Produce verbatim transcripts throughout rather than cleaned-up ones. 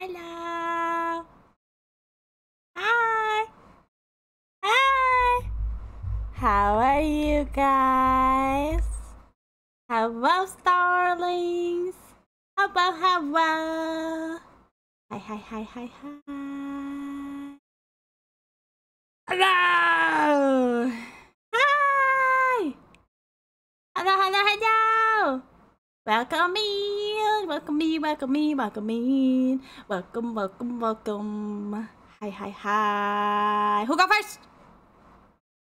Hello. Hi. Hi. How are you guys? Hello, starlings. Hello, hello. Hi, hi, hi, hi, hi. Hello. Hi. Hello, hello, hello. Welcome in, welcome in, welcome in, welcome in, welcome, welcome, welcome. Hi, hi, hi. Who got first?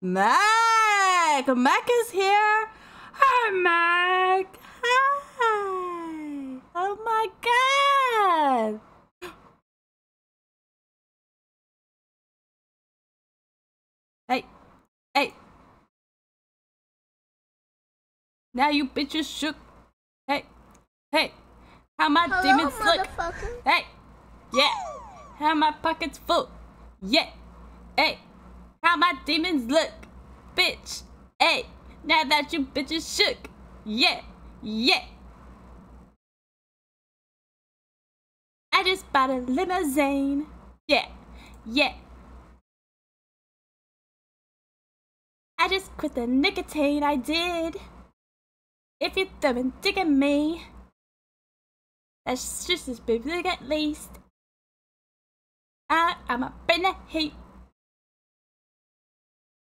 Mohg. Mohg is here. Hi, Mohg. Hi. Oh my God. Hey, hey. Now you bitches shook. Hey, hey, how my Hello, demons look? Hey, yeah, how my pockets full? Yeah, hey, how my demons look? Bitch, hey, now that you bitches shook. Yeah, yeah. I just bought a limousine. Yeah, yeah. I just quit the nicotine, I did. If you're dumb and digging me, that's just as big at least. I, I'm a bring the heat.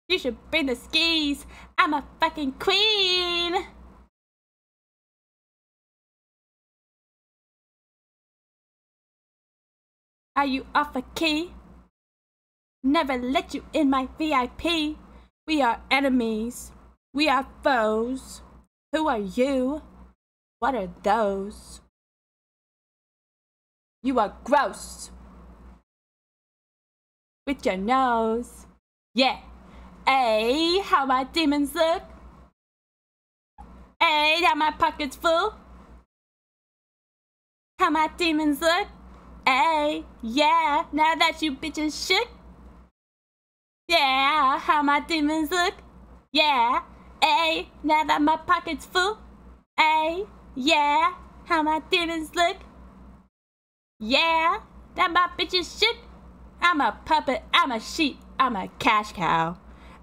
You should bring the skis. I'm a fucking queen. Are you off a key? Never let you in my V I P. We are enemies. We are foes. Who are you? What are those? You are gross. With your nose. Yeah. Ayy, how my demons look. Ayy, how my pockets full. How my demons look. Ayy, yeah, now that you bitches shook. Yeah, how my demons look. Yeah. Ayy, now that my pocket's full. Ayy, yeah, how my demons look. Yeah, that my bitches shit. I'm a puppet, I'm a sheep, I'm a cash cow.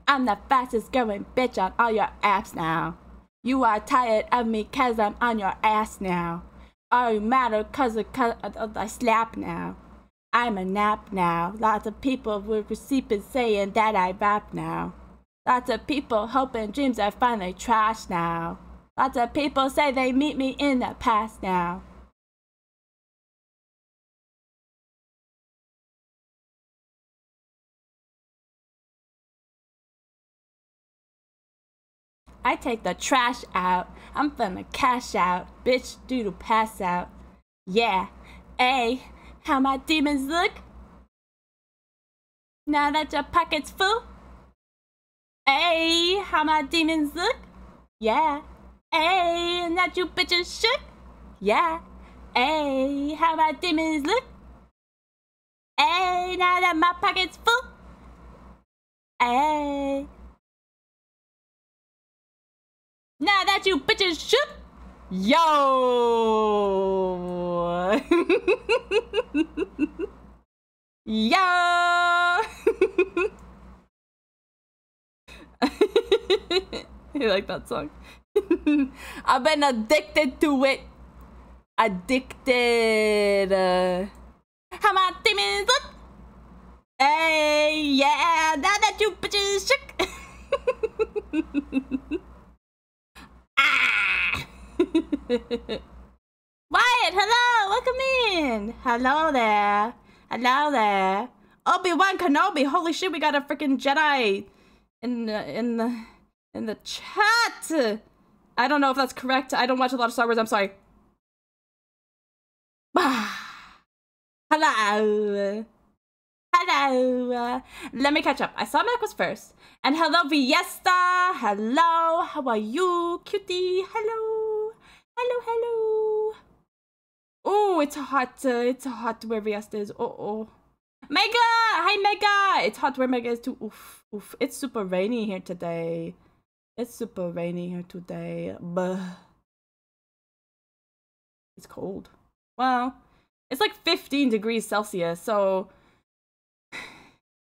I'm the fastest growing bitch on all your apps now. You are tired of me cause I'm on your ass now. Are you mad or cause of, cause of I slap now? I'm a nap now. Lots of people were receiving saying that I rap now. Lots of people hoping dreams are finally trash now. Lots of people say they meet me in the past now. I take the trash out. I'm finna cash out. Bitch, doodle pass out. Yeah. Ayy, how my demons look? Now that your pocket's full? Ayy, how my demons look? Yeah. Ayy, and that you bitches shook? Yeah. Ayy, how my demons look? Ayy, now that my pocket's full? Ayy. Now that you bitches shook? Yo! Yo! You like that song? I've been addicted to it. Addicted. Uh, how my demons look? Hey, yeah, now that you bitches shook. Ah! Wyatt, hello, welcome in. Hello there. Hello there. Obi-Wan Kenobi, holy shit, we got a freaking Jedi. In the, in the in the chat. I don't know if that's correct. I don't watch a lot of Star Wars. I'm sorry. Hello, hello. Let me catch up. I saw Mac was first. And hello, Viesta. Hello. How are you, cutie? Hello, hello, hello. Oh, it's hot. Uh, it's hot where Viesta is. Uh oh. Mega! Hi, Mega! It's hot where Mega is too. Oof, oof. It's super rainy here today. It's super rainy here today. Buh. It's cold. Well, It's like fifteen degrees Celsius, so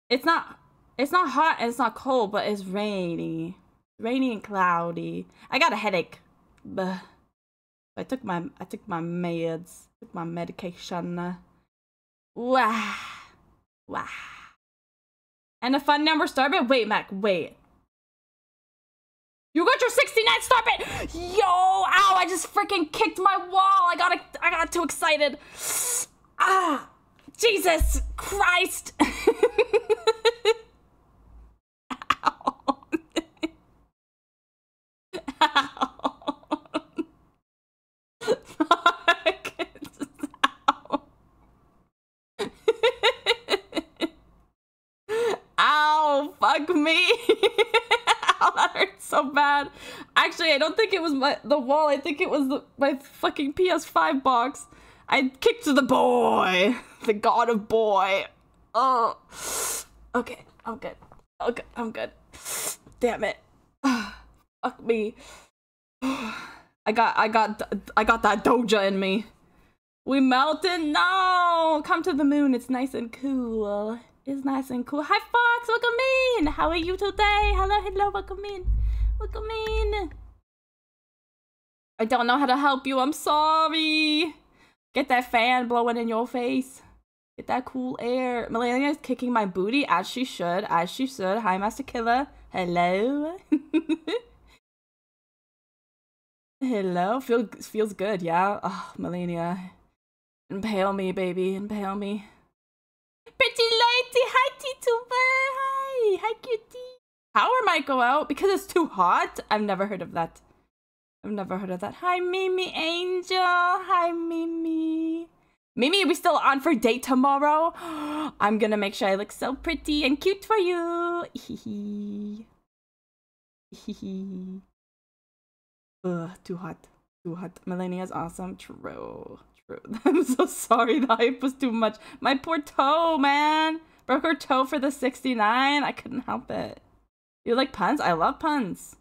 it's not it's not hot and it's not cold, but it's rainy. Rainy and cloudy. I got a headache. But I took my I took my meds. Took my medication. Wah. Wah. And a fun number star bit? Wait, Mac, wait. You got your sixty-nine star bit! Yo! Ow! I just freaking kicked my wall! I got a, I got too excited. Ah! Jesus Christ! Ow. Ow. Fuck. Ow. Ow, fuck me. Ow, that hurts so bad. Actually, I don't think it was my, the wall. I think it was the, my fucking P S five box. I kicked to the boy. The god of boy. Oh. Okay, I'm good. Okay, I'm good. Damn it. Fuck me. I got, I got, I got that doja in me. We melted. No! Come to the moon. It's nice and cool. It's nice and cool. Hi, Fox. Welcome in. How are you today? Hello, hello. Welcome in. Welcome in. I don't know how to help you. I'm sorry. Get that fan blowing in your face. Get that cool air. Melania is kicking my booty as she should. As she should. Hi, Master Killer. Hello. Hello. Feel, feels good, yeah? Oh, Melania. Impale me, baby. Impale me. Pretty lady. Hi, Tituba. Hi. Hi, cutie. Power might go out because it's too hot. I've never heard of that. I've never heard of that. Hi, Mimi Angel. Hi, Mimi. Mimi, are we still on for date tomorrow? I'm gonna make sure I look so pretty and cute for you. Hehe. Hehe. Ugh, too hot. Too hot. Melania's awesome. True. True. I'm so sorry. The hype was too much. My poor toe, man. Broke her toe for the sixty-nine. I couldn't help it. You like puns? I love puns.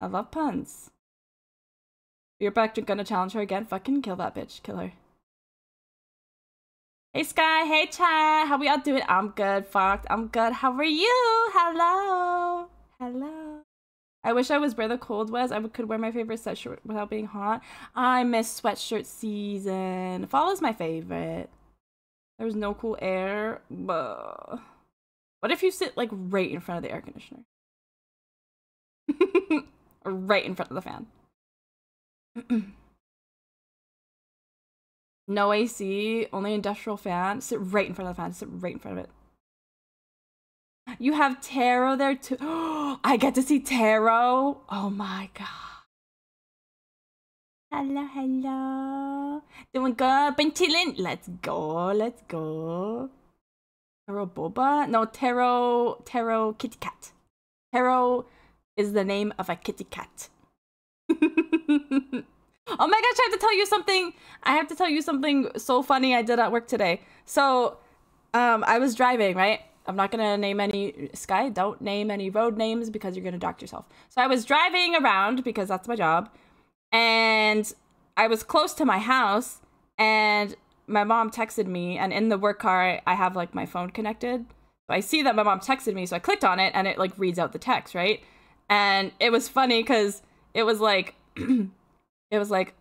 I love puns. You're back gonna challenge her again? Fucking kill that bitch. Kill her. Hey Sky, hey Chai, how we all doing? I'm good, fucked. I'm good. How are you? Hello. Hello. I wish I was where the cold was. I could wear my favorite sweatshirt without being hot. I miss sweatshirt season. Fall is my favorite. There was no cool air. But what if you sit like right in front of the air conditioner? Right in front of the fan. No A C, only industrial fan. Sit right in front of the fan. Sit right in front of it. You have Taro there too. Oh, I get to see Taro. Oh my god. Hello, hello. Doing good. Been chilling. Let's go. Let's go. Taro Boba? No, Taro. Taro Kitty Cat. Taro is the name of a kitty cat. Oh my gosh, I have to tell you something. I have to tell you something so funny I did at work today. So, um, I was driving, right? I'm not gonna name any, Sky, don't name any road names because you're gonna dox yourself. So I was driving around because that's my job. And I was close to my house and my mom texted me, and in the work car, I have like my phone connected. So I see that my mom texted me, so I clicked on it and it like reads out the text, right? And it was funny because it was like, it was like,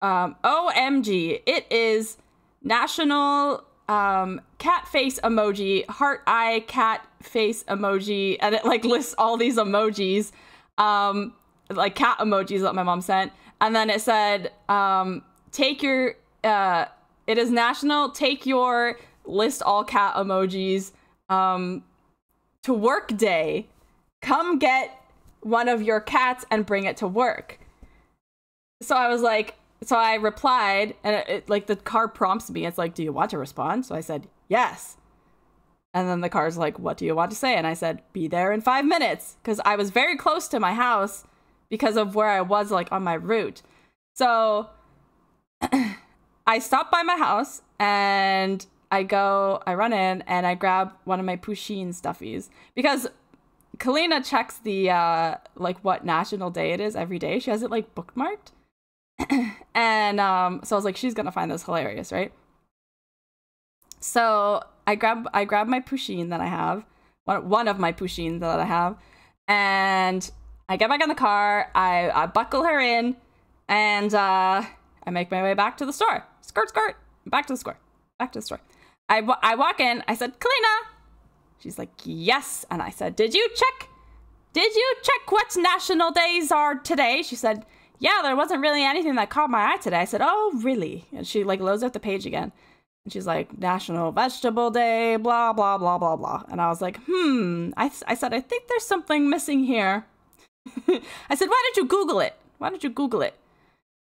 um, O M G, it is National um, Cat Face Emoji, Heart Eye Cat Face Emoji, and it like lists all these emojis, um, like cat emojis that my mom sent. And then it said, um, take your, uh, it is National Take Your List All Cat Emojis um, to Work Day. Come get one of your cats and bring it to work. So I was like, so I replied, and it, it, like the car prompts me. It's like, do you want to respond? So I said, yes. And then the car's like, what do you want to say? And I said, be there in five minutes. Because I was very close to my house because of where I was like on my route. So I stopped by my house and I go, I run in and I grab one of my Pusheen stuffies. Because Kalina checks the, uh, like what national day it is every day. She has it like bookmarked. And um, so I was like, she's gonna find this hilarious, right? So I grab I grab my Pusheen that I have, one, one of my Pusheen that I have, and I get back in the car. I, I buckle her in, and uh, I make my way back to the store. Skirt, skirt, back to the store, back to the store. I, I walk in. I said, "Kalina." She's like, "Yes." And I said, "Did you check? Did you check what national days are today?" She said, "Yeah, there wasn't really anything that caught my eye today." I said, "Oh, really?" And she like loads up the page again. And she's like, National Vegetable Day, blah, blah, blah, blah, blah. And I was like, hmm. I, I said, I think there's something missing here. I said, why don't you Google it? Why don't you Google it?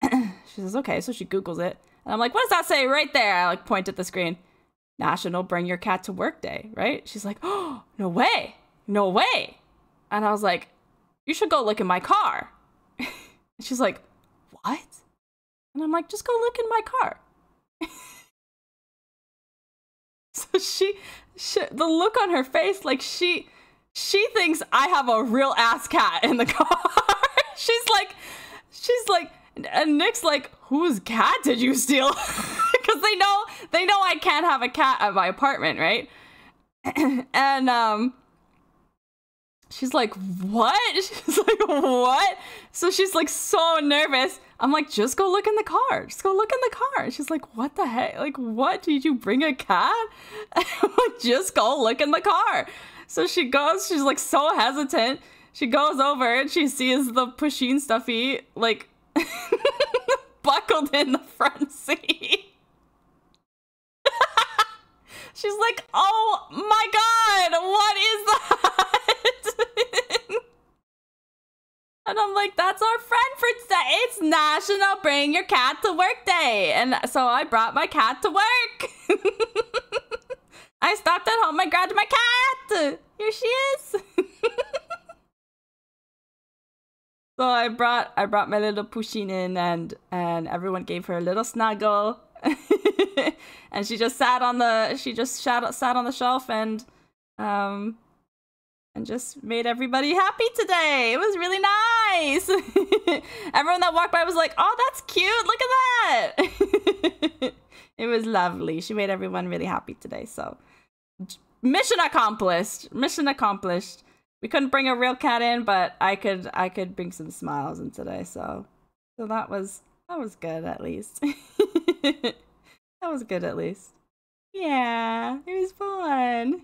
She says, okay. So she Googles it. And I'm like, what does that say right there? I like point at the screen. National Bring Your Cat to Work Day, right? She's like, oh, no way. No way. And I was like, you should go look in my car. She's like, what? And I'm like, just go look in my car. So she, she, the look on her face, like she, she thinks I have a real ass cat in the car. she's like, she's like, and Nick's like, whose cat did you steal? Because they know, they know I can't have a cat at my apartment, right? And, um... she's like, what? She's like, what? So she's like so nervous. I'm like, just go look in the car. Just go look in the car. She's like, what the heck? Like, what? Did you bring a cat? And I'm like, just go look in the car. So she goes, she's like so hesitant. She goes over and she sees the Pusheen stuffy, like, buckled in the front seat. She's like, oh my God, what is that? And I'm like, that's our friend for today. It's National Bring Your Cat to Work Day. And so I brought my cat to work. I stopped at home. I grabbed my cat. Here she is. So I brought I brought my little Pusheen in, and and everyone gave her a little snuggle. And she just sat on the she just sat, sat on the shelf and um and just made everybody happy today. It was really nice. Everyone that walked by was like, "Oh, that's cute. Look at that." It was lovely. She made everyone really happy today. So, mission accomplished. Mission accomplished. We couldn't bring a real cat in, but I could I could bring some smiles in today. So, so that was that was good at least. That was good at least. Yeah, it was fun.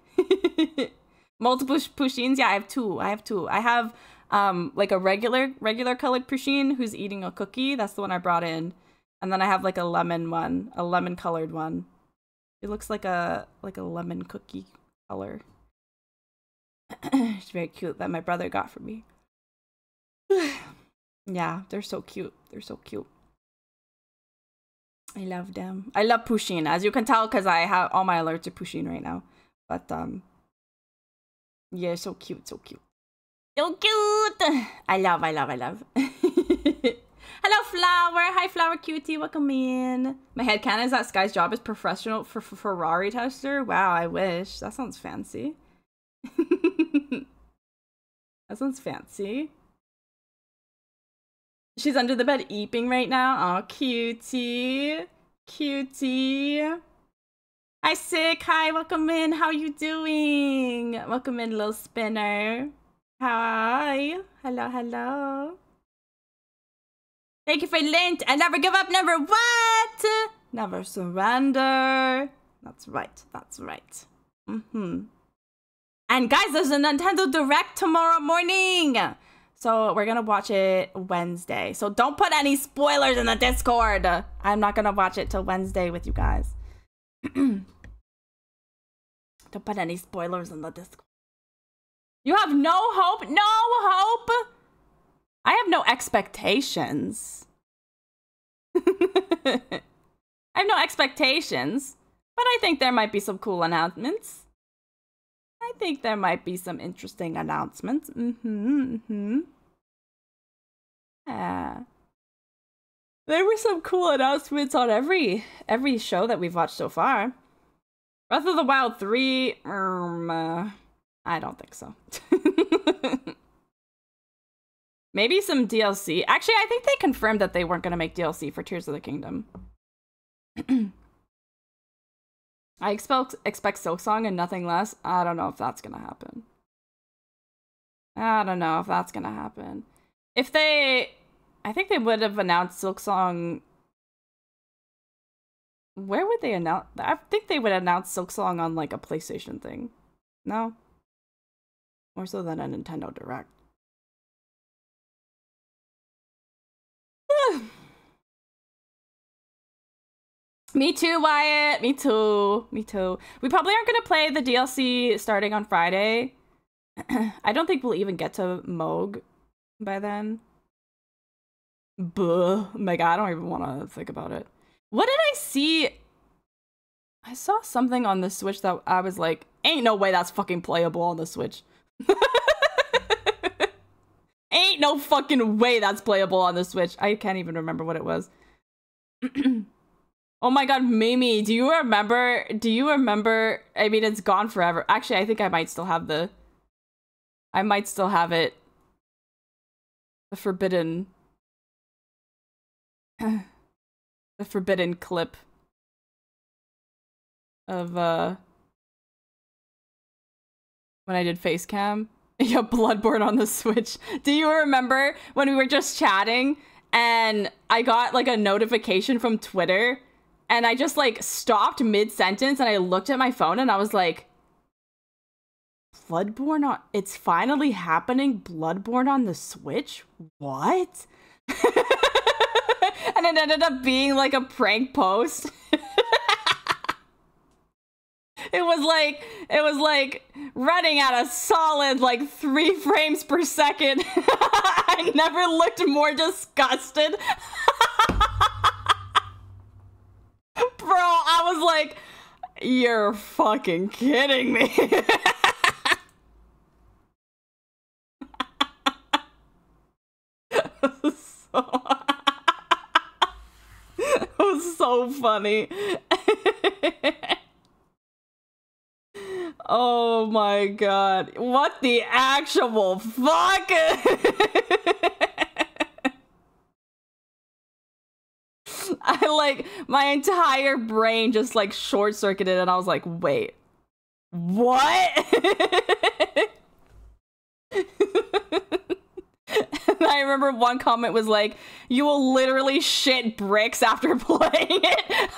Multiple Pusheens? Yeah, I have two. I have two. I have um like a regular regular colored Pusheen who's eating a cookie. That's the one I brought in. And then I have like a lemon one, a lemon colored one. It looks like a like a lemon cookie color. It's very cute, that my brother got for me. Yeah, they're so cute. They're so cute. I love them. I love Pusheen, as you can tell, because I have all my alerts are Pusheen right now. But, um, yeah, so cute, so cute. So cute! I love, I love, I love. Hello, Flower! Hi, Flower Cutie, welcome in. My headcanon is that Sky's job is professional for, for Ferrari tester. Wow, I wish. That sounds fancy. That sounds fancy. She's under the bed eeping right now. Oh, cutie. Cutie. Hi, Sick. Hi, welcome in. How you doing? Welcome in, little spinner. Hi. Hello, hello. Thank you for Lint. I never give up, never what? Never surrender. That's right. That's right. Mm-hmm. And guys, there's a Nintendo Direct tomorrow morning. So we're gonna watch it Wednesday. So don't put any spoilers in the Discord. I'm not gonna watch it till Wednesday with you guys. Don't put any spoilers in the Discord. You have no hope? No hope? I have no expectations. I have no expectations. But I think there might be some cool announcements. I think there might be some interesting announcements. Mm-hmm, mm-hmm. Yeah. There were some cool announcements on every every show that we've watched so far. Breath of the Wild three, um, uh, I don't think so. Maybe some D L C. Actually, I think they confirmed that they weren't going to make D L C for Tears of the Kingdom. I expect, expect Silksong and nothing less. I don't know if that's going to happen. I don't know if that's going to happen. If they... I think they would have announced Silksong... Where would they announce... I think they would announce Silksong on, like, a PlayStation thing. No? More so than a Nintendo Direct. Me too, Wyatt. Me too. Me too. We probably aren't going to play the D L C starting on Friday. I don't think we'll even get to Mohg by then. Buh. Like, I don't even want to think about it. What did I see? I saw something on the Switch that I was like, ain't no way that's fucking playable on the Switch. Ain't no fucking way that's playable on the Switch. I can't even remember what it was. Oh my god, Mimi, do you remember? Do you remember? I mean, it's gone forever. Actually, I think I might still have the... I might still have it. The forbidden... the forbidden clip. Of, uh... when I did face cam. Yeah, Bloodborne on the Switch. Do you remember when we were just chatting? And I got, like, a notification from Twitter... And I just, like, stopped mid-sentence and I looked at my phone and I was like, Bloodborne on... It's finally happening. Bloodborne on the Switch? What? And it ended up being, like, a prank post. It was like... It was like running at a solid, like, three frames per second. I never looked more disgusted. Bro, I was like, you're fucking kidding me. It was so... it was so funny. Oh my god. What the actual fuck? I, like, my entire brain just, like, short-circuited, and I was like, wait, what? And I remember one comment was like, you will literally shit bricks after playing it.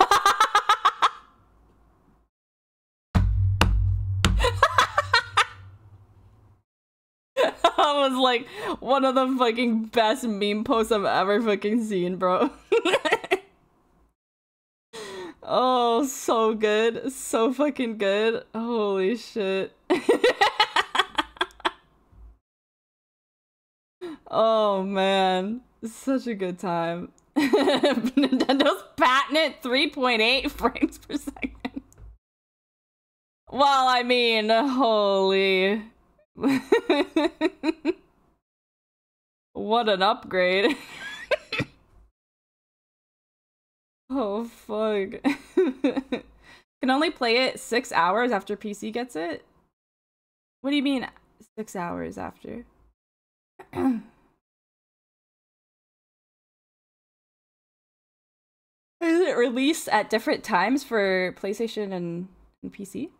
I was like, one of the fucking best meme posts I've ever fucking seen, bro. Oh, so good. So fucking good. Holy shit. Oh, man. Such a good time. Nintendo's patented three point eight frames per second. Well, I mean, holy. What an upgrade. Oh, fuck. Can only play it six hours after P C gets it? What do you mean six hours after? Is it released at different times for PlayStation and, and P C?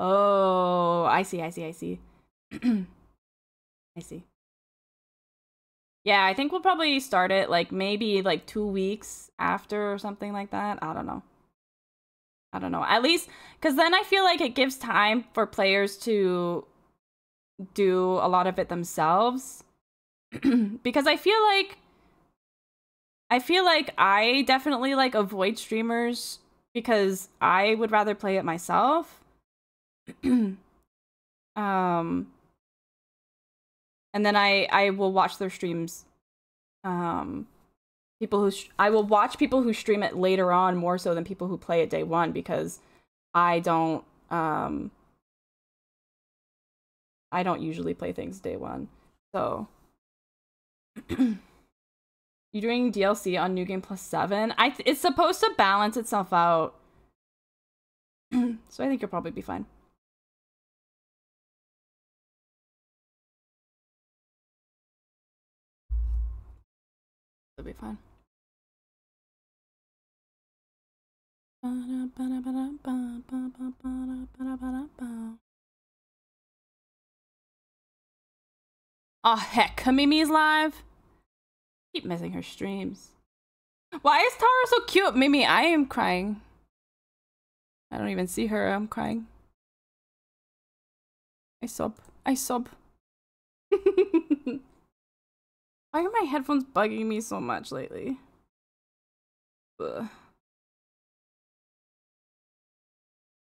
Oh, I see, I see, I see. I see. Yeah, I think we'll probably start it, like, maybe, like, two weeks after or something like that. I don't know. I don't know. At least, because then I feel like it gives time for players to do a lot of it themselves. Because I feel like... I feel like I definitely, like, avoid streamers because I would rather play it myself. um and then I I will watch their streams. Um people who I will watch people who stream it later on more so than people who play it day one, because I don't um I don't usually play things day one. So you doing D L C on New Game Plus seven? I th it's supposed to balance itself out. So I think you'll probably be fine. It'll be fine. Oh heck, Kamimi's live? Keep missing her streams. Why is Tara so cute? Mimi, I am crying. I don't even see her, I'm crying. I sob. I sob. Why are my headphones bugging me so much lately? Ugh.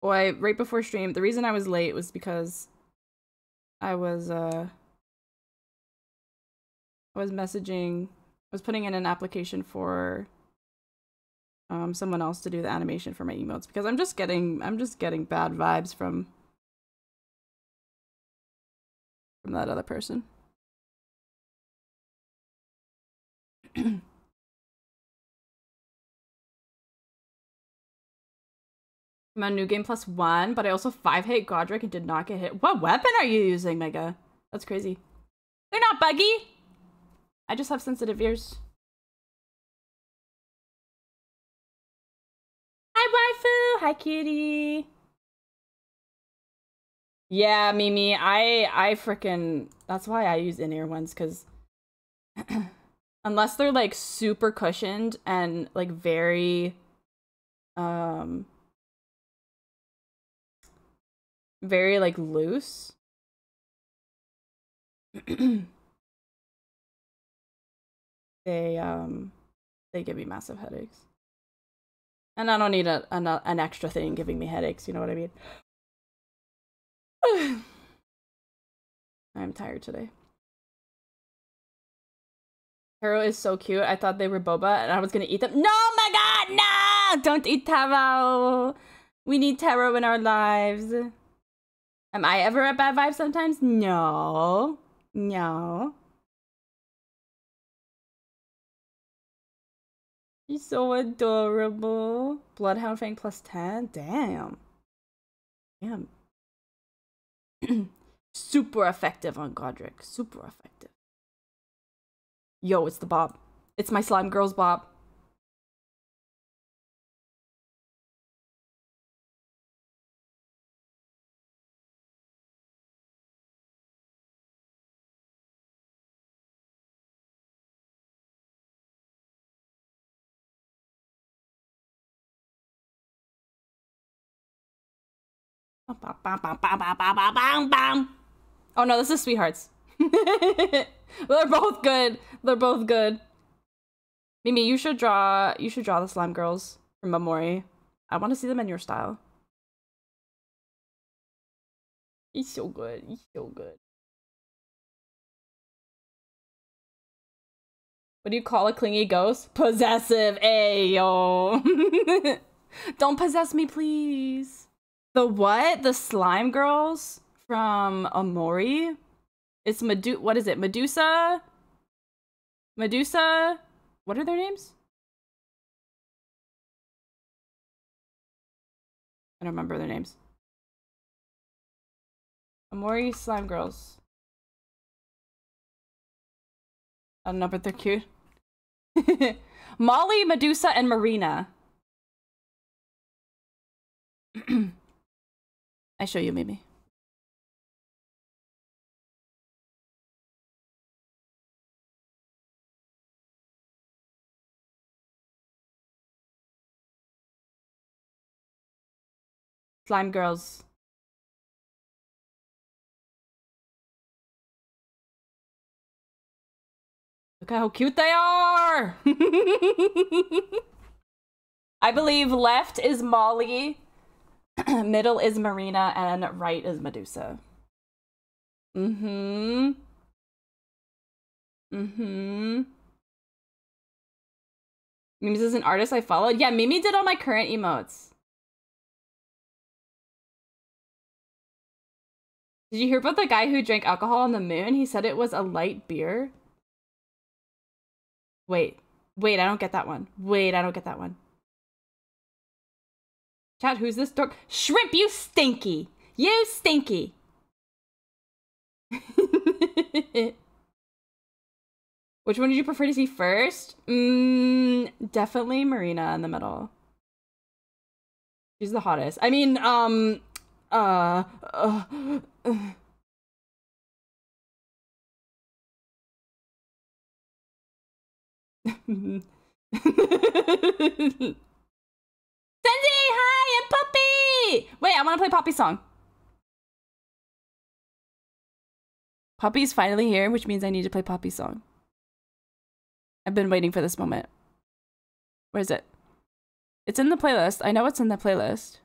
Boy, right before stream, the reason I was late was because I was, uh... I was messaging, I was putting in an application for um, someone else to do the animation for my emotes because I'm just getting, I'm just getting bad vibes from, from that other person. I'm on New Game Plus One, but I also five hit Godric and did not get hit. What weapon are you using, Mega? That's crazy. They're not buggy! I just have sensitive ears. Hi, waifu! Hi, kitty! Yeah, Mimi, I, I frickin'... That's why I use in-ear ones, because... unless they're, like, super cushioned and, like, very... Um... Very, like, loose. They, um, they give me massive headaches. And I don't need a, an, an extra thing giving me headaches, you know what I mean? I'm tired today. Taro is so cute. I thought they were boba and I was gonna eat them. No, my god, no! Don't eat Taro! We need Taro in our lives. Am I ever at bad vibes sometimes? No. No. She's so adorable. Bloodhound Fang plus ten. Damn. Damn. Super effective on Godric. Super effective. Yo, it's the Bob. It's my slime girl's Bob. Oh no, this is Sweethearts. They're both good. They're both good. Mimi, you should draw you should draw the slime girls from Omori. I want to see them in your style. He's so good. He's so good. What do you call a clingy ghost? Possessive. Ayo. Don't possess me, please. The what? The slime girls from Omori? It's Medu- what is it? Medusa? Medusa? What are their names? I don't remember their names. Omori slime girls. I don't know, but they're cute. Molly, Medusa, and Marina. I show you, Mimi. Slime girls. Look at how cute they are! I believe left is Molly. Middle is Marina and right is Medusa. Mm-hmm. Mm-hmm. Mimi's is an artist I followed. Yeah, Mimi did all my current emotes. Did you hear about the guy who drank alcohol on the moon? He said it was a light beer. Wait. Wait, I don't get that one. Wait, I don't get that one. Chat, who's this dog? Shrimp, you stinky! You stinky! Which one did you prefer to see first? Mm, definitely Marina in the middle. She's the hottest. I mean, um... Uh... uh, uh. Sansy, hi, and Poppy! Wait, I want to play Poppy's song. Poppy's finally here, which means I need to play Poppy's song. I've been waiting for this moment. Where is it? It's in the playlist. I know it's in the playlist.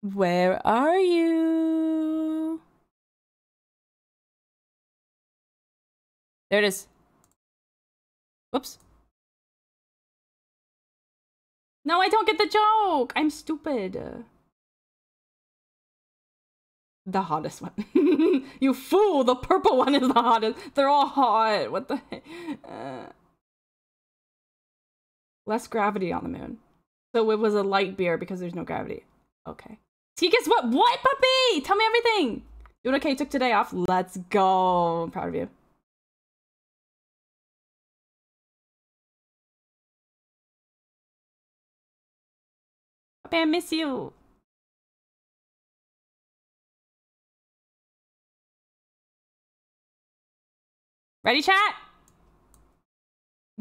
Where are you? There it is. Whoops. No, I don't get the joke. I'm stupid. The hottest one. You fool! The purple one is the hottest. They're all hot. What the heck? Uh, less gravity on the moon. So it was a light beer because there's no gravity. Okay. See, guess what? What, puppy? Tell me everything. Doing okay? Took today off. Let's go. I'm proud of you. Puppy, I miss you. Ready, chat?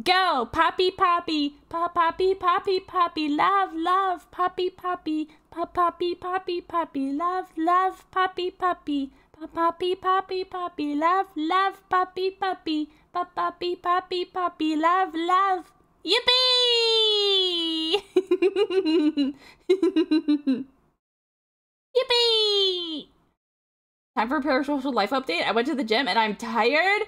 Go! Poppy, Poppy, Pop, Poppy, Poppy, Poppy, love, love, Poppy, Poppy, Pop, Poppy, Poppy, Poppy, love, love, Poppy, Poppy, Pop, Poppy, Poppy, Poppy, love, love, Poppy, Poppy, Pop, Poppy, Poppy, Poppy, love, love, yippee! Yippee! Time for a parasocial life update. I went to the gym and I'm tired.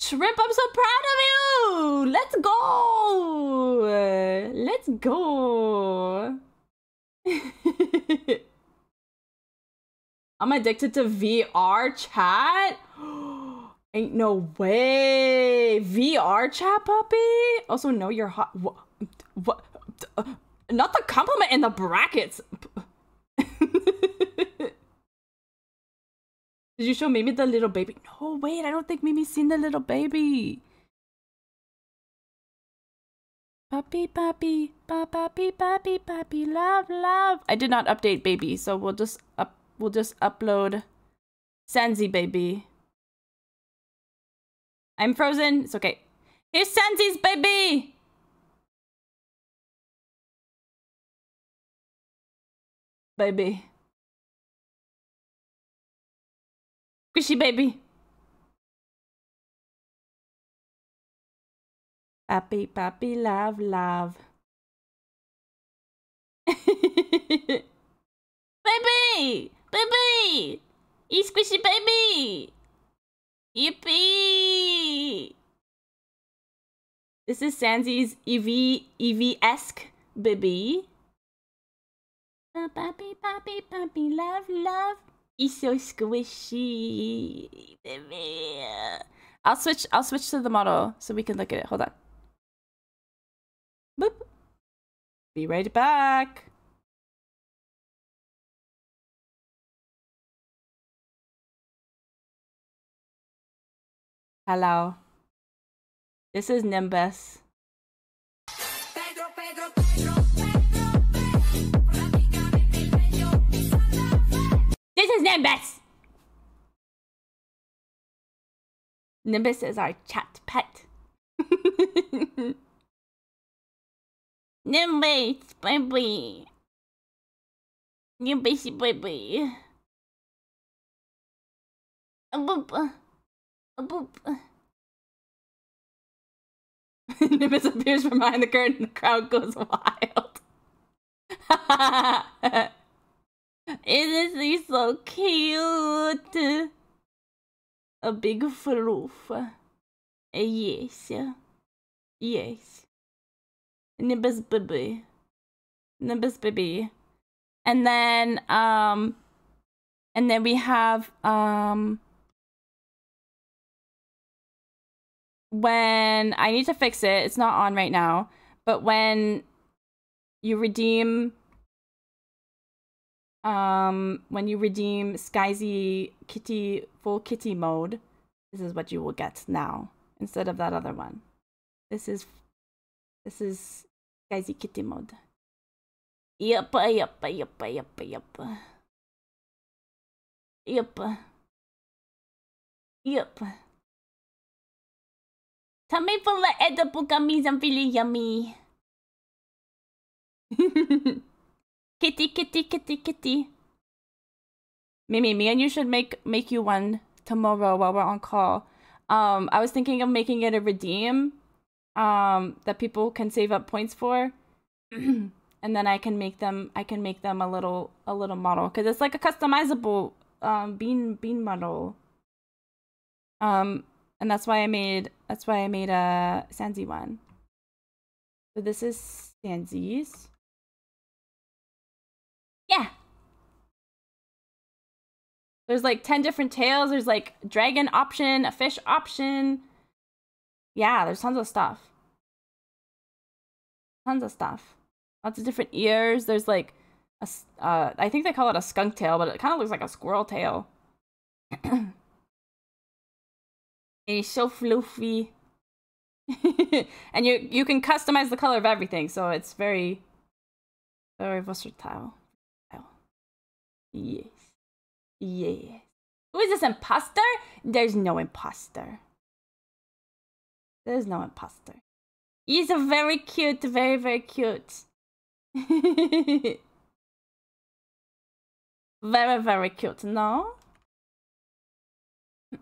Shrimp, I'm so proud of you! Let's go! Let's go! I'm addicted to V R, chat? Ain't no way! V R, chat, puppy? Also, no, you're hot. What? What? Not the compliment in the brackets! Did you show Mimi the little baby? No, wait, I don't think Mimi's seen the little baby. Puppy, puppy, puppy, puppy, puppy, love, love. I did not update baby, so we'll just up, we'll just upload Sansy baby. I'm frozen. It's okay. Here's Sansy's baby. Baby. Squishy baby. Papi, papi, love, love. Baby! Baby! Eat squishy baby! Yippee! This is Sansy's Eevee, Eevee-esque baby. Oh, papi, papi, papi, love, love. He's so squishy. I'll switch I'll switch to the model so we can look at it. Hold on. Boop. Be right back. Hello. This is Nimbus. This is Nimbus! Nimbus is our chat pet. Nimbus, baby. Nimbus, baby. A boop. A boop. Nimbus appears from behind the curtain and the crowd goes wild. Isn't he so cute? A big floof. Yes. Yes. Nimbus baby. Nimbus baby. And then, um... And then we have, um... when... I need to fix it. It's not on right now. But when you redeem, um, when you redeem Skyzy Kitty full Kitty mode, this is what you will get now instead of that other one. This is this is Skyzy Kitty mode. Yep, yep, yep, yep, yep, yep, yep. Tummy full of edible gummies, I'm feeling yummy. Kitty, kitty, kitty, kitty. Mimi, me and you should make make you one tomorrow while we're on call. Um, I was thinking of making it a redeem, um, that people can save up points for, and then I can make them. I can make them a little a little model, because it's like a customizable um, bean bean model. Um. And that's why I made that's why I made a Sansy one. So this is Sansy's. Yeah. There's like ten different tails. There's like dragon option, a fish option. Yeah, there's tons of stuff. Tons of stuff. Lots of different ears. There's like a uh, I think they call it a skunk tail, but it kind of looks like a squirrel tail. And he's so floofy. And you you can customize the color of everything, so it's very, very versatile. Yes. Yes. Who is this imposter? There's no imposter. There's no imposter. He's a very cute, very, very cute. Very, very cute, no?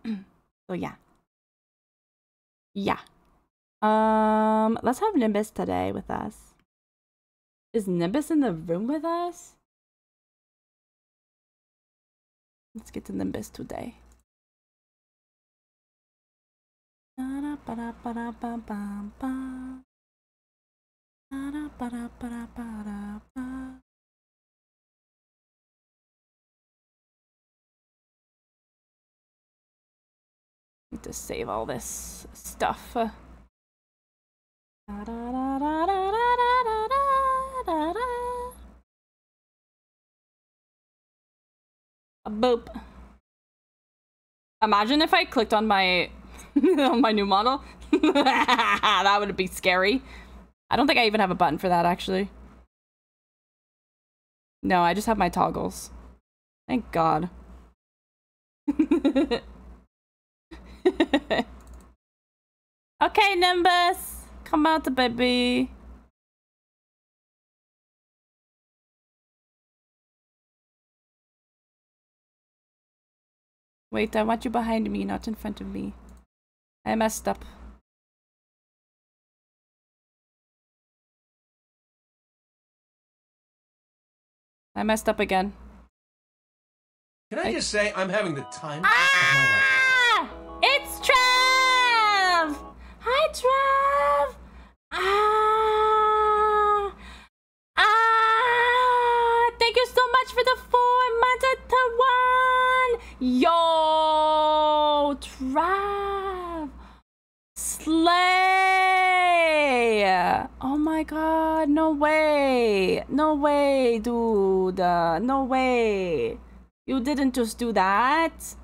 So yeah. Yeah. Um, let's have Nimbus today with us. Is Nimbus in the room with us? Let's get to Nimbus today. To save all this stuff. A boop. Imagine if I clicked on my on my new model. That would be scary. I don't think I even have a button for that, actually. No, I just have my toggles. Thank God. Okay, Nimbus, come out, baby. Wait, I want you behind me, not in front of me. I messed up. I messed up again. Can I, I... just say I'm having the time ah! of my life? Trav! Ah! Ah! Thank you so much for the four months at Taiwan! Yo! Trav! Slay! Oh my god, no way! No way, dude! Uh, no way! You didn't just do that!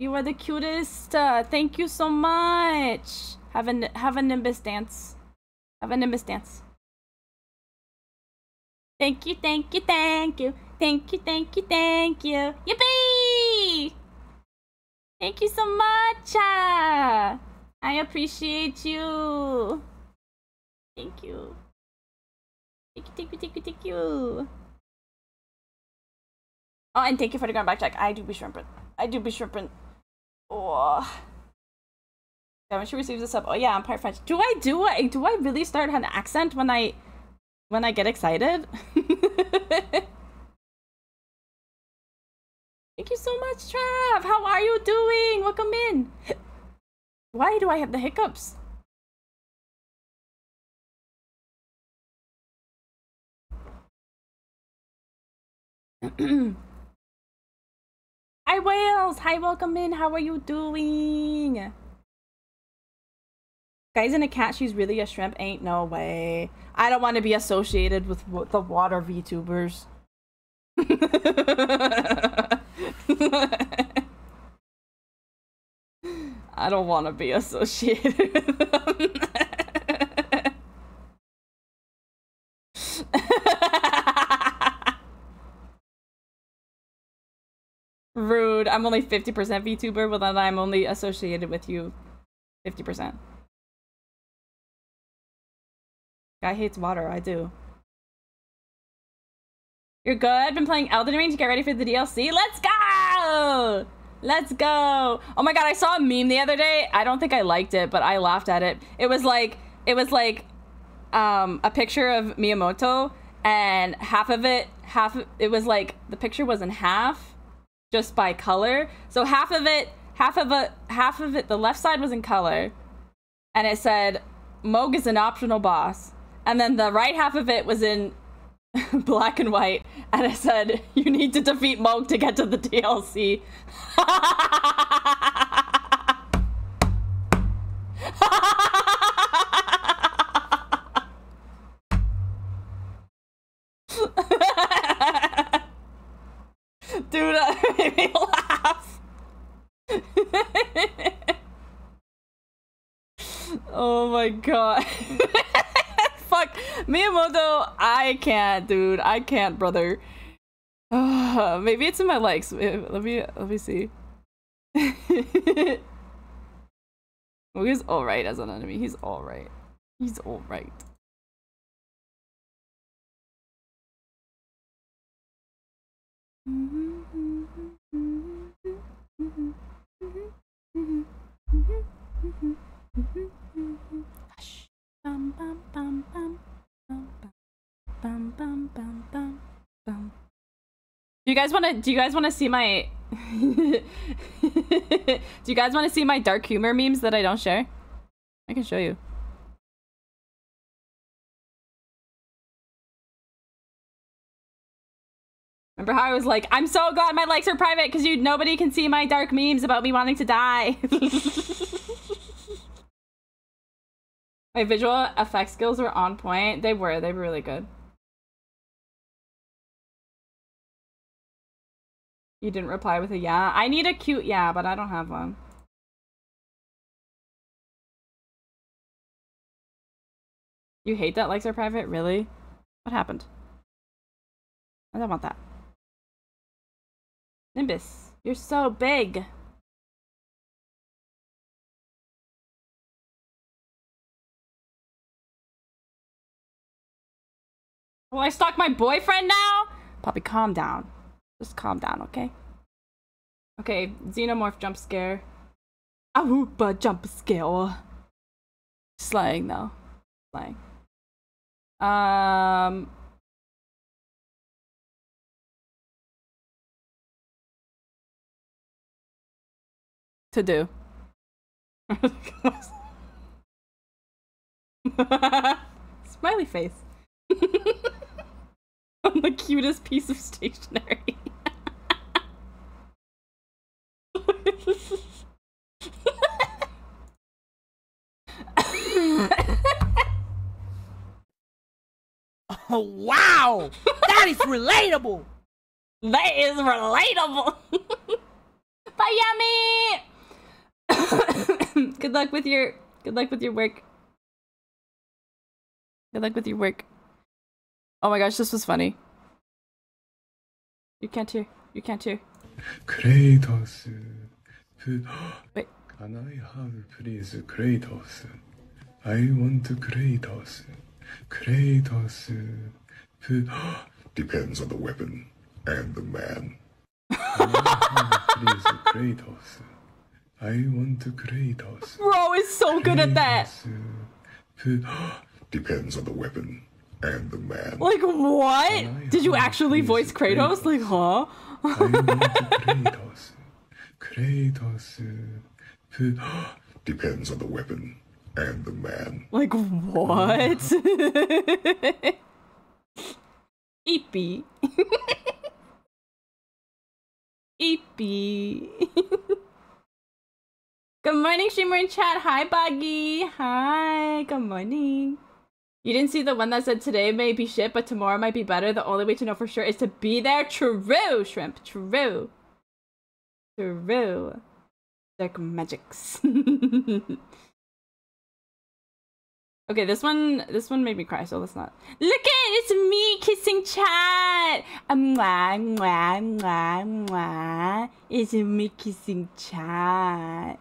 You are the cutest. Uh, thank you so much. Have a have a Nimbus dance. Have a Nimbus dance. Thank you, thank you, thank you, thank you, thank you, thank you. Yippee! Thank you so much. Uh, I appreciate you. Thank you. Thank you, thank you, thank you, thank you. Oh, and thank you for the ground back check. I do be shrimping. I do be shrimping. Oh, yeah, when she receives this up. Oh yeah, I'm part French. Do I do I do I really start an accent when I when I get excited? Thank you so much, Trav. How are you doing? Welcome in. Why do I have the hiccups? Hi Wales! Hi, welcome in! How are you doing? Guys in a cat, she's really a shrimp. Ain't no way. I don't want to be associated with the water VTubers. I don't want to be associated with them. Rude. I'm only fifty percent VTuber, well then I'm only associated with you fifty percent. Guy hates water, I do. You're good? Been playing Elden Ring to get ready for the D L C? Let's go! Let's go! Oh my god, I saw a meme the other day. I don't think I liked it, but I laughed at it. It was like, it was like um, a picture of Miyamoto, and half of it, half of, it was like, the picture was in half, just by color. So half of it, half of a, half of it, the left side was in color, and it said, Mohg is an optional boss. And then the right half of it was in black and white, and it said, you need to defeat Mohg to get to the D L C. Dude, that made me laugh. Oh my god. Fuck Miyamoto, I can't, dude. I can't, brother. Uh, maybe it's in my likes. Let me let me see. Well, he's all right as an enemy. He's all right. He's all right. Bum, bum, bum, bum, bum, bum, bum, bum, bum, bum. Do you guys want to? Do you guys want to see my? Do you guys want to see my dark humor memes that I don't share? I can show you. Remember how I was like, I'm so glad my likes are private because you nobody can see my dark memes about me wanting to die. My visual effects skills were on point. They were. They were really good. You didn't reply with a yeah. I need a cute yeah, but I don't have one. You hate that likes are private? Really? What happened? I don't want that. Nimbus, you're so big. Will I stalk my boyfriend now? Poppy, calm down. Just calm down, okay? Okay, Xenomorph jump scare. Ahoopa jump scare. Slang though. Slang. Um. To do. Smiley face. I'm the cutest piece of stationery. Oh wow! That is relatable! That is relatable! Bye, Yummy! Good luck with your good luck with your work. Good luck with your work. Oh my gosh, this was funny. You can't hear. You can't hear. Kratos. Wait. Can I have please Kratos? I want Kratos. Kratos. Depends on the weapon and the man. Can I have please Kratos? I want Kratos. Bro is so good at that. Depends on the weapon. And the man. Like what? Did you actually voice Kratos? Kratos? Like huh? I want Kratos. Kratos. Depends on the weapon and the man. Like what? Eepy. Eepy. Good morning, streamer in chat. Hi, Boggy. Hi. Good morning. You didn't see the one that said today may be shit, but tomorrow might be better. The only way to know for sure is to be there. True, shrimp. True. True. Dark magics. Okay, this one, this one made me cry, so let's not. Look at it, it's me kissing chat. Mwah, mwah, mwah, mwah. It's me kissing chat.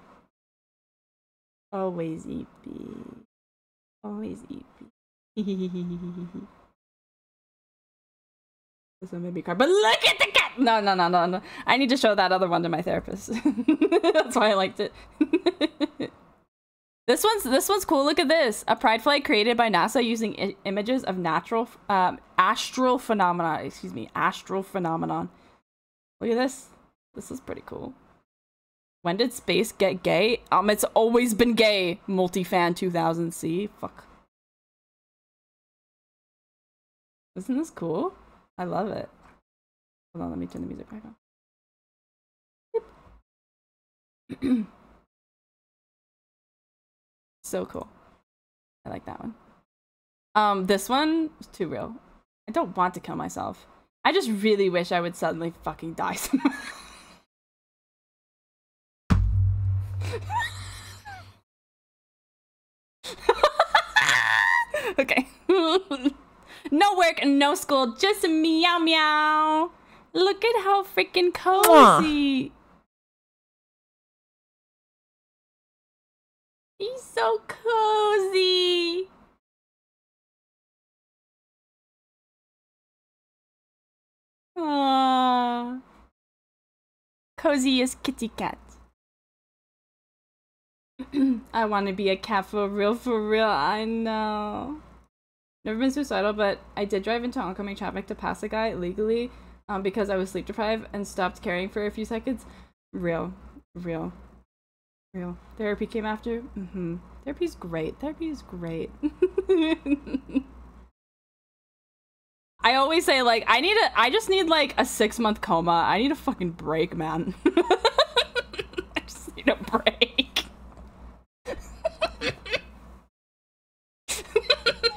Always E P. Always E P. This one made me cry, but look at the cat. No, no, no, no, no. I need to show that other one to my therapist. That's why I liked it. This one's this one's cool. Look at this. A pride flight created by NASA using i images of natural um, astral phenomena. Excuse me, astral phenomenon. Look at this. This is pretty cool. When did space get gay? Um, it's always been gay. Multifan two thousand. See, fuck. Isn't this cool? I love it. Hold on, let me turn the music back on. So cool. I like that one. Um, this one is too real. I don't want to kill myself. I just really wish I would suddenly fucking die somehow. Okay. No work, no school, just meow meow. Look at how freaking cozy. Aww. He's so cozy. Aww. Cozy is kitty cat. I want to be a cat for real, for real. I know. Never been suicidal, but I did drive into oncoming traffic to pass a guy legally um, because I was sleep deprived and stopped caring for a few seconds. Real. Real. Real. Therapy came after. Mm-hmm. Therapy's great. Therapy is great. I always say, like, I need a- I just need, like, a six-month coma. I need a fucking break, man. I just need a break.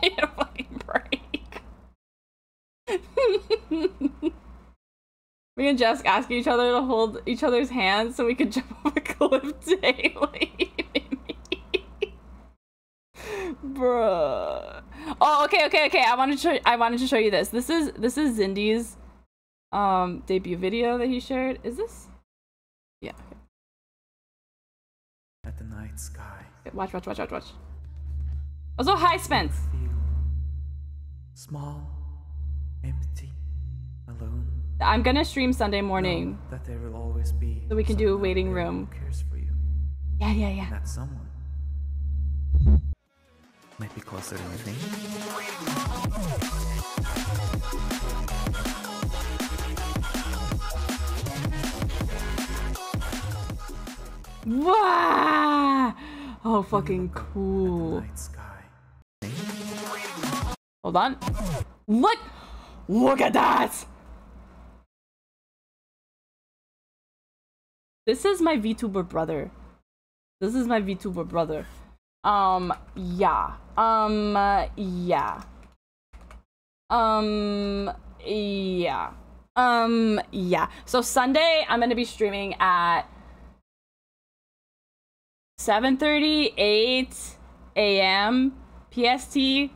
I need a fucking break. We and Jess asking each other to hold each other's hands so we could jump off a cliff daily. Bruh. Oh, okay, okay, okay. I wanted to show, I wanted to show you this. This is this is Zindy's um debut video that he shared. Is this? Yeah. At the night sky. Okay, watch, watch, watch, watch, watch. Also, hi, Spence. Small, empty, alone. I'm gonna stream Sunday morning. That there will always be so we can do a waiting room. Cares for you. Yeah, yeah, yeah. That someone might be closer than you think. Wow! Oh, fucking cool. Hold on. Look! Look at that! This is my VTuber brother. This is my VTuber brother. Um, yeah. Um, uh, yeah. Um, yeah. Um, yeah. So Sunday, I'm gonna be streaming at seven thirty, eight A M P S T.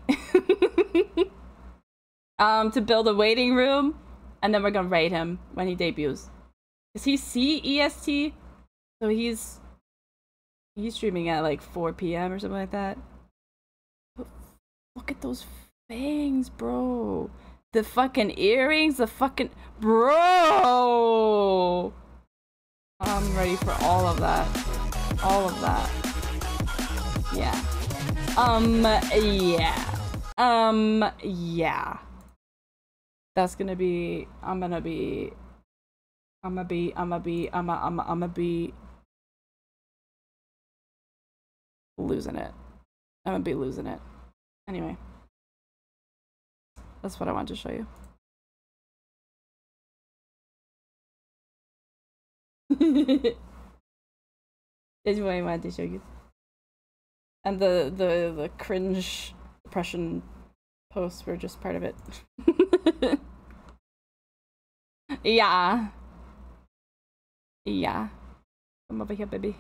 um, to build a waiting room, and then we're gonna raid him when he debuts. Is he C E S T? So he's he's streaming at like four P M or something like that. But look at those fangs, bro. The fucking earrings, the fucking bro. I'm ready for all of that. All of that. Yeah. Um yeah. Um yeah. That's gonna be I'm gonna be I'ma be, I'ma be, I'ma, I'ma, I'ma be losing it. I'ma be losing it. Anyway, that's what I wanted to show you. Dejuai Mate Shogun. And the, the, the cringe depression posts were just part of it. Yeah. Yeah. Come over here, baby.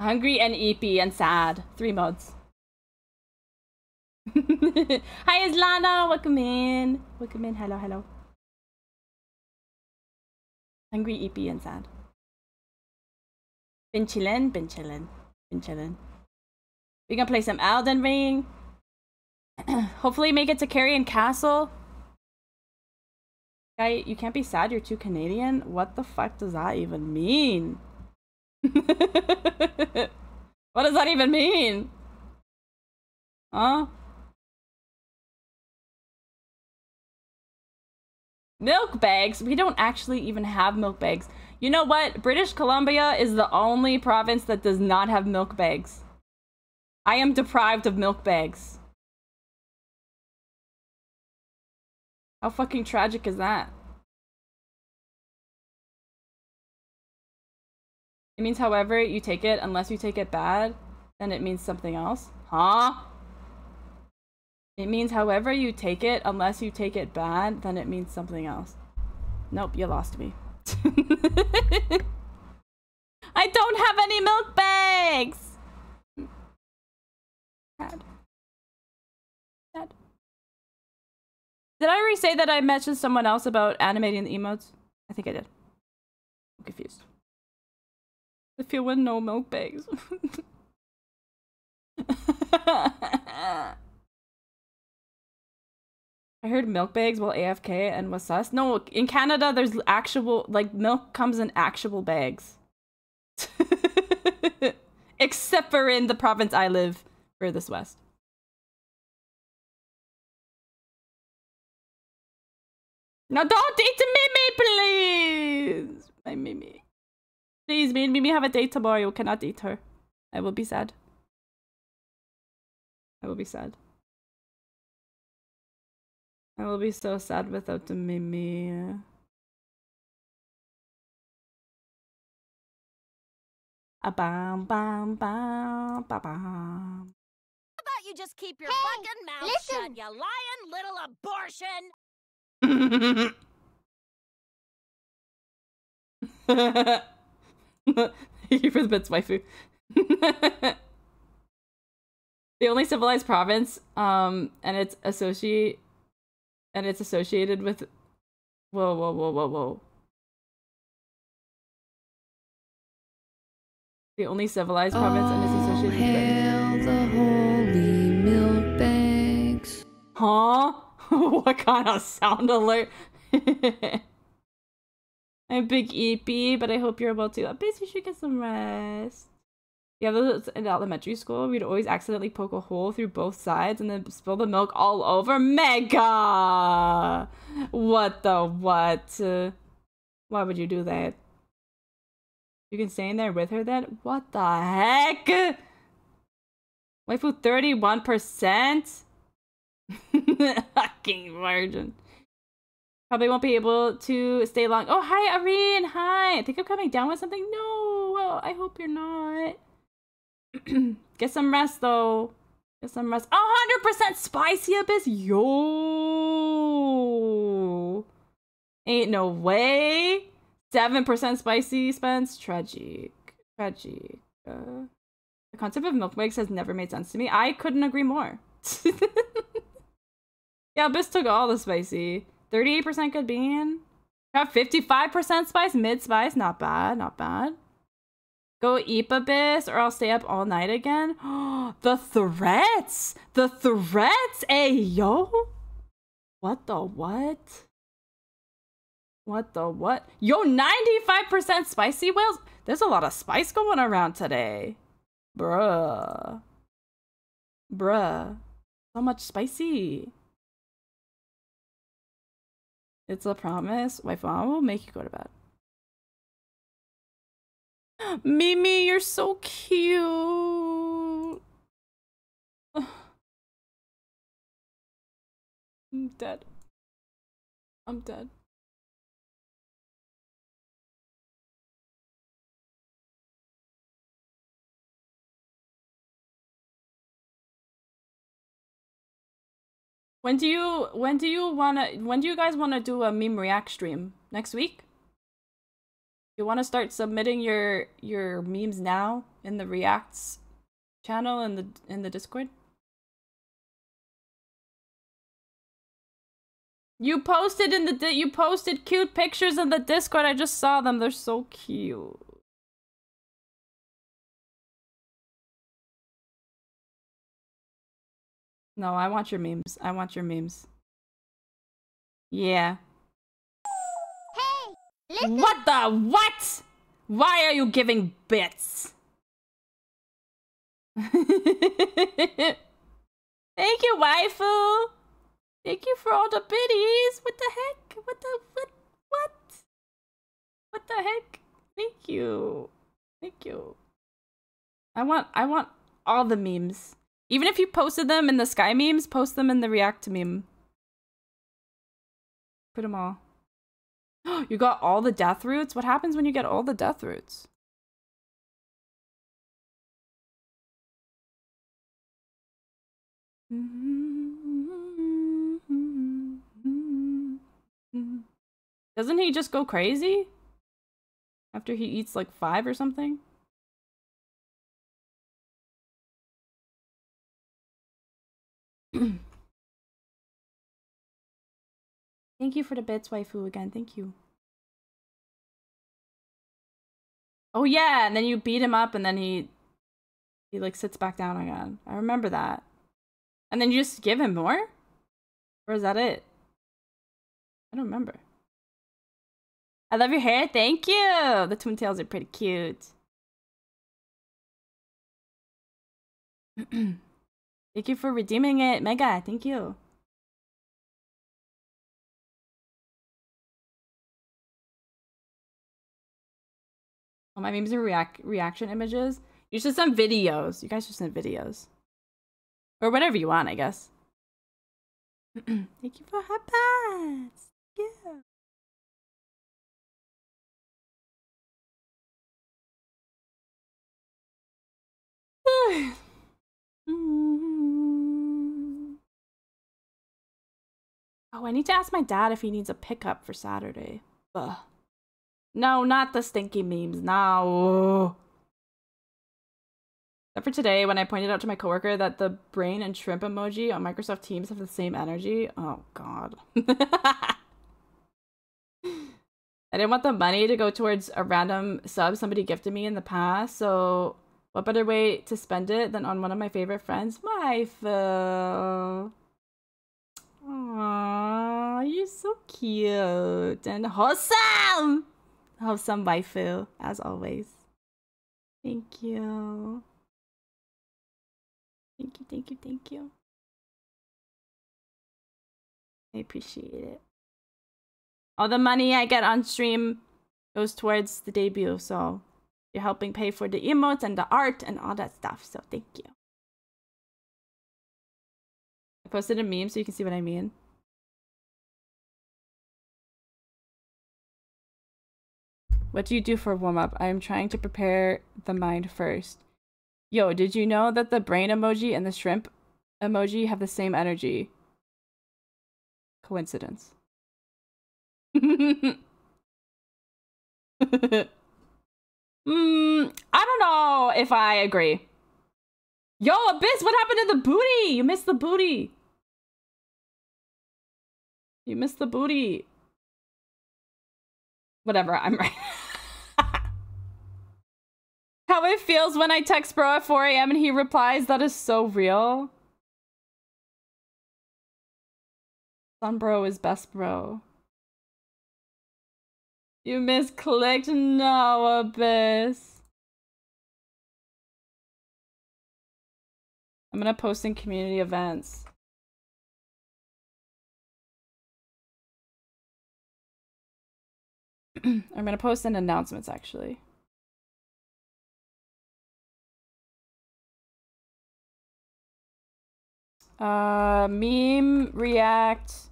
Hungry and eepy and sad. Three mods. Hi, Islana. Welcome in. Welcome in. Hello, hello. Hungry, eepy, and sad. Been chillin', been chillin', been chillin'. We can play some Elden Ring. Hopefully make it to Carrion Castle. Guy, you can't be sad, you're too Canadian. What the fuck does that even mean? What does that even mean? Huh? Milk bags? We don't actually even have milk bags. You know what? British Columbia is the only province that does not have milk bags. I am deprived of milk bags. How fucking tragic is that? It means however you take it, unless you take it bad, then it means something else. Huh? It means however you take it, unless you take it bad, then it means something else. Nope, you lost me. I don't have any milk bags! Sad. Sad. Did I already say that I mentioned someone else about animating the emotes? I think I did. I'm confused. I feel with no milk bags. I heard milk bags while A F K and was sus. No, in Canada there's actual, like, milk comes in actual bags. Except for in the province I live, furthest west. Now don't eat Mimi, please! My Mimi. Please, me and Mimi have a date tomorrow. We cannot eat her. I will be sad. I will be sad. I will be so sad without the Mimi. A bam bam bam ba bam. How about you just keep your hey, fucking mouth listen. shut, you lying little abortion? Thank you for the bits, waifu. The only civilized province, um, and it's associate, and it's associated with. Whoa, whoa, whoa, whoa, whoa. The only civilized oh, province, and it's associated hail with. The holy milk bags. Huh? What kind of sound alert? I'm big E P, but I hope you're well too. I bet you should get some rest. Yeah, those in elementary school, we'd always accidentally poke a hole through both sides and then spill the milk all over. Mega! What the what? Uh, why would you do that? You can stay in there with her then? What the heck? Waifu thirty-one percent? Fucking virgin. Probably won't be able to stay long. Oh, hi, Irene. Hi. I think I'm coming down with something. No, well, I hope you're not. Get some rest, though. Get some rest. one hundred percent spicy abyss. Yo. Ain't no way. seven percent spicy, Spence. Tragic. Tragic. Uh, the concept of milk bags has never made sense to me. I couldn't agree more. Yeah, abyss took all the spicy. thirty-eight percent good bean. Got fifty-five percent spice, mid spice. Not bad, not bad. Go eat abyss or I'll stay up all night again. The threats! The threats! Hey, yo! What the what? What the what? Yo, ninety-five percent spicy whales? There's a lot of spice going around today. Bruh. Bruh. So much spicy. It's a promise. Wife mom will make you go to bed. Mimi, you're so cute. I'm dead. I'm dead. When do you when do you wanna when do you guys wanna do a meme react stream? Next week? You wanna start submitting your your memes now in the reacts channel in the in the Discord? You posted in the you posted cute pictures in the Discord. I just saw them. They're so cute. No, I want your memes. I want your memes. Yeah. Hey, listen. What the what? Why are you giving bits? Thank you, waifu. Thank you for all the biddies. What the heck? What the what? What? What the heck? Thank you. Thank you. I want I want all the memes. Even if you posted them in the Sky memes, post them in the React meme. Put them all. You got all the death roots? What happens when you get all the death roots? Doesn't he just go crazy? After he eats like five or something? Thank you for the bits, waifu, again. Thank you. Oh yeah, and then you beat him up and then he he like sits back down again. I remember that. And then you just give him more? Or is that it? I don't remember. I love your hair. Thank you. The twin tails are pretty cute. Thank you for redeeming it, Mega. Thank you. Oh, my memes are react reaction images. You should send videos. You guys should send videos, or whatever you want, I guess. Thank you for hot pass. Yeah. Oh, I need to ask my dad if he needs a pickup for Saturday. Ugh. No, not the stinky memes. No. Except for today when I pointed out to my coworker that the brain and shrimp emoji on Microsoft Teams have the same energy. Oh, God. I didn't want the money to go towards a random sub somebody gifted me in the past, so what better way to spend it than on one of my favorite friends, waifu. Aww, you're so cute and wholesome! Wholesome waifu, as always. Thank you. Thank you, thank you, thank you. I appreciate it. All the money I get on stream goes towards the debut, so you're helping pay for the emotes and the art and all that stuff, so thank you. I posted a meme so you can see what I mean. What do you do for warm-up? I am trying to prepare the mind first. Yo, did you know that the brain emoji and the shrimp emoji have the same energy? Coincidence. mm, I don't know if I agree. Yo, Abyss, what happened to the booty? You missed the booty. You missed the booty. Whatever, I'm right. How it feels when I text bro at four A M and he replies, that is so real. Sun bro is best bro. You misclicked, no, Abyss. I'm gonna post in community events. I'm gonna post in announcements actually. Uh, meme react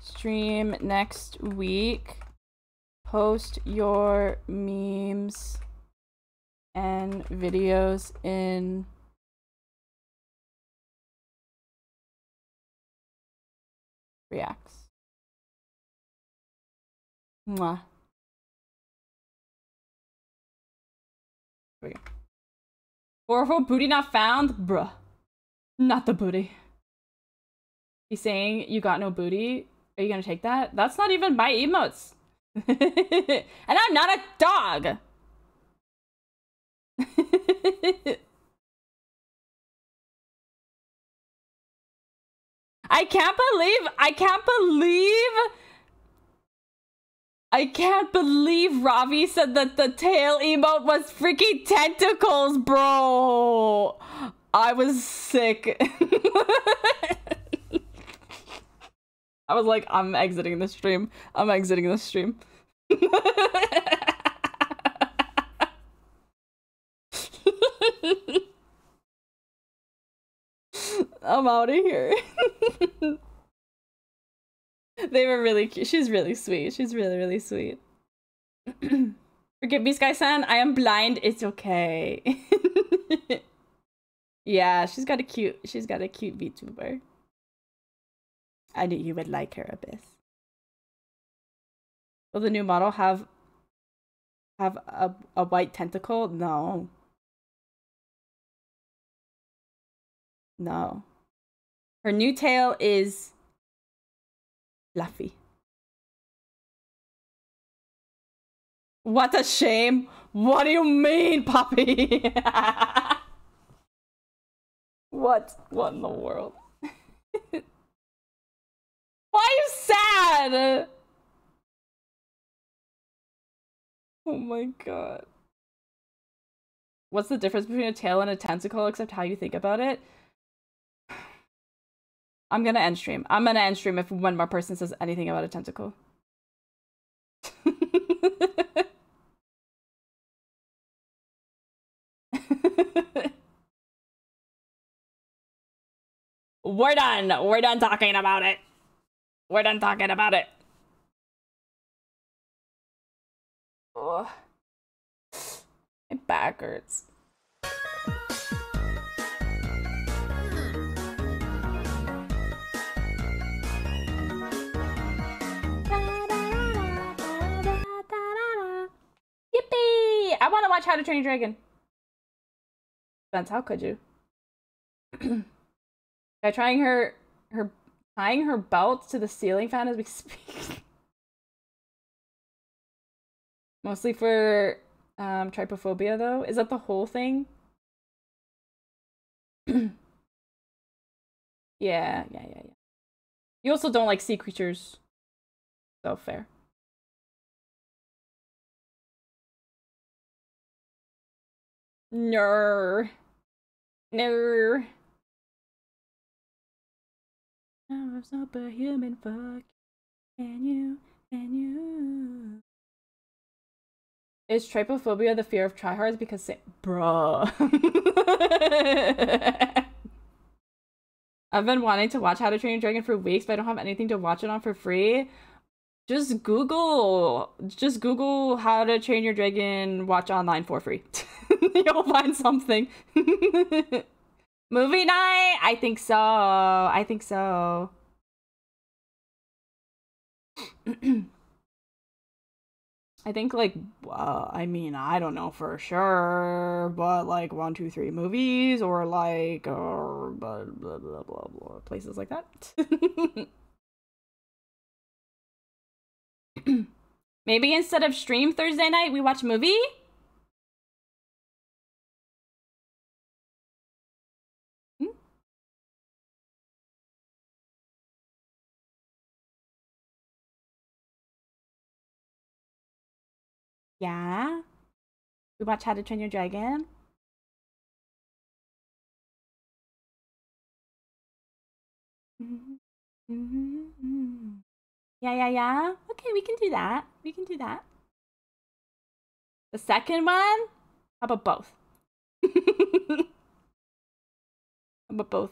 stream next week. Post your memes and videos in reacts. Mwah. Here we go. Fourfold booty not found? Bruh. Not the booty. He's saying, you got no booty? Are you gonna take that? That's not even my emotes. And I'm not a dog! I can't believe, I can't believe, I can't believe Ravi said that the tail emote was freaking tentacles, bro. I was sick. I was like, I'm exiting the stream. I'm exiting the stream. I'm out of here. They were really cute. She's really sweet. She's really, really sweet. Forgive me, Sky-san. I am blind. It's okay. Yeah, she's got a cute, she's got a cute VTuber. I knew you would like her, Abyss. Will the new model have have a, a white tentacle? No. No. Her new tail is fluffy. What a shame. What do you mean, Poppy? What? What in the world? Why are you sad? Oh my god. What's the difference between a tail and a tentacle except how you think about it? I'm gonna end stream. I'm gonna end stream if one more person says anything about a tentacle. We're done. We're done talking about it. We're done talking about it. Oh, my back hurts. Yippee! I want to watch How to Train Your Dragon. Spence, how could you? By trying her, her. Tying her belt to the ceiling fan as we speak. Mostly for um, trypophobia, though. Is that the whole thing? yeah, yeah, yeah, yeah. You also don't like sea creatures. So fair. No. No. I'm superhuman, fuck. And you, and you. Is trypophobia the fear of tryhards? Because, say, bruh. I've been wanting to watch How to Train Your Dragon for weeks, but I don't have anything to watch it on for free. Just Google, just Google How to Train Your Dragon watch online for free. You'll find something. Movie night? I think so. I think so. I think, like, uh, I mean, I don't know for sure, but, like, one, two, three movies or, like, uh, blah, blah, blah, blah, blah, places like that. Maybe instead of stream Thursday night, we watch movie? Yeah, we watch How to Train Your Dragon. Mm-hmm. Mm-hmm. Yeah, yeah, yeah. Okay, we can do that. We can do that. The second one? How about both? How about both?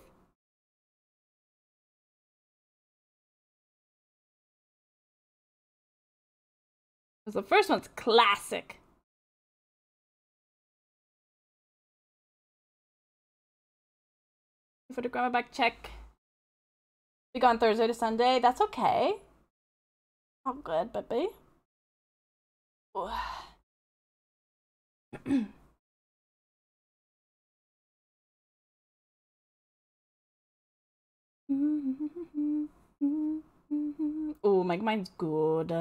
Because the first one's classic. For the grammar back check. We gone Thursday to Sunday. That's okay. I'm good, baby. Oh, my mind's good.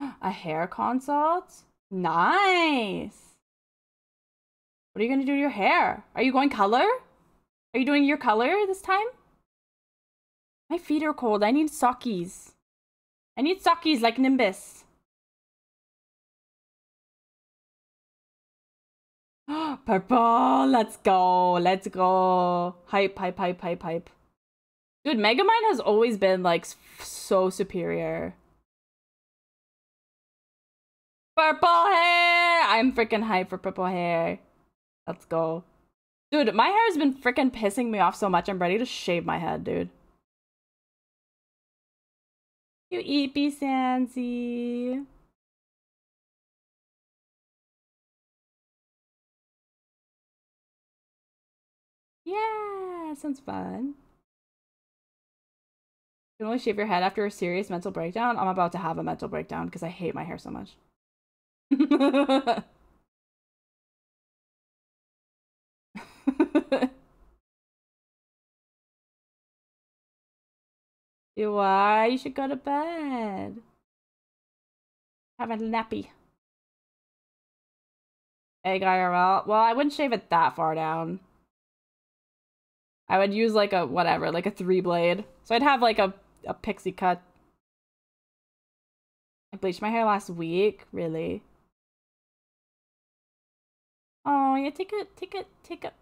A hair consult? Nice. What are you gonna do to your hair? Are you going color? Are you doing your color this time? My feet are cold. I need sockies. I need sockies like Nimbus. Purple. Let's go. Let's go. Hype, hype, hype, hype, hype. Dude, Megamind has always been like so superior. Purple hair! I'm freaking hyped for purple hair. Let's go. Dude, my hair has been freaking pissing me off so much. I'm ready to shave my head, dude. You eepy Sansy. Yeah, sounds fun. You can only shave your head after a serious mental breakdown. I'm about to have a mental breakdown because I hate my hair so much. You are. You should go to bed. Have a nappy. Egg I R L. Well, I wouldn't shave it that far down. I would use like a whatever, like a three blade. So I'd have like a, a pixie cut. I bleached my hair last week. Really? Oh yeah, take a take a take a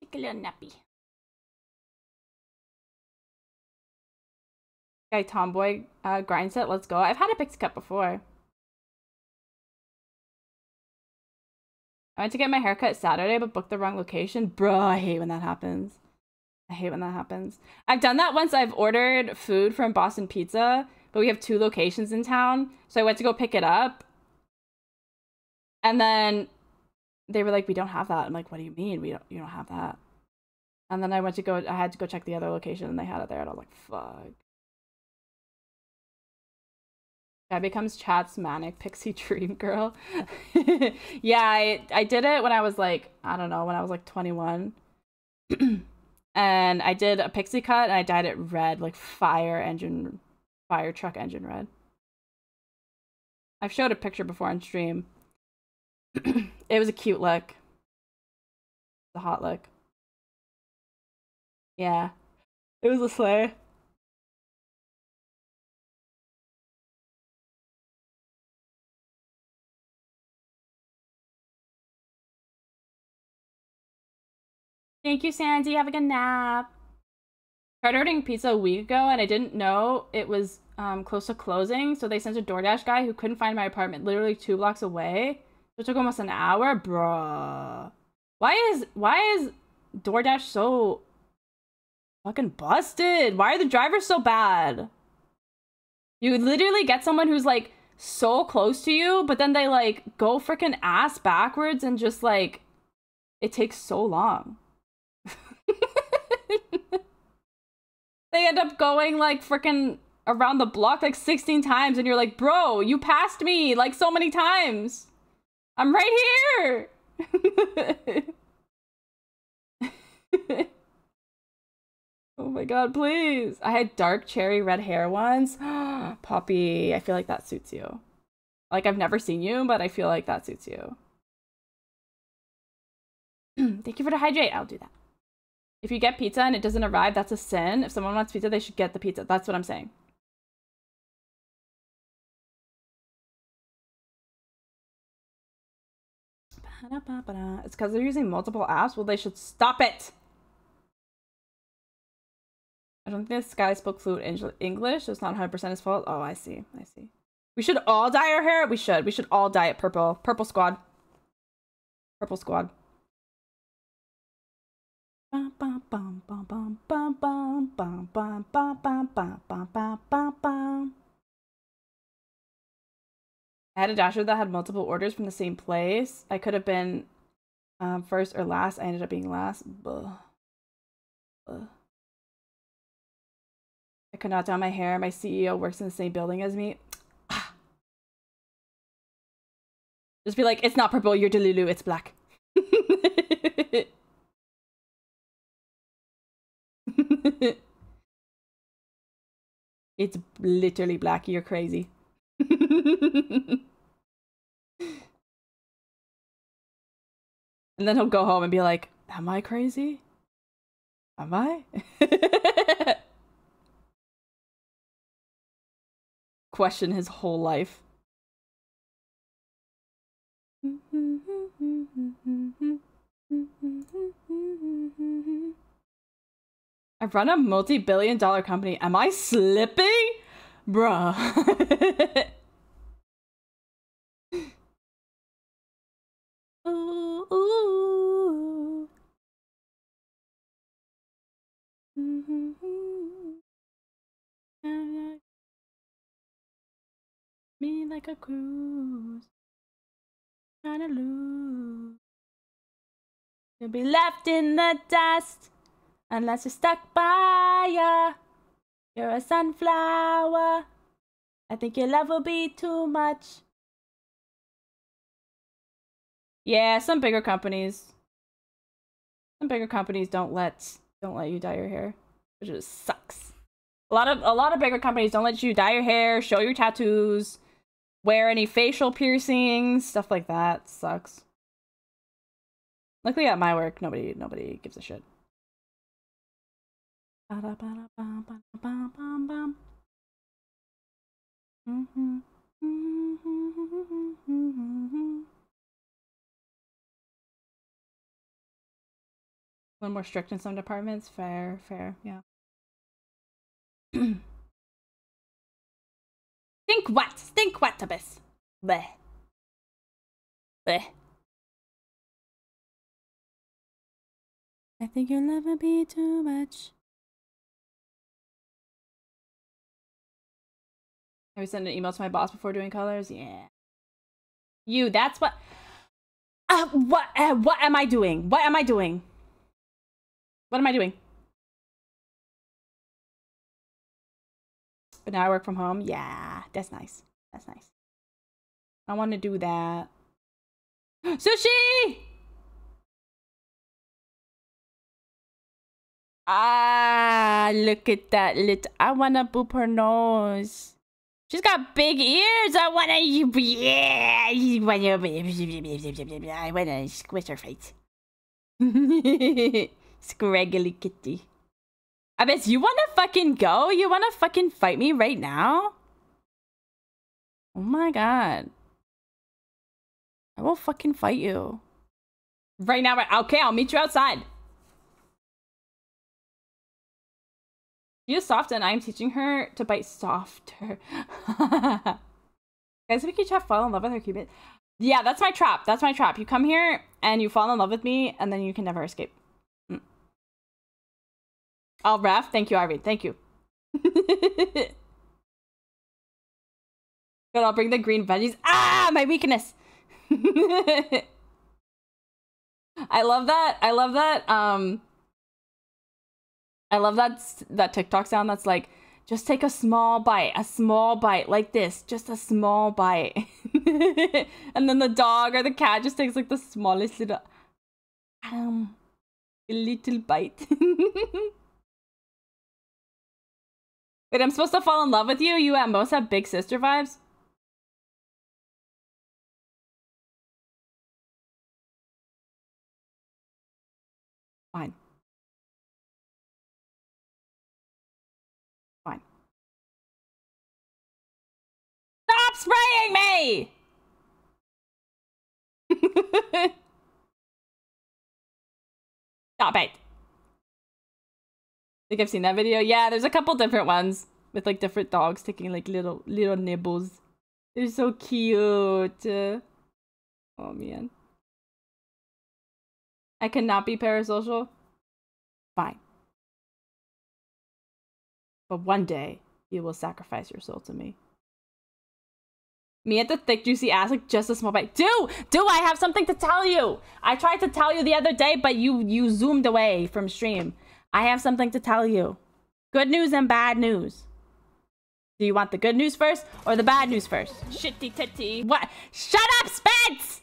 take a little nappy. Guy tomboy uh, grind set, let's go. I've had a pixie cut before. I went to get my haircut Saturday, but booked the wrong location. Bruh, I hate when that happens. I hate when that happens. I've done that once. I've ordered food from Boston Pizza, but we have two locations in town. So I went to go pick it up, and then they were like, we don't have that. I'm like, what do you mean? We don't, you don't have that. And then I went to go, I had to go check the other location and they had it there. And I was like, fuck. That becomes Chat's manic pixie dream girl. Yeah, I, I did it when I was like, I don't know, when I was like twenty-one. And I did a pixie cut and I dyed it red, like fire engine, fire truck engine red. I've showed a picture before on stream. It was a cute look. The hot look. Yeah. It was a slay. Thank you, Sandy. Have a good nap. Tried ordering pizza a week ago and I didn't know it was um, close to closing, so they sent a DoorDash guy who couldn't find my apartment literally two blocks away. It took almost an hour, bruh. Why is why is DoorDash so fucking busted? Why are the drivers so bad? You literally get someone who's like so close to you, but then they like go freaking ass backwards and just like it takes so long. They end up going like freaking around the block like sixteen times, and you're like, bro, you passed me like so many times. I'm right here! Oh my god, please! I had dark cherry red hair once. Poppy, I feel like that suits you. Like, I've never seen you, but I feel like that suits you. Thank you for the hydrate. I'll do that. If you get pizza and it doesn't arrive, that's a sin. If someone wants pizza, they should get the pizza. That's what I'm saying. It's because they're using multiple apps. Well, they should stop it. I don't think this guy spoke fluent English, so it's not one hundred percent his fault. Oh, I see. I see. We should all dye our hair. We should. We should all dye it purple. Purple squad. Purple squad. I had a dasher that had multiple orders from the same place. I could have been um, first or last. I ended up being last. Blah. Uh, I could not dye my hair. My C E O works in the same building as me. Ah. Just be like, it's not purple, you're Delulu, it's black. It's literally black, you're crazy. And then he'll go home and be like, am I crazy? Am I? Question his whole life. I run a multi-billion dollar company. Am I slipping? Bruh. Ooh, ooh. Mm-hmm. Me like a cruise. Trying to lose. You'll be left in the dust. Unless you're stuck by ya, you're a sunflower. I think your love will be too much. Yeah, some bigger companies, some bigger companies don't let don't let you dye your hair, which just sucks. A lot of a lot of bigger companies don't let you dye your hair, show your tattoos, wear any facial piercings, stuff like that. Sucks. Luckily at my work, nobody nobody gives a shit. A little more strict in some departments. Fair, fair, yeah. Think what? Think what, Tabis? Bleh. Bleh. I think you'll never be too much. I would send an email to my boss before doing colors. Yeah. You, that's what... Uh, what, uh, what am I doing? What am I doing? What am I doing? But now I work from home. Yeah, that's nice. That's nice. I want to do that. Sushi! Ah, look at that lit. I want to boop her nose. She's got big ears. I wanna, yeah, I wanna squish her face. Scraggly kitty. I bet you wanna fucking go? You wanna fucking fight me right now? Oh my god. I will fucking fight you. Right now, right? Okay, I'll meet you outside. She is soft and I'm teaching her to bite softer. Guys, we can try to fall in love with her cupid. Yeah, that's my trap. That's my trap. You come here and you fall in love with me and then you can never escape. Mm. I'll ref. Thank you, Irene. Thank you. Good, I'll bring the green veggies. Ah, my weakness. I love that. I love that. Um... I love that that TikTok sound that's like, just take a small bite, a small bite, like this, just a small bite. And then the dog or the cat just takes like the smallest little, um, little bite. Wait, I'm supposed to fall in love with you? You at most have big sister vibes? Fine. Stop spraying me! Stop it. I think I've seen that video. Yeah, there's a couple different ones with like different dogs taking like little little nibbles. They're so cute. Uh, oh man. I cannot be parasocial. Fine. But one day you will sacrifice your soul to me. Me at the thick juicy ass, like just a small bite. Do, do I have something to tell you? I tried to tell you the other day, but you you zoomed away from stream. I have something to tell you. Good news and bad news. Do you want the good news first or the bad news first? Shitty titty. What? Shut up, Spence!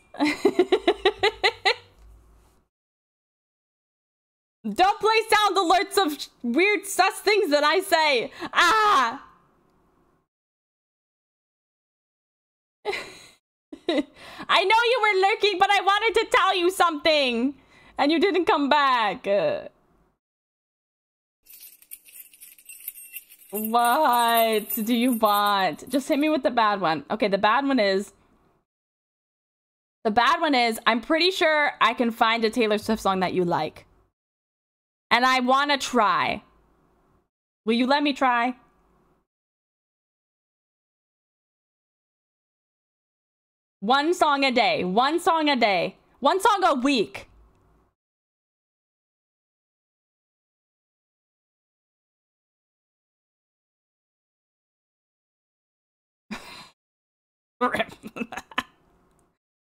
Don't play sound alerts of weird sus things that I say. Ah! I know you were lurking, but I wanted to tell you something. And you didn't come back. Uh. What do you want? Just hit me with the bad one. Okay, the bad one is... The bad one is, I'm pretty sure I can find a Taylor Swift song that you like. And I want to try. Will you let me try? One song a day. One song a day. One song a week.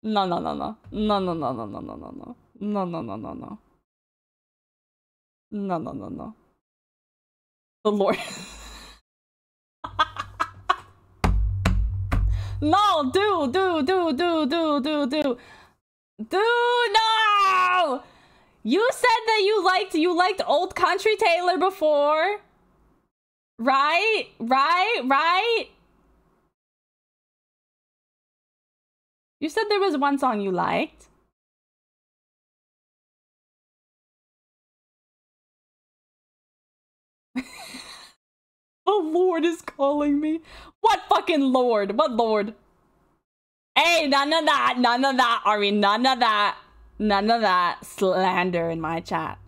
No, no, no, no. No, no, no, no, no, no, no, no. No, no, no, no, no. No, no, no, no. The Lord. No, do, do, do, do, do, do, do. Do, no! You said that you liked, you liked old country Taylor before. Right? Right? Right? You said there was one song you liked. The Lord is calling me. What fucking Lord? What Lord? Hey, none of that. None of that. I mean, none of that. None of that slander in my chat.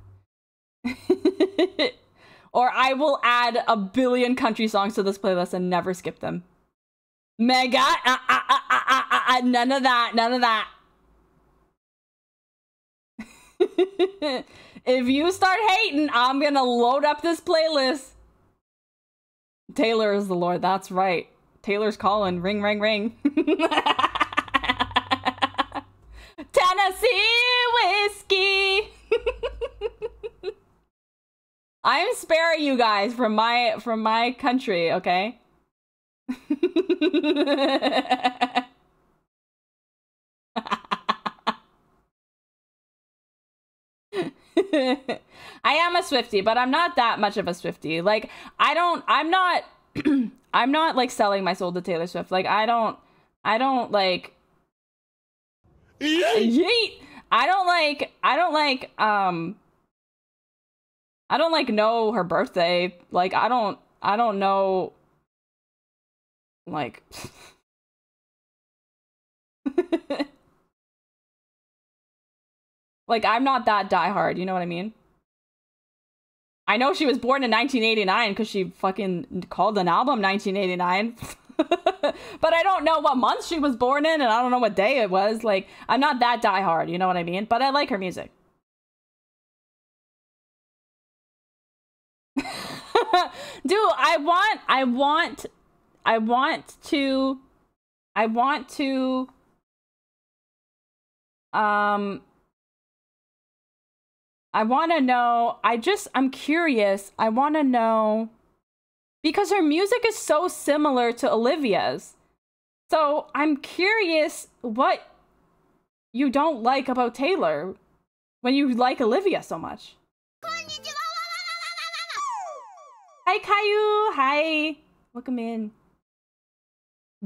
Or I will add a billion country songs to this playlist and never skip them. Mega, uh, uh, uh, uh, uh, uh, none of that, none of that. If you start hating, I'm gonna load up this playlist. Taylor is the Lord, that's right. Taylor's calling, ring, ring, ring. Tennessee whiskey. I'm sparing you guys from my, from my country, okay? I am a Swiftie, but I'm not that much of a Swiftie. Like, I don't, I'm not, I'm not like selling my soul to Taylor Swift. Like, I don't, I don't like, yeet. I don't like, I don't like, um, I don't like know her birthday. Like, I don't, I don't know. Like, like, I'm not that diehard, you know what I mean? I know she was born in nineteen eighty-nine because she fucking called an album nineteen eighty-nine. But I don't know what month she was born in, and I don't know what day it was. Like, I'm not that diehard, you know what I mean? But I like her music. Dude, I want, I want... I want to, I want to, um, I want to know, I just, I'm curious, I want to know, because her music is so similar to Olivia's, so I'm curious what you don't like about Taylor when you like Olivia so much. Konnichiwa. Hi, Caillou, hi, welcome in.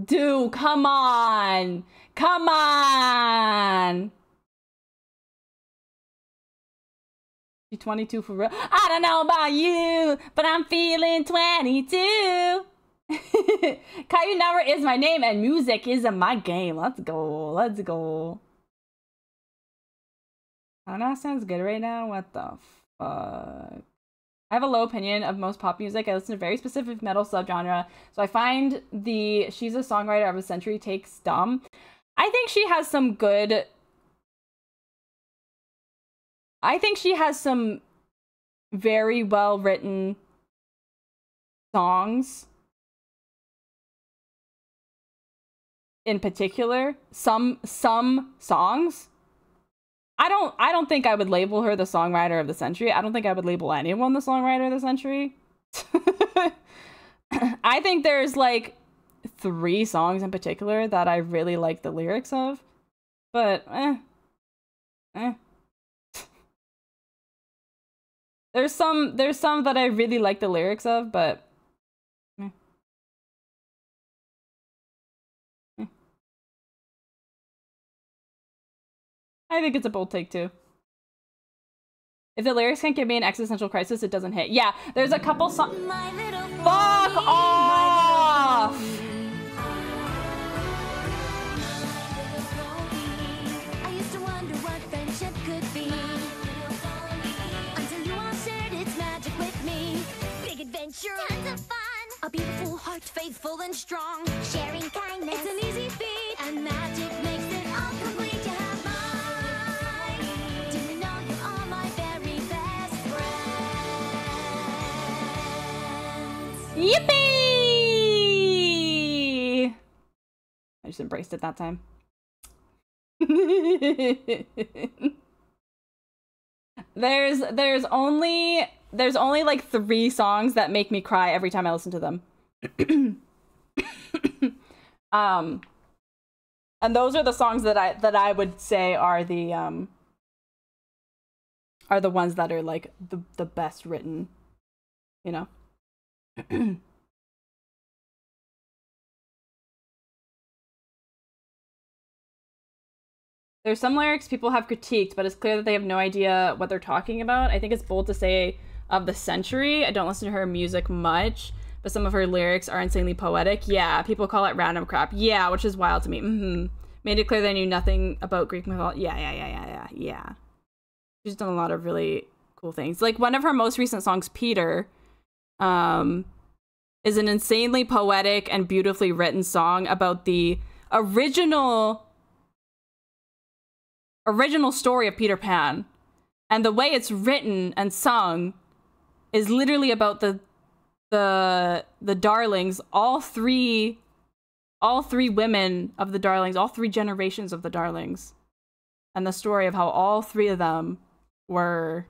Dude, come on. Come on. You're twenty-two for real. I don't know about you, but I'm feeling twenty-two. Caillou number is my name and music is my game. Let's go. Let's go. I don't know. It sounds good right now. What the fuck? I have a low opinion of most pop music. I listen to very specific metal subgenre, so I find the She's a Songwriter of a Century takes dumb. I think she has some good... I think she has some very well-written songs. In particular, some, some songs. I don't I don't think I would label her the songwriter of the century. I don't think I would label anyone the songwriter of the century. I think there's like three songs in particular that I really like the lyrics of, but eh, eh. There's some there's some that I really like the lyrics of, but eh. Eh. I think it's a bold take too. If the lyrics can't give me an existential crisis, it doesn't hit. Yeah, there's a couple songs. Fuck off! I used to wonder what friendship could be. Until you all shared its magic with me. Big adventure, tons of fun. A beautiful heart, faithful and strong. Sharing kindness, it's an easy feat. And magic makes it all complete. Yippee! I just embraced it that time. there's there's only there's only like three songs that make me cry every time I listen to them. um and those are the songs that I that I would say are the um are the ones that are like the the best written, you know. There's some lyrics people have critiqued, but it's clear that they have no idea what they're talking about. I think it's bold to say of the century. I don't listen to her music much, but some of her lyrics are insanely poetic. Yeah, people call it random crap. Yeah, which is wild to me. Mm-hmm. Made it clear they knew nothing about Greek mythology. Yeah, yeah, yeah, yeah, yeah, yeah. She's done a lot of really cool things. Like one of her most recent songs, Peter, um is an insanely poetic and beautifully written song about the original original story of Peter Pan, and the way it's written and sung is literally about the the the darlings, all three all three women of the darlings, all three generations of the darlings, and the story of how all three of them were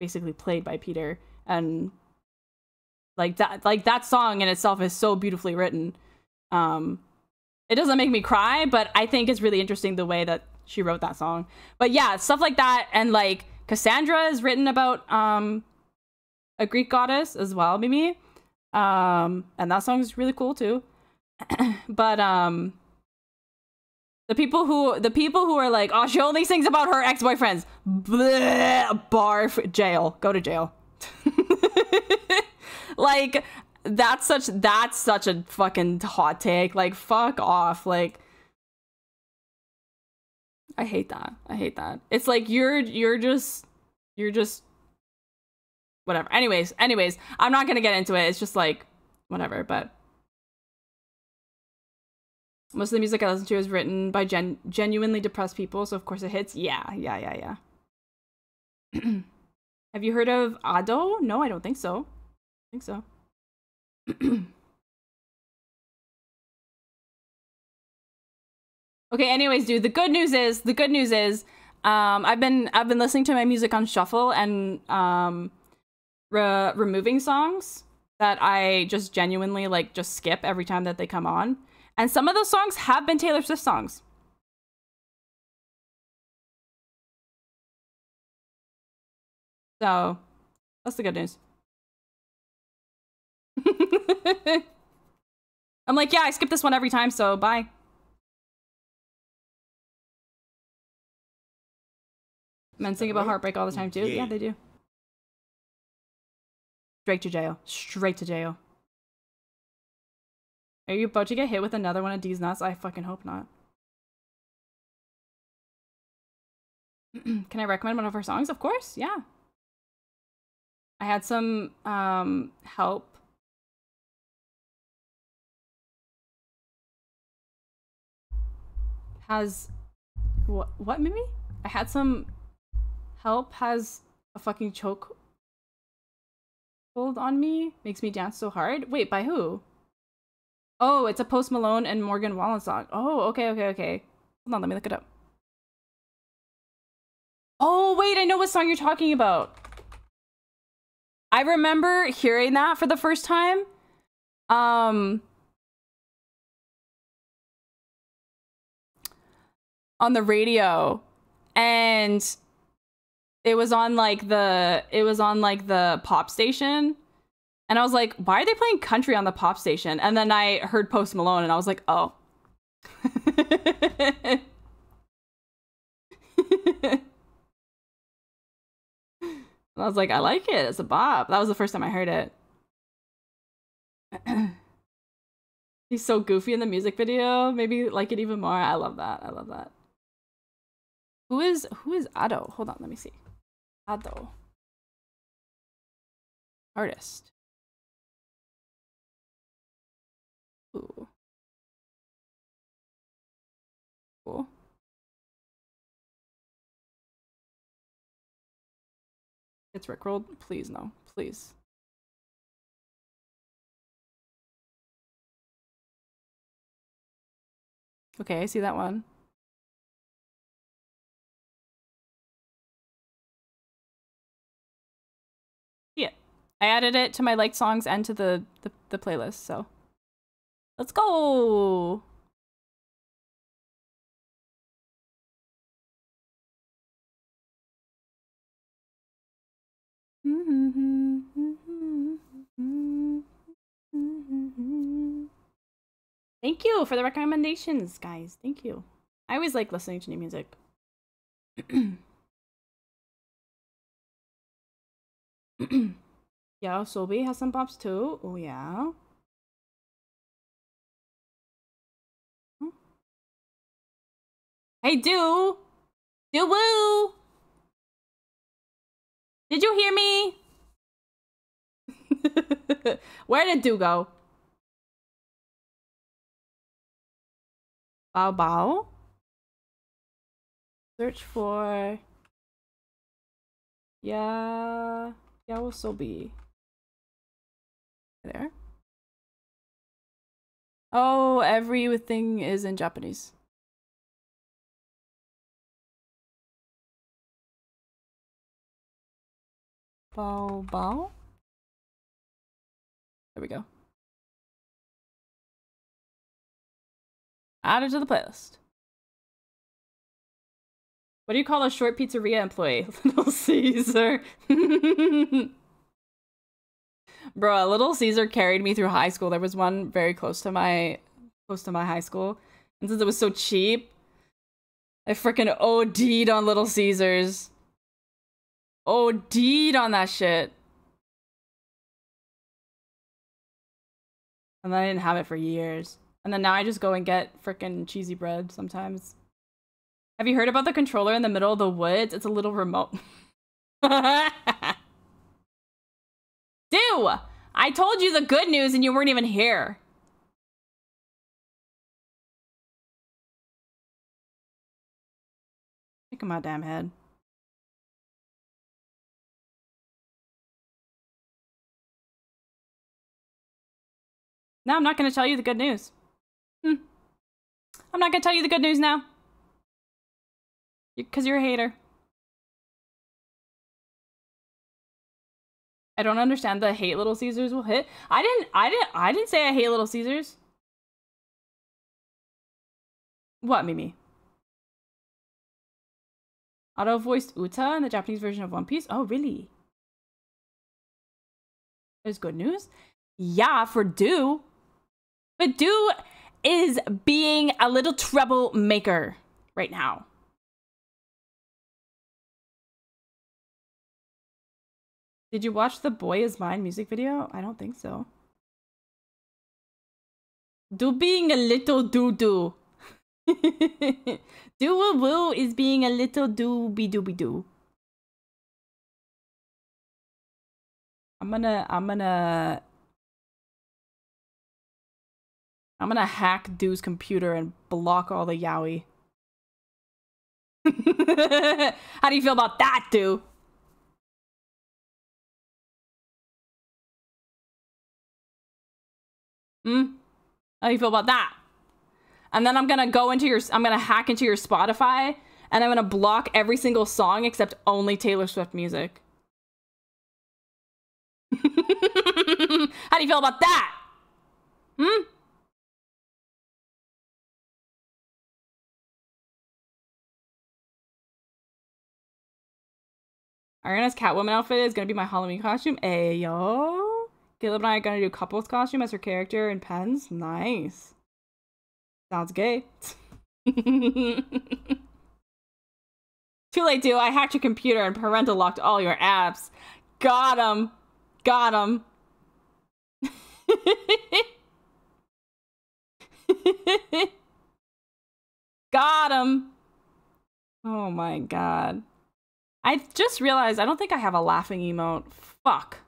basically played by Peter. And Like that, like that song in itself is so beautifully written. Um, it doesn't make me cry, but I think it's really interesting the way that she wrote that song. But yeah, stuff like that, and like Cassandra is written about um, a Greek goddess as well, maybe. Um, and that song is really cool too. But um, the people who the people who are like, oh, she only sings about her ex-boyfriends. Bleh, barf, jail, go to jail. Like that's such that's such a fucking hot take. Like fuck off. Like I hate that. I hate that. It's like you're you're just you're just whatever. Anyways, anyways, I'm not gonna get into it. It's just like whatever. But most of the music I listen to is written by gen genuinely depressed people, so of course it hits. Yeah, yeah, yeah, yeah. Have you heard of Ado? No, I don't think so. I think so. Okay, anyways, dude, the good news is the good news is um I've been I've been listening to my music on shuffle and um re removing songs that I just genuinely like just skip every time that they come on. And some of those songs have been Taylor Swift songs. So, that's the good news. I'm like, yeah, I skip this one every time, so bye. Men sing about heartbreak all the time too. Yeah. Yeah, they do. Straight to jail. Straight to jail. Are you about to get hit with another one of these nuts? I fucking hope not. Can I recommend one of her songs? Of course, yeah. I had some um, help. Has what what Mimi? I had some help has a fucking choke hold on me, makes me dance so hard. Wait, by who? Oh, it's a Post Malone and Morgan Wallen song. Oh, okay, okay, okay. Hold on, let me look it up. Oh, wait, I know what song you're talking about. I remember hearing that for the first time. Um, on the radio. And it was on like the it was on like the pop station. And I was like, why are they playing country on the pop station? And then I heard Post Malone and I was like, oh. I was like, I like it. It's a bop. That was the first time I heard it. He's so goofy in the music video. Maybe like it even more. I love that. I love that. Who is who is Ado? Hold on, let me see. Ado. Artist. Ooh. Cool. It's Rickrolled. Please, no. Please. Okay, I see that one. Yeah. I added it to my liked songs and to the, the, the playlist, so. Let's go! Thank you for the recommendations, guys. Thank you. I always like listening to new music. Yeah, Sobi has some pops too. Oh, yeah. Hey, do. Do woo. Did you hear me? Where did do go? Bao Bao? Search for... Yeah... Yeah, will so be... There. Oh, everything is in Japanese. Bao Bao? There we go. Add it to the playlist. What do you call a short pizzeria employee? Little Caesar. Bro, Little Caesar carried me through high school. There was one very close to my close to my high school. And since it was so cheap, I freaking OD'd on Little Caesars. OD'd on that shit. And then I didn't have it for years. And then now I just go and get frickin' cheesy bread sometimes. Have you heard about the controller in the middle of the woods? It's a little remote. Do! I told you the good news and you weren't even here. Look at my damn head. Now I'm not going to tell you the good news. Hmm. I'm not gonna tell you the good news now. Because you're a hater. I don't understand the hate Little Caesars will hit. I didn't I didn't I didn't say I hate Little Caesars. What, Mimi? Ado voiced Uta in the Japanese version of One Piece? Oh really? There's good news? Yeah, for Do. But Do is being a little troublemaker right now. Did you watch the Boy Is Mine music video? I don't think so. Do being a little doo-doo. Do-woo-woo is being a little dooby-dooby-doo. I'm gonna... I'm gonna... I'm gonna hack Dude's computer and block all the yaoi. How do you feel about that, Dude? Hmm? How do you feel about that? And then I'm gonna go into your- I'm gonna hack into your Spotify and I'm gonna block every single song except only Taylor Swift music. How do you feel about that? Hmm? Ariana's Catwoman outfit is gonna be my Halloween costume. Ayo. Caleb and I are gonna do couples costume as her character in Pens. Nice. Sounds gay. Too late, dude. I hacked your computer and parental locked all your apps. Got him. Got him. Got him. Oh my god. I just realized I don't think I have a laughing emote. Fuck.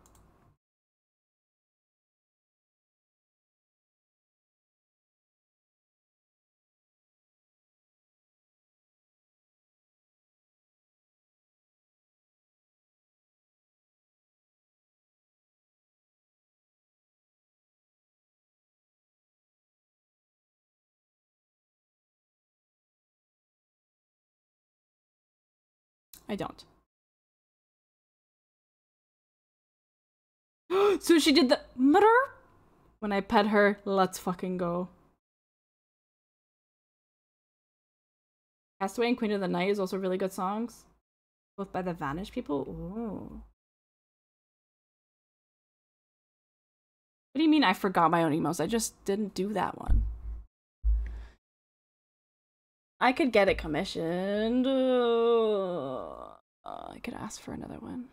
I don't. So she did the murder when I pet her. Let's fucking go. Castaway and Queen of the Night is also really good songs, both by the Vanished People. Ooh. What do you mean I forgot my own emotes? I just didn't do that one. I could get it commissioned. Uh, I could ask for another one.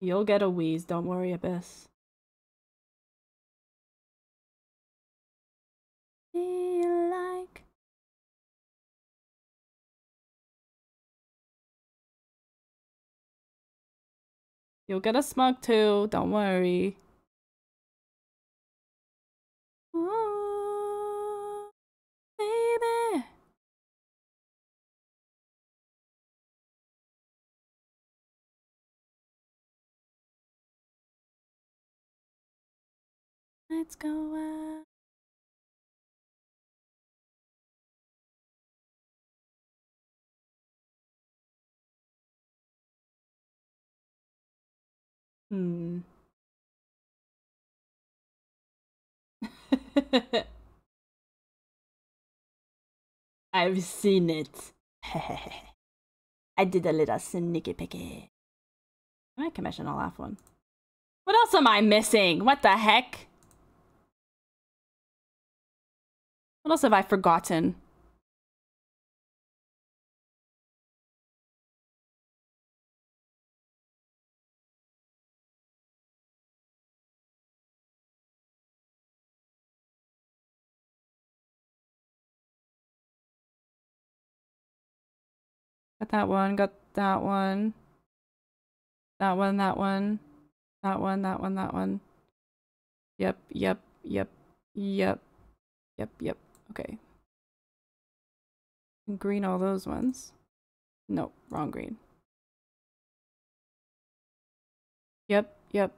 You'll get a wheeze, don't worry, Abyss. Feel like... You'll get a smug too, don't worry. Ooh, baby. Let's go out. Hmm. I've seen it. I did a little sneaky picky. I commissioned a laugh one. What else am I missing? What the heck? What else have I forgotten? Got that one, got that one. That one, that one. That one, that one, that one. Yep, yep, yep, yep. Yep, yep. Okay. Green all those ones. No, wrong green. Yep, yep.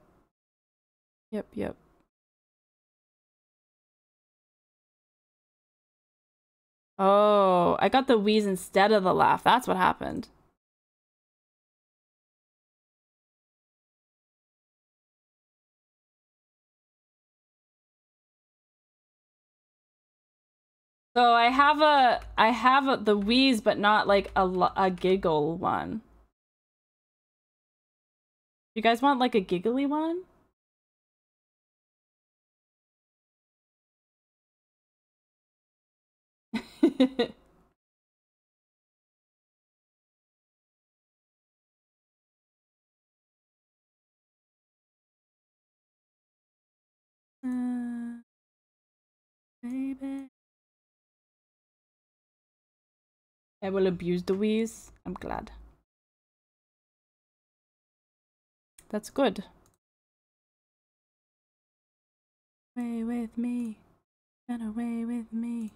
Yep, yep. Oh, I got the wheeze instead of the laugh. That's what happened. So I have a, I have a, the wheeze, but not like a, a giggle one. You guys want like a giggly one? uh, baby. I will abuse the wheeze. I'm glad. That's good. Away with me. Run away with me.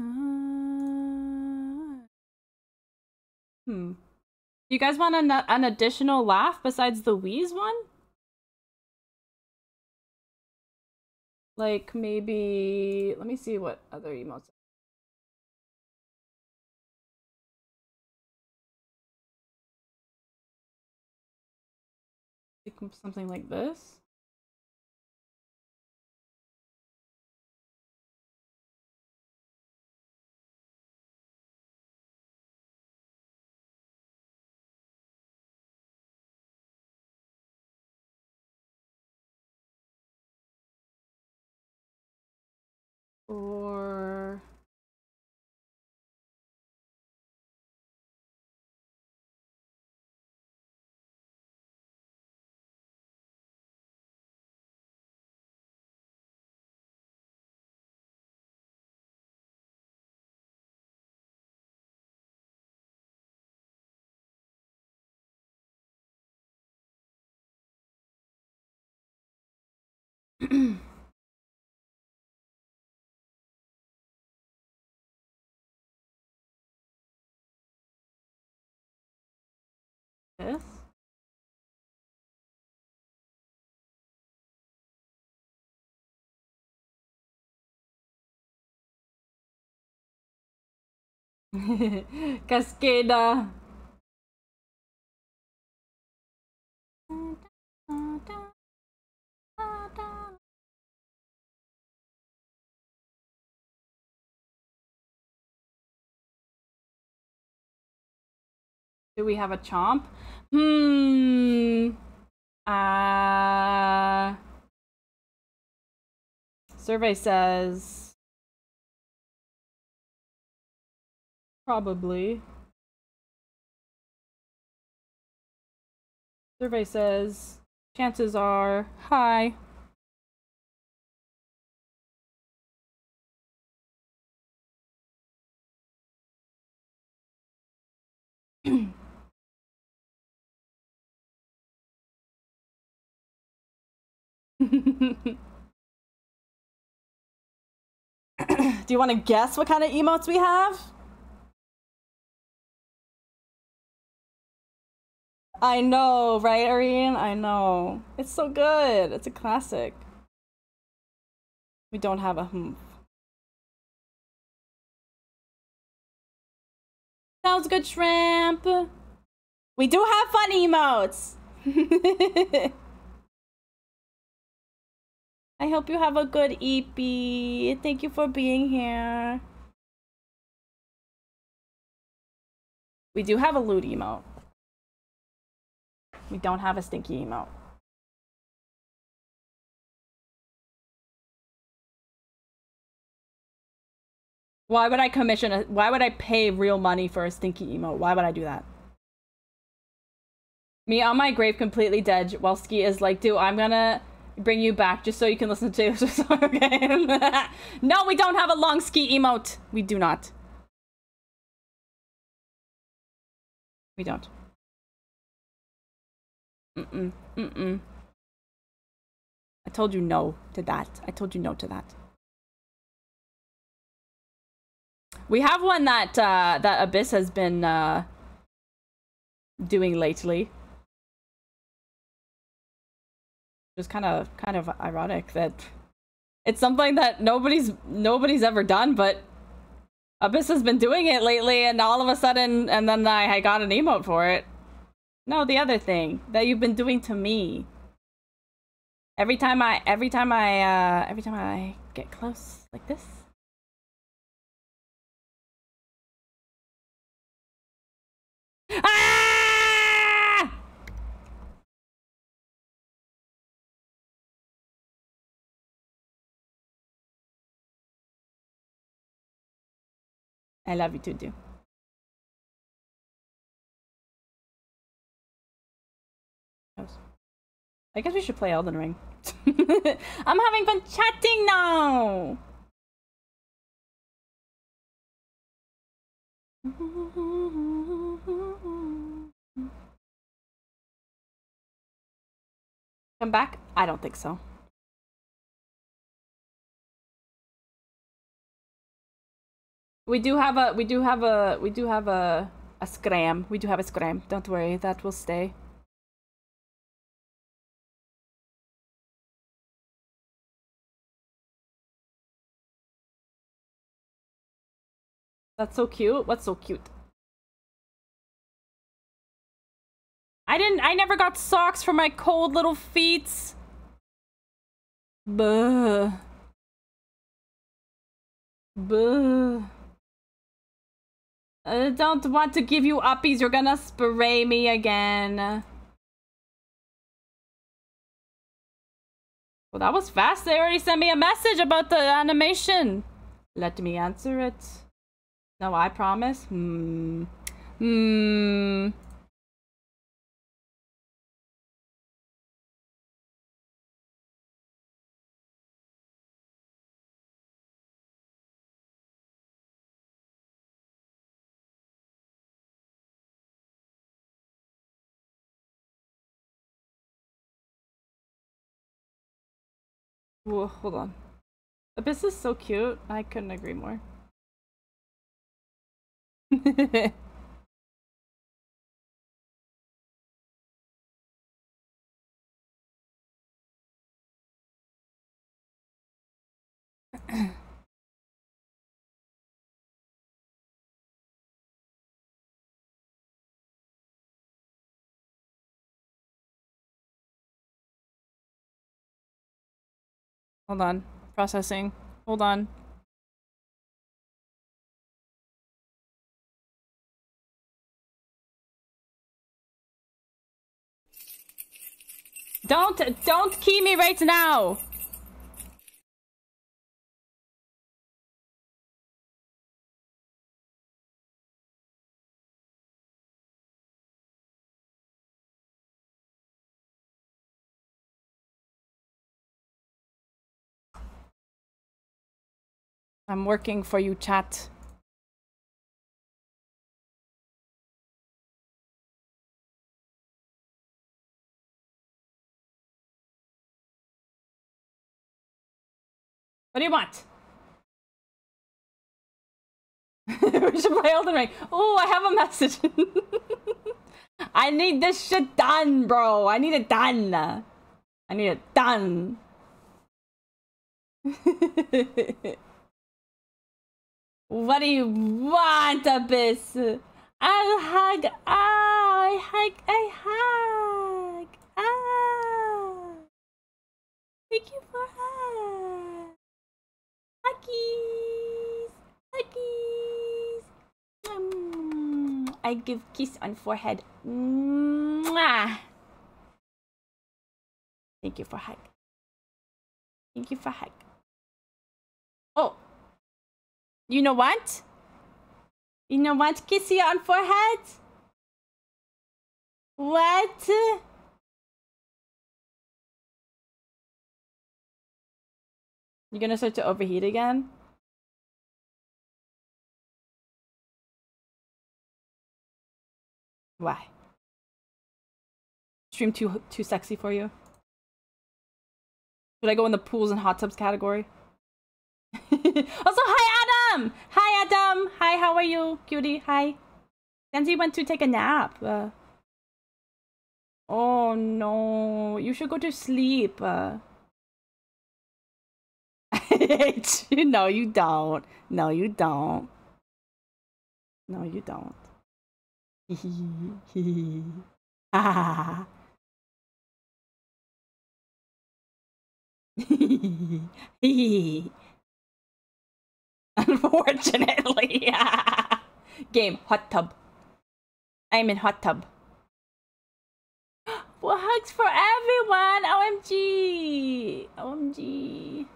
Uh, hmm. You guys want an, an additional laugh besides the Wheeze one? Like, maybe... Let me see what other emotes... Something like this. Or this. Cascada. Do we have a chomp? Hmm. Uh, survey says probably. Survey says chances are high. Do you want to guess what kind of emotes we have? I know, right, Irene? I know. It's so good. It's a classic. We don't have a hmm. Sounds good, shrimp. We do have fun emotes. I hope you have a good E P. Thank you for being here. We do have a loot emote. We don't have a stinky emote. Why would I commission a, why would I pay real money for a stinky emote? Why would I do that? Me on my grave completely dead while Ski is like, dude, I'm gonna bring you back just so you can listen to Taylor Swift's song, okay? No, we don't have a long Ski emote. We do not. We don't. Mm-mm. Mm-mm. I told you no to that. I told you no to that. We have one that, uh, that Abyss has been, uh, doing lately. It's kind of kind of ironic that it's something that nobody's nobody's ever done, but Abyss has been doing it lately, and all of a sudden, and then I, I got an emote for it. No, the other thing that you've been doing to me. Every time I every time I uh, every time I get close like this. Ah! I love you too, do. I guess we should play Elden Ring. I'm having fun chatting now! Come back? I don't think so. We do have a, we do have a, we do have a, a scram. We do have a scram. Don't worry, that will stay. That's so cute. What's so cute? I didn't, I never got socks for my cold little feets. Buh. Buh. I don't want to give you uppies. You're gonna spray me again. Well, that was fast. They already sent me a message about the animation. Let me answer it. No, I promise. Hmm. Hmm. Whoa, hold on. This is so cute. I couldn't agree more. Hold on. Processing. Hold on. Don't, don't key me right now. I'm working for you, chat. What do you want? We should play Elden Ring. Oh, I have a message. I need this shit done, bro. I need it done. I need it done. What do you want, Abyss? I'll hug. Oh, I hug. I hug. Oh. Thank you for hugging. Huggies! Huggies! Mm. I give kiss on forehead. Mwah. Thank you for hug. Thank you for hug. Oh! You know what? You know what? Kissy on forehead? What? You're gonna start to overheat again? Why? Stream too too sexy for you? Should I go in the pools and hot tubs category? Also, hi Adam! Hi Adam! Hi, how are you, cutie? Hi. Sansy went to take a nap. Uh, oh no, you should go to sleep. Uh, No, you don't. No, you don't. No, you don't. Ah. Unfortunately. Game, hot tub. I'm in hot tub. Well, hugs for everyone. O M G. O M G.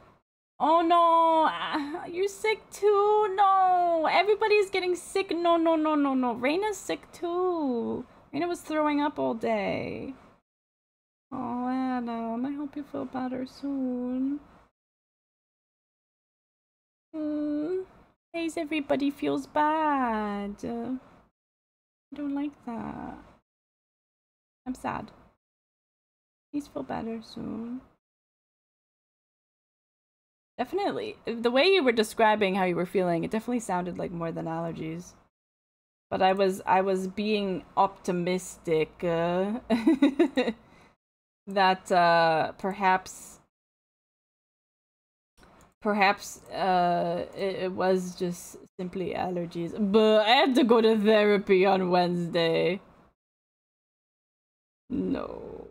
Oh no, you're sick too. No, everybody's getting sick. No, no, no, no, no. Raina's sick too. Raina was throwing up all day. Oh, Adam, I hope you feel better soon. Mm. Please, everybody feels bad. I don't like that. I'm sad. Please feel better soon. Definitely. The way you were describing how you were feeling, it definitely sounded like more than allergies. But I was I was being optimistic uh, that uh, perhaps perhaps uh, it, it was just simply allergies. But I have to go to therapy on Wednesday. No.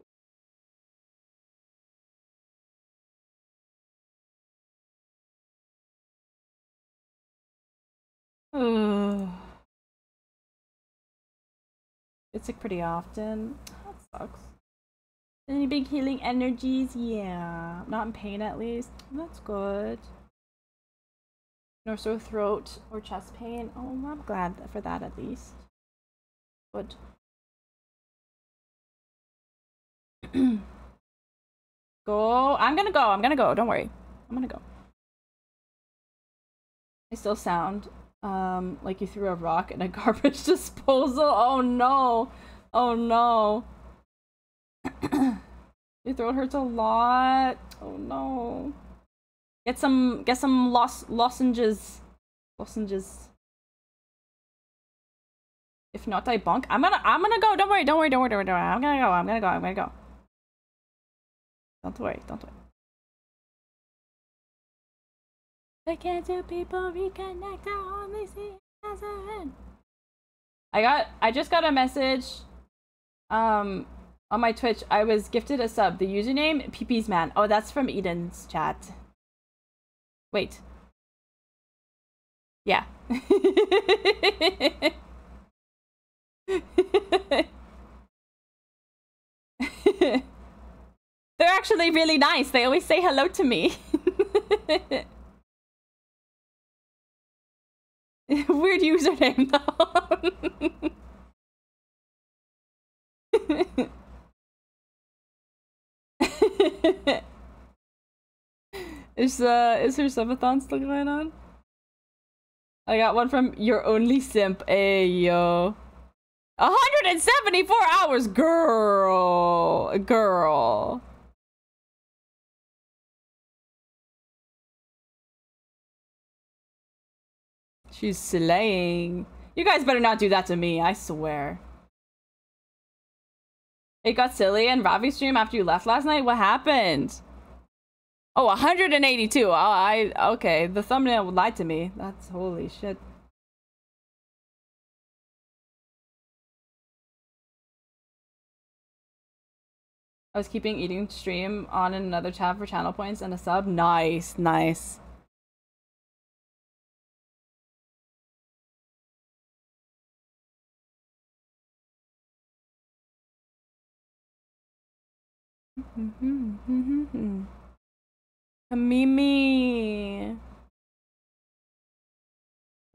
Ugh. It's sick pretty often. That sucks. Any big healing energies? Yeah. Not in pain at least. That's good. No sore throat or chest pain. Oh, I'm glad for that at least. Good. Go. I'm gonna go. I'm gonna go. Don't worry. I'm gonna go. I still sound Um, like you threw a rock in a garbage disposal. Oh no! Oh no! Your throat hurts a lot. Oh no! Get some, get some los lozenges. Lozenges. If not, I bonk. I'm gonna, I'm gonna go. Don't worry. Don't worry. Don't worry. Don't worry. Don't worry. I'm gonna go. I'm gonna go. I'm gonna go. Don't worry. Don't worry. I can't do people reconnect, I only see it as a end. I got- I just got a message um, on my Twitch. I was gifted a sub. The username? P P's Man. Oh, that's from Eden's chat. Wait. Yeah. They're actually really nice. They always say hello to me. Weird username though. Is uh is her subathon still going on? I got one from your only simp. Ayo. one hundred seventy-four hours, girl, girl. She's slaying. You guys better not do that to me, I swear. It got silly in Ravi's stream after you left last night? What happened? Oh, one hundred eighty-two. Oh, I... Okay, the thumbnail lied to me. That's... Holy shit. I was keeping eating stream on another tab for channel points and a sub. Nice, nice. Mm-hmm, mm-hmm, mm-hmm. Mimi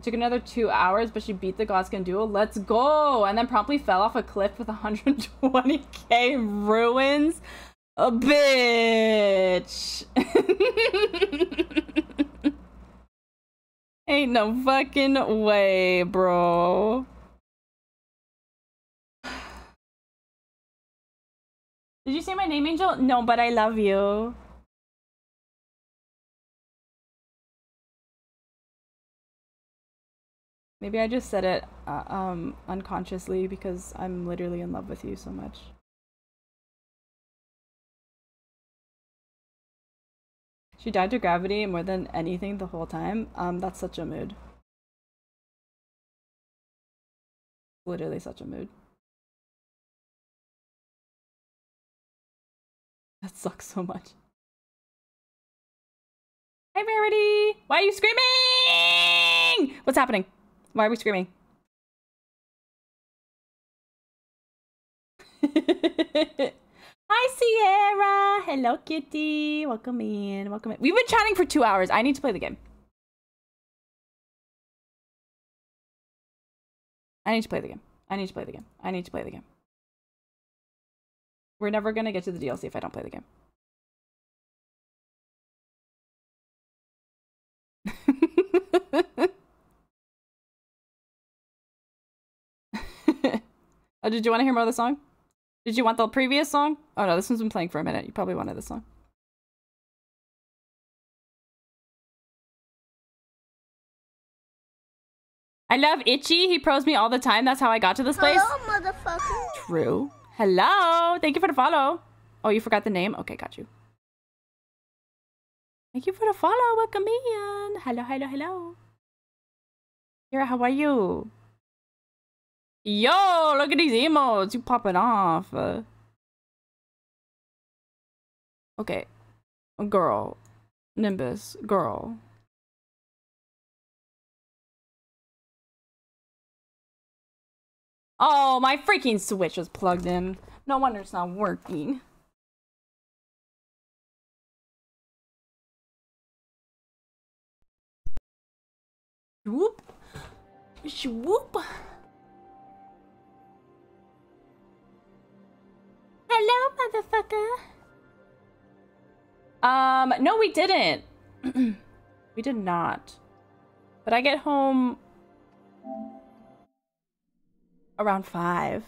took another two hours, but she beat the Godskin duel. Let's go! And then promptly fell off a cliff with one hundred twenty K ruins. A bitch. Ain't no fucking way, bro. Did you say my name, Angel? No, but I love you. Maybe I just said it uh, um, unconsciously because I'm literally in love with you so much. She died to gravity more than anything the whole time. Um, that's such a mood. Literally such a mood. That sucks so much. Hi, Verity! Why are you screaming? What's happening? Why are we screaming? Hi, Sierra! Hello, kitty! Welcome in, welcome in. We've been chatting for two hours. I need to play the game. I need to play the game. I need to play the game. I need to play the game. We're never gonna get to the D L C if I don't play the game. Oh, did you want to hear more of the song? Did you want the previous song? Oh no, this one's been playing for a minute. You probably wanted this song. I love Itchy. He pros me all the time. That's how I got to this place. Hello, motherfucker. True. Hello. Thank you for the follow. Oh, you forgot the name? Okay, got you. Thank you for the follow. Welcome in. Hello, hello, hello. Kira, how are you? Yo, look at these emotes. You popping off. Uh, okay. Girl. Nimbus. Girl. Oh, my freaking Switch is plugged in. No wonder it's not working. Whoop. Whoop. Hello, motherfucker. Um, no, we didn't. We did not. But I get home around five.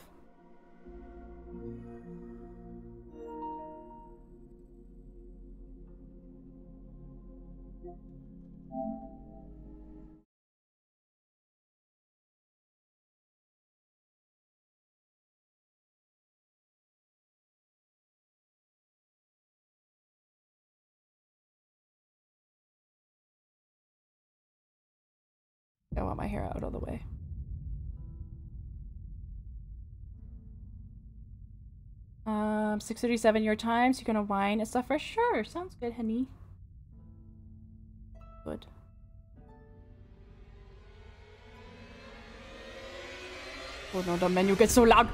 I want my hair out all the way. Um, six thirty-seven your time, so you're gonna whine and stuff for sure. Sounds good, honey. Good. Oh no, the menu gets so loud.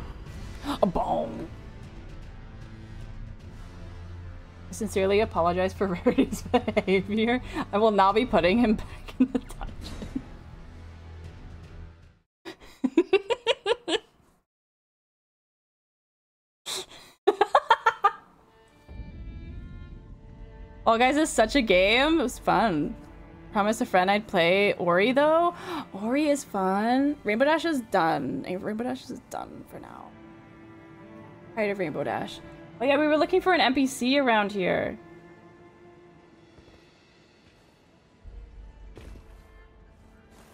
A bong. I sincerely apologize for Rarity's behavior. I will now be putting him back in the time. Oh, guys, it's such a game. It was fun. Promised a friend I'd play Ori, though. Ori is fun. Rainbow Dash is done. Rainbow Dash is done for now. Tired of Rainbow Dash. Oh, yeah, we were looking for an N P C around here.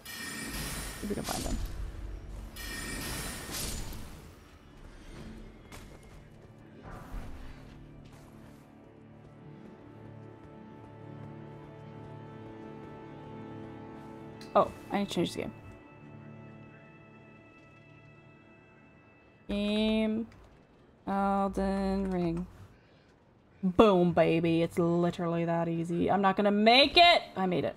If we can find them. Oh, I need to change the game. Game. Elden Ring. Boom, baby. It's literally that easy. I'm not gonna make it! I made it.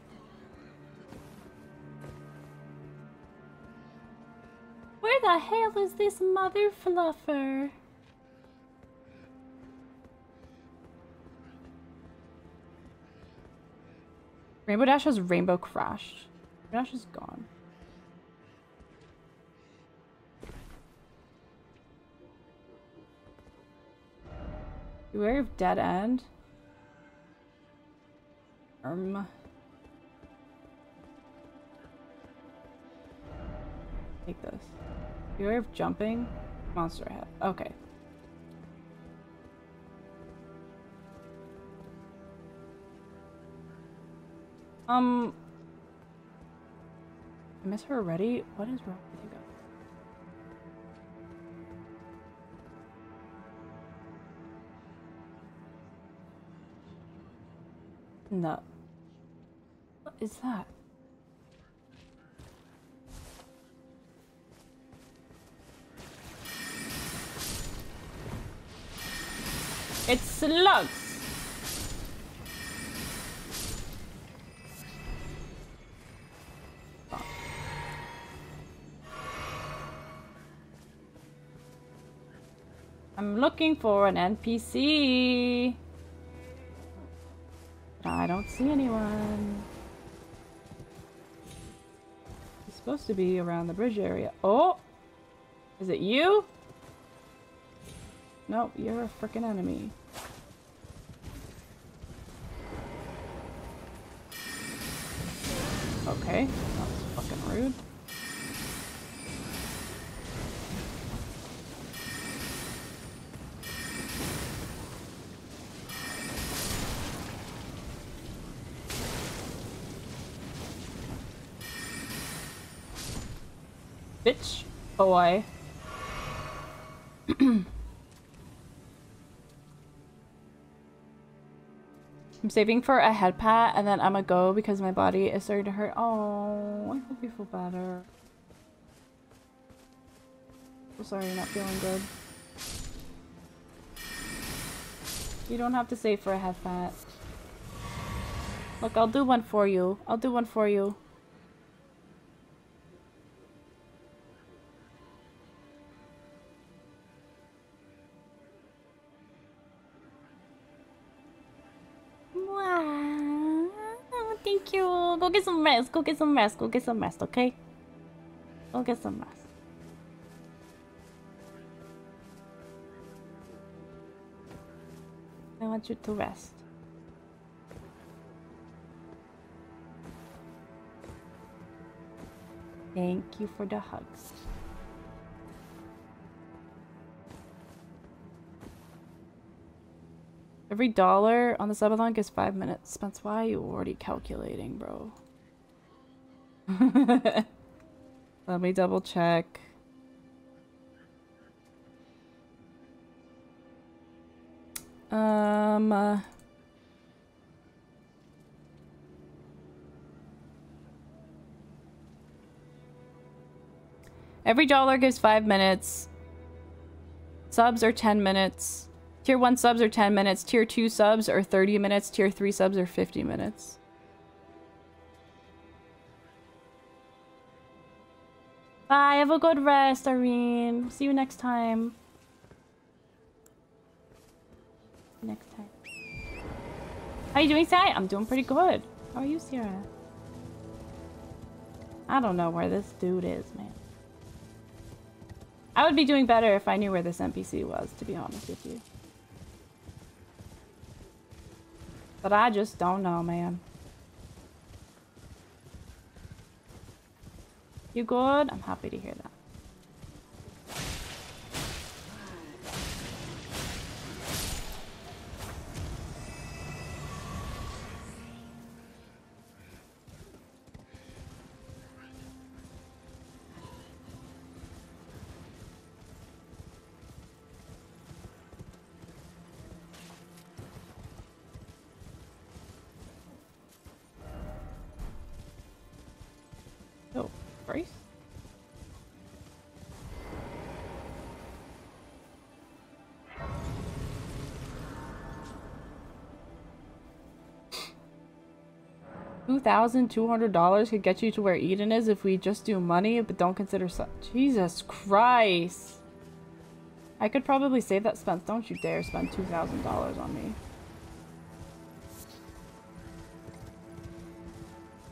Where the hell is this mother fluffer? Rainbow Dash has Rainbow Crash. Dash is gone. Beware of dead end. Um. Take this. Beware of jumping. Monster head. Okay. Um. I miss her already? What is wrong with you guys? No. What is that? It's slugs! I'm looking for an N P C. I don't see anyone. It's supposed to be around the bridge area. Oh! Is it you? No, you're a freaking enemy. Okay, that was fucking rude. bitch boy. I'm saving for a head pat and then I'm gonna go because my body is starting to hurt. Oh, I hope you feel better. I'm sorry you're not feeling good. You don't have to save for a head pat. Look, I'll do one for you. I'll do one for you. Wow. Oh, thank you. Go get some rest. Go get some rest. Go get some rest, okay? Go get some rest. I want you to rest. Thank you for the hugs. Every dollar on the subathon gives five minutes. Spence, why are you already calculating, bro? Let me double check. Um... Uh... Every dollar gives five minutes. Subs are ten minutes. Tier one subs are ten minutes. Tier two subs are thirty minutes. Tier three subs are fifty minutes. Bye, have a good rest, Irene. See you next time. Next time. How you doing, Sai? I'm doing pretty good. How are you, Sierra? I don't know where this dude is, man. I would be doing better if I knew where this N P C was, to be honest with you. But I just don't know, man. You good? I'm happy to hear that. two thousand two hundred dollars could get you to where Eden is if we just do money, but don't consider such. Jesus Christ. I could probably save that, Spence. Don't you dare spend two thousand dollars on me.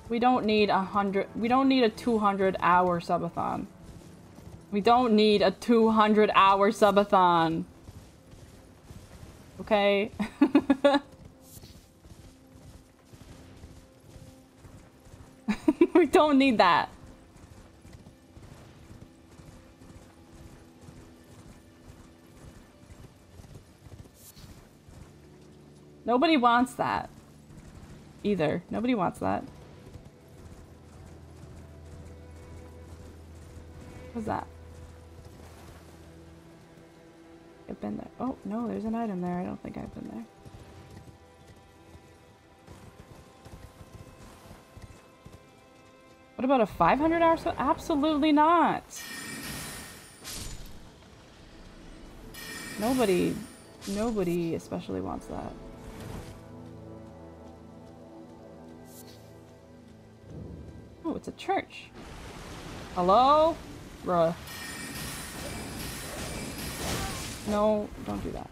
We don't need a hundred. We don't need a two hundred hour subathon. We don't need a two hundred hour subathon. Okay? We don't need that. Nobody wants that. Either. Nobody wants that. What's that? I've been there. Oh, no, there's an item there. I don't think I've been there. What about a five hundred hour so? Absolutely not. Nobody, nobody especially wants that. Oh, it's a church. Hello? Bruh. No, don't do that.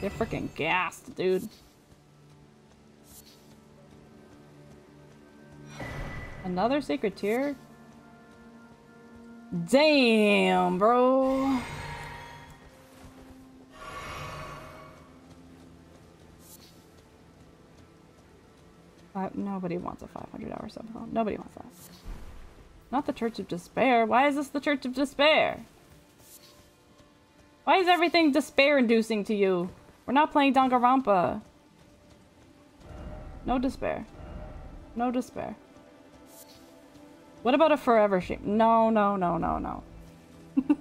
They're freaking gassed, dude. Another sacred tier? Damn, bro. Uh, nobody wants a five hundred hour subathon. Nobody wants that. Not the Church of Despair. Why is this the Church of Despair? Why is everything despair-inducing to you? We're not playing Danganronpa. No despair. No despair. What about a forever sheep? No, no, no, no, no.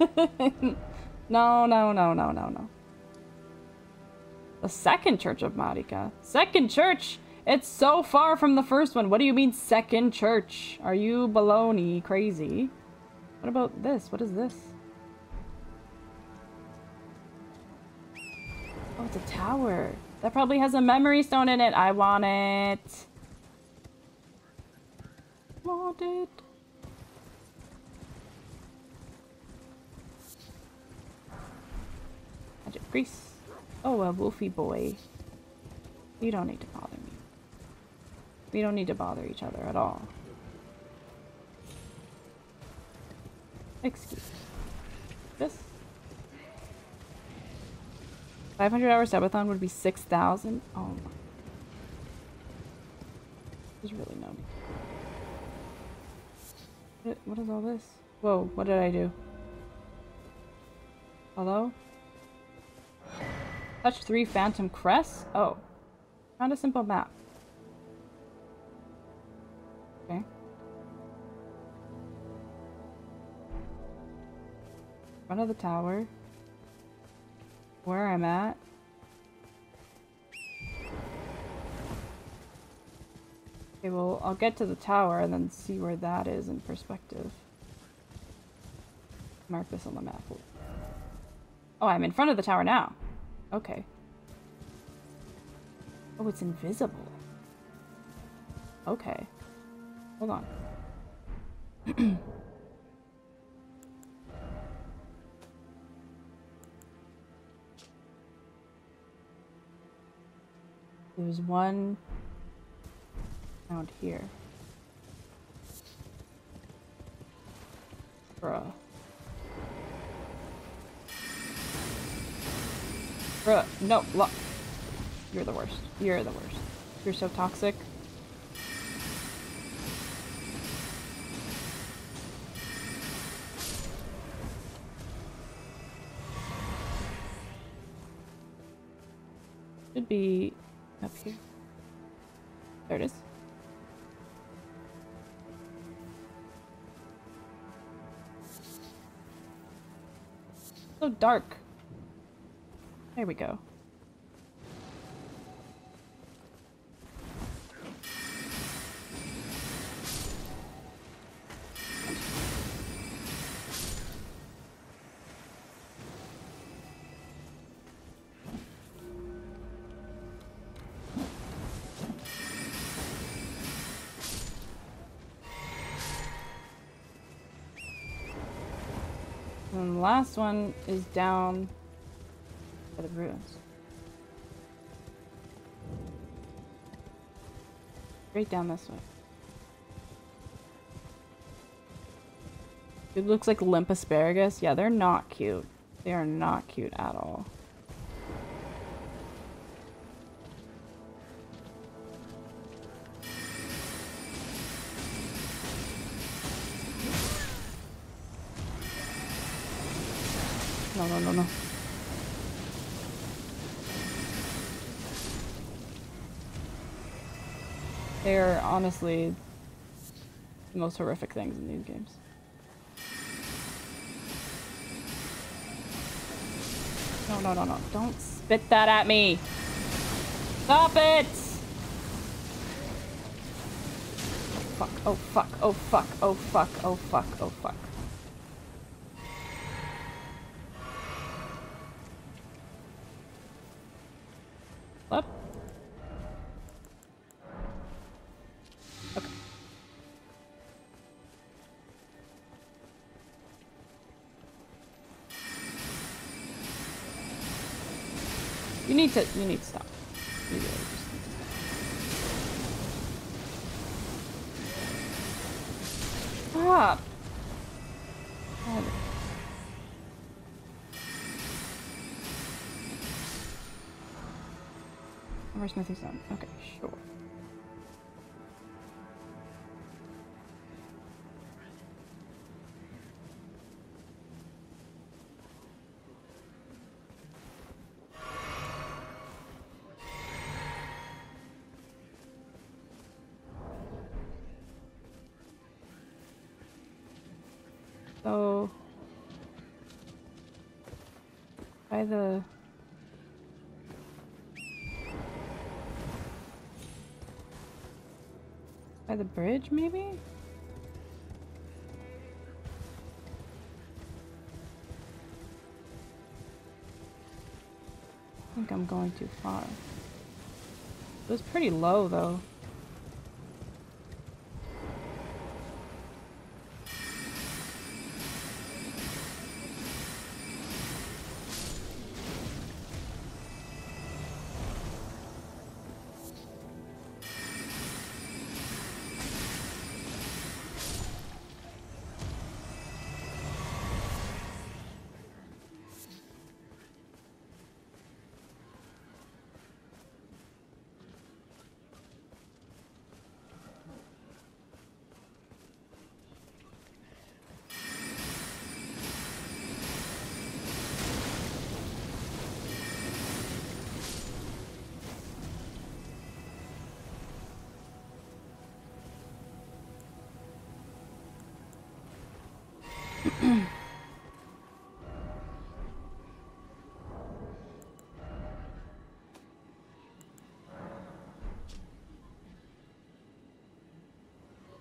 No, no, no, no, no, no. The second church of Marika. Second church? It's so far from the first one. What do you mean second church? Are you baloney crazy? What about this? What is this? Oh, it's a tower. That probably has a memory stone in it. I want it. Want it. Magic grease. Oh, a wolfy boy. You don't need to bother me. We don't need to bother each other at all. Excuse me. This. five hundred hour subathon would be six thousand. Oh my. There's really no need. What is all this? Whoa, what did I do? Hello? Touch three phantom crests? Oh. Found a simple map. Okay. Front of the tower. Where I'm at. Okay, well, I'll get to the tower and then see where that is in perspective. Mark this on the map. Oh, I'm in front of the tower now. Okay. Oh, it's invisible. Okay. Hold on. There's one around here. Bruh. Bruh, no, look. You're the worst. You're the worst. You're so toxic. Should be up here. There it is. So dark. There we go. And the last one is down. The ruins. Right down this way. It looks like limp asparagus. Yeah, they're not cute. They are not cute at all. No, no, no, no. They are honestly the most horrific things in these games. No, no, no, no. Don't spit that at me! Stop it! Oh, fuck. Oh, fuck. Oh, fuck. Oh, fuck. Oh, fuck. Oh, fuck. Up. You need to, you need to stop. You really just need to stop. Stop! God. Where's Smithy's son? Okay, sure. So by the by the bridge, maybe? I think I'm going too far. It was pretty low though.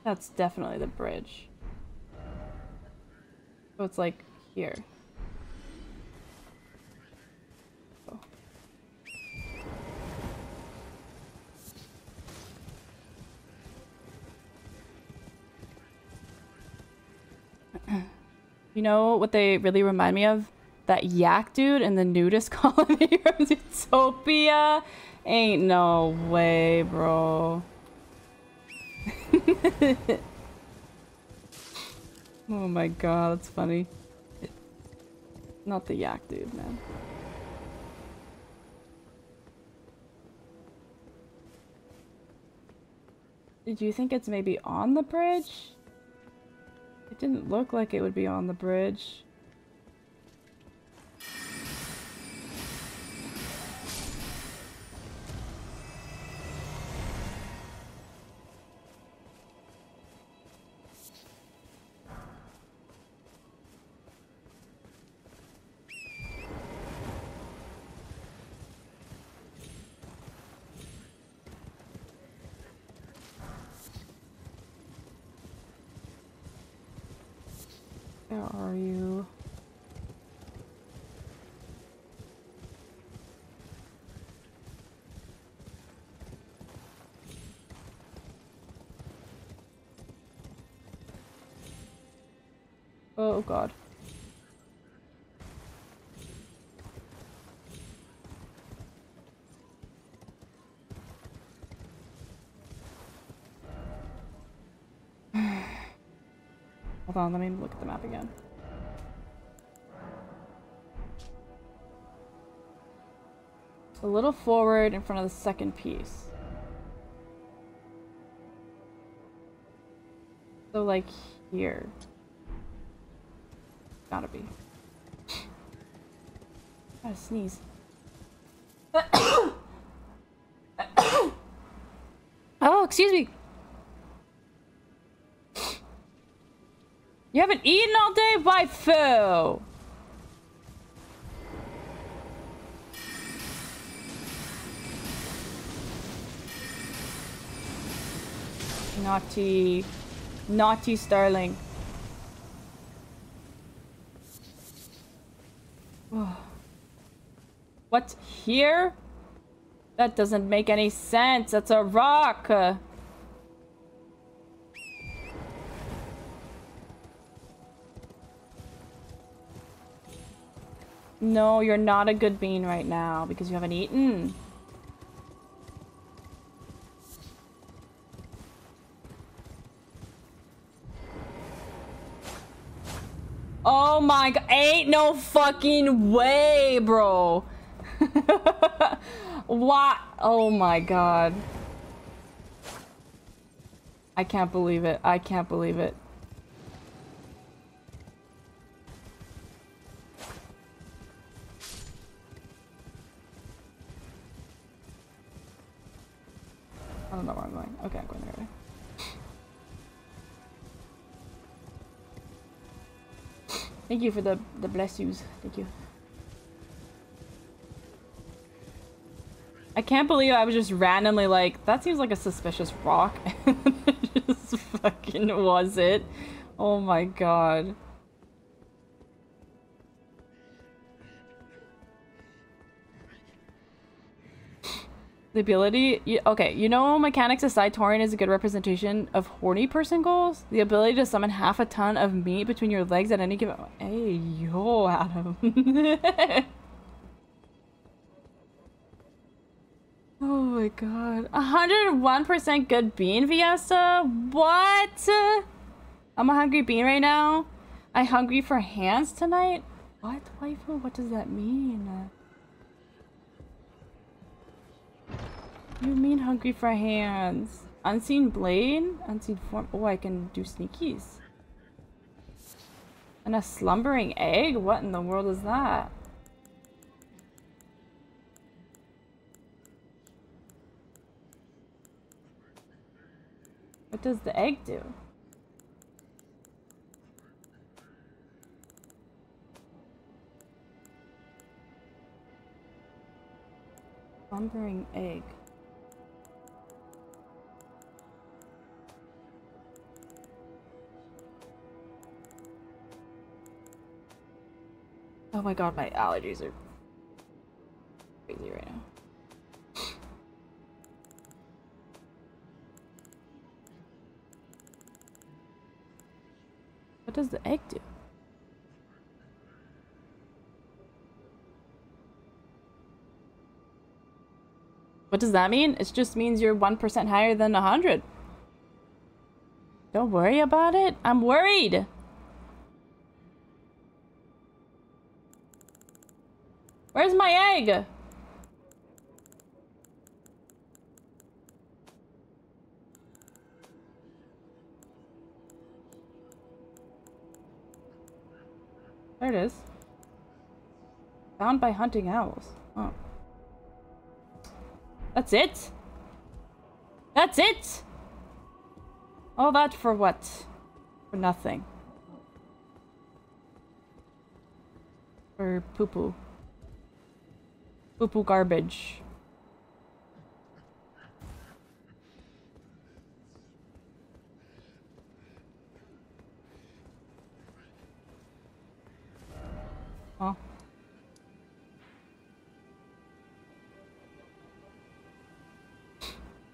That's definitely the bridge. So it's like here. Oh. You know what they really remind me of? That yak dude in the nudist colony from Utopia? Ain't no way, bro. Oh my god, that's funny. Not the yak dude, man. Did you think it's maybe on the bridge? It didn't look like it would be on the bridge. Oh god. Hold on, let me look at the map again. A little forward in front of the second piece. So like here. Gotta be. Gotta sneeze. Oh, excuse me. You haven't eaten all day, waifu. Naughty, naughty starling. What's here? That doesn't make any sense. That's a rock. No, you're not a good bean right now because you haven't eaten. Oh my god, ain't no fucking way, bro. What? Oh my god. I can't believe it. I can't believe it. I don't know where I'm going. Okay, I'm going there. Thank you for the, the bless yous. Thank you. I can't believe I was just randomly like, that seems like a suspicious rock. And it just fucking was it. Oh my god. The ability, you, okay, you know, mechanics aside, Torrent is a good representation of horny person goals. The ability to summon half a ton of meat between your legs at any given. Hey, yo, Adam. Oh my god. one hundred one percent good bean, Fiesta? What? I'm a hungry bean right now. I hungry for hands tonight? What, waifu? What does that mean? You mean hungry for hands? Unseen blade? Unseen form? Oh, I can do sneakies. And a slumbering egg? What in the world is that? What does the egg do? Slumbering egg. Oh my god, my allergies are crazy right now. What does the egg do? What does that mean? It just means you're one percent higher than one hundred. Don't worry about it. I'm worried. Where's my egg? There it is. Found by hunting owls. Oh. That's it? That's it? All that for what? For nothing. For poo-poo. Poo-poo garbage. Oh.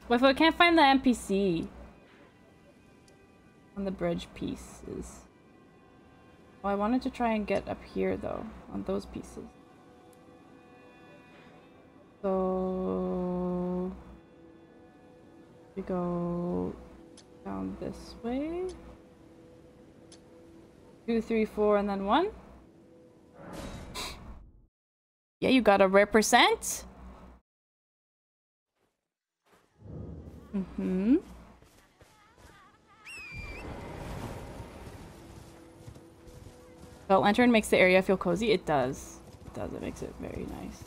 Well, if I can't find the N P C on the bridge pieces. Well, I wanted to try and get up here though, on those pieces. So we go down this way. Two, three, four, and then one. Yeah, you gotta represent. Mm-hmm. Belt lantern makes the area feel cozy. It does. It does. It makes it very nice.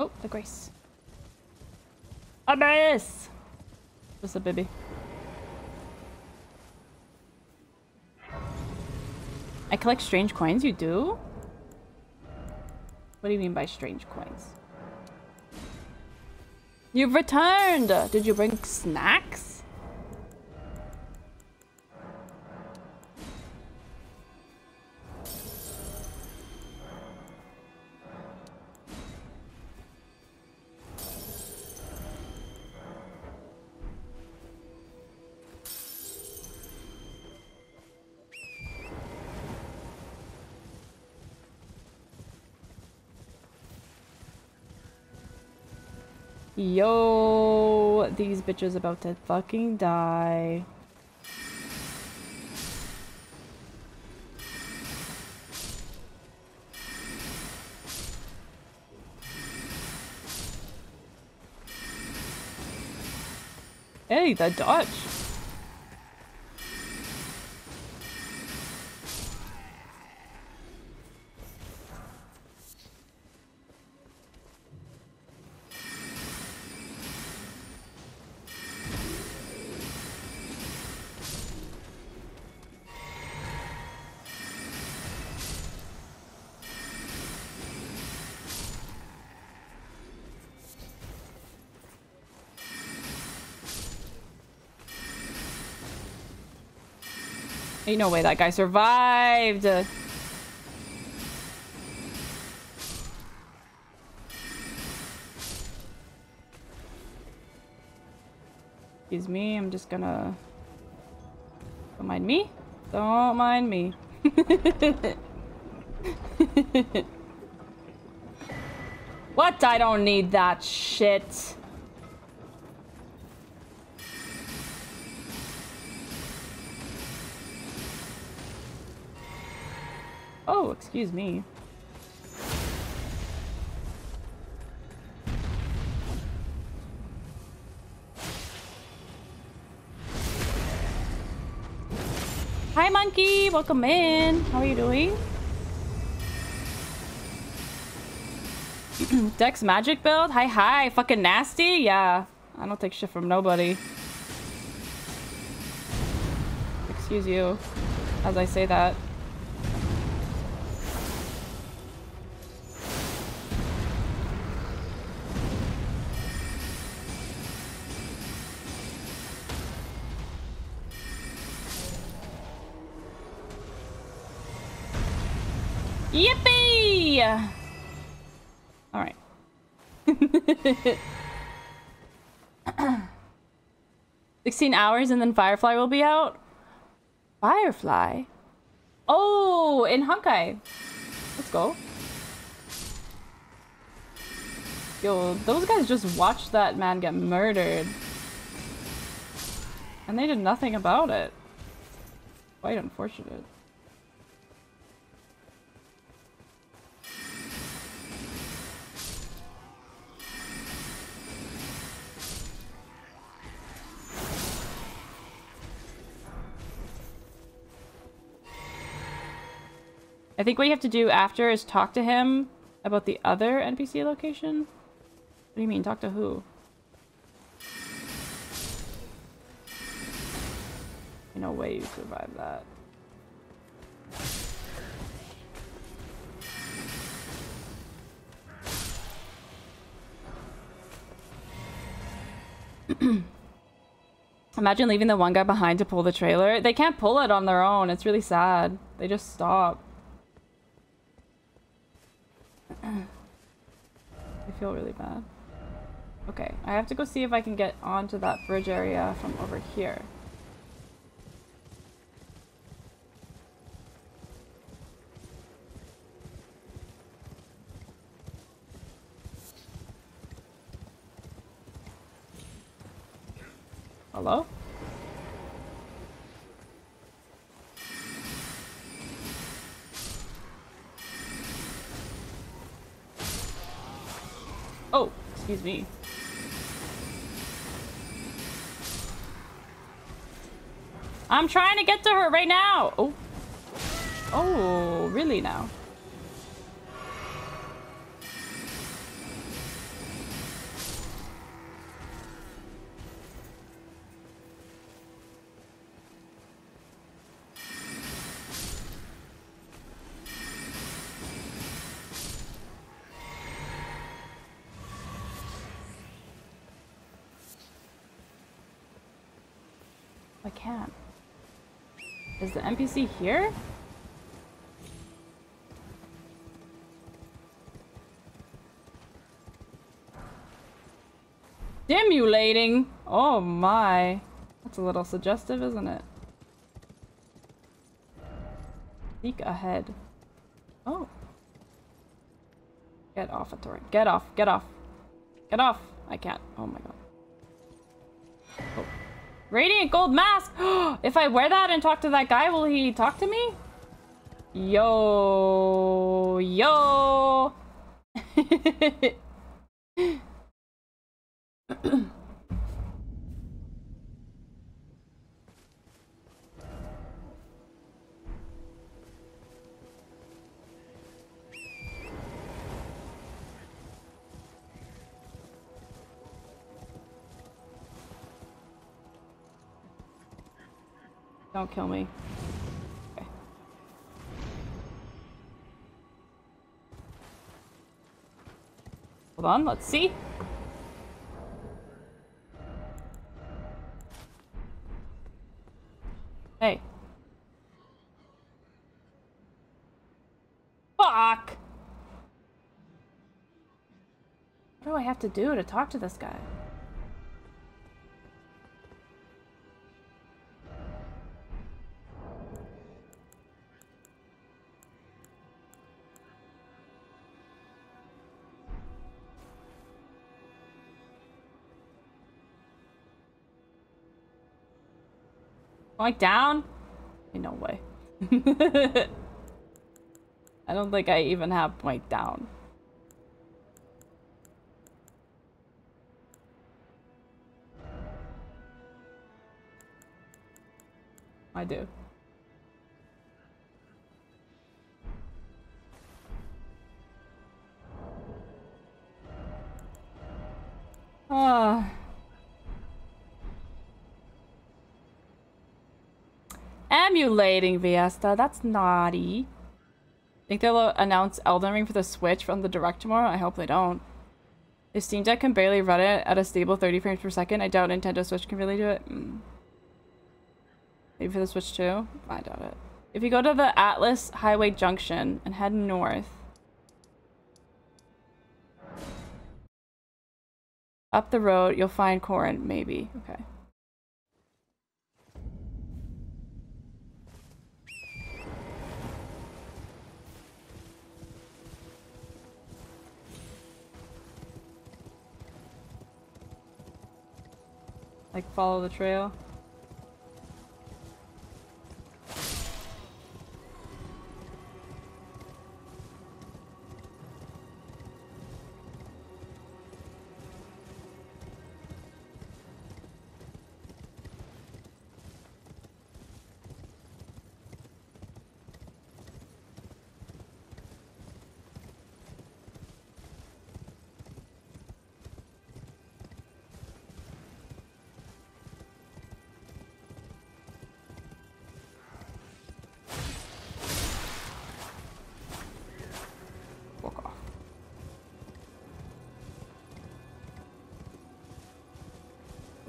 Oh, the grace. Abyss! What's up, baby? I collect strange coins, you do? What do you mean by strange coins? You've returned! Did you bring snacks? Yo, these bitches about to fucking die. Hey, that dodge. Ain't no way that guy survived. Excuse me, I'm just gonna... Don't mind me. Don't mind me. What? I don't need that shit. Oh, excuse me. Hi, monkey. Welcome in. How are you doing? Dex magic build? Hi, hi. Fucking nasty? Yeah. I don't take shit from nobody. Excuse you as I say that. Yippee! All right. sixteen hours and then Firefly will be out. Firefly? Oh, in Honkai. Let's go. Yo, those guys just watched that man get murdered. And they did nothing about it. Quite unfortunate. I think what you have to do after is talk to him about the other N P C location. What do you mean? Talk to who? No way you survived that. Imagine leaving the one guy behind to pull the trailer. They can't pull it on their own. It's really sad. They just stop. I feel really bad. Okay, I have to go see if I can get onto that bridge area from over here. Hello? Oh, excuse me. I'm trying to get to her right now. Oh. Oh, really now? Is the N P C here? Stimulating! Oh my. That's a little suggestive, isn't it? Sneak ahead. Oh. Get off a torrent. Get off. Get off. Get off. I can't. Oh my god. Oh. Radiant gold mask! If I wear that and talk to that guy, will he talk to me? Yo, yo! Don't kill me. Okay. Hold on, let's see. Hey. What do I have to do to talk to this guy? Going down? No way. I don't think I even have point down. I do. Ah. Emulating Viesta, that's naughty. Think they'll announce Elden Ring for the Switch from the Direct tomorrow? I hope they don't. If Steam Deck can barely run it at a stable thirty frames per second, I doubt Nintendo Switch can really do it. Mm. Maybe for the Switch too? I doubt it. If you go to the Atlas Highway Junction and head north, up the road, you'll find Corin, maybe. Okay. Like, follow the trail.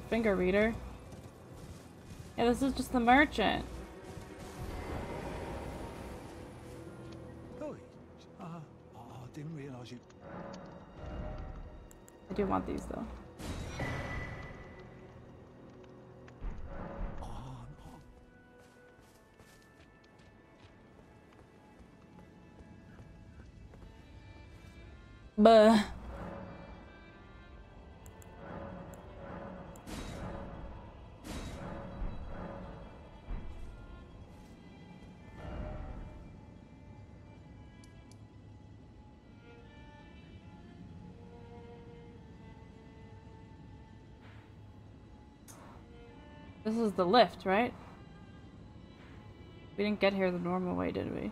Finger reader. Yeah, this is just the merchant. Oh, uh, oh, didn't realize you. I do want these though. Oh, no. Buh. This is the lift, right? We didn't get here the normal way, did we?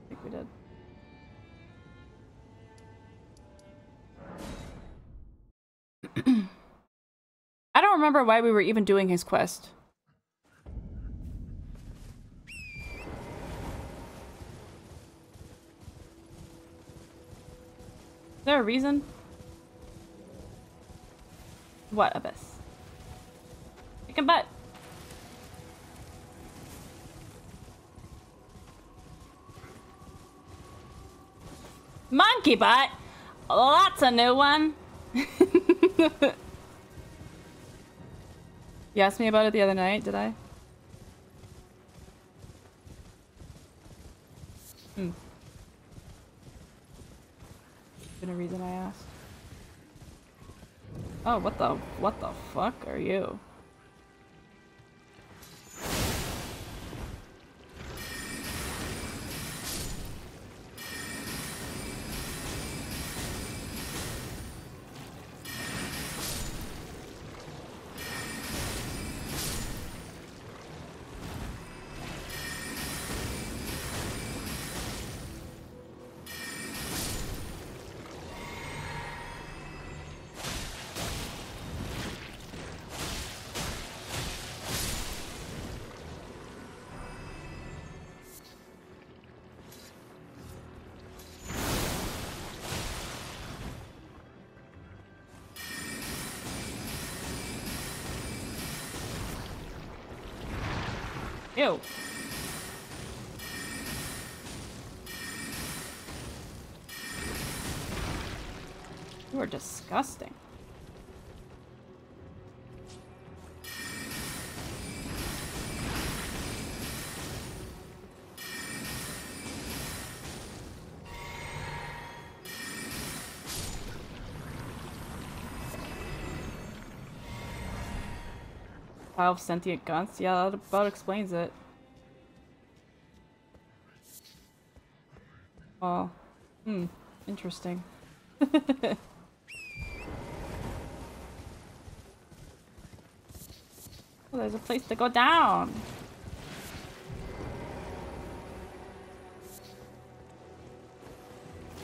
I think we did. I don't remember why we were even doing his quest. Is there a reason? What of us? Chicken butt. Monkey butt. Oh, that's a new one. You asked me about it the other night, did I? Hmm. There's been a reason I asked. Oh, what the what the fuck are you? Ew. You are disgusting. Pile of sentient guns? Yeah, that about explains it. Oh. Hmm. Interesting. Oh, there's a place to go down!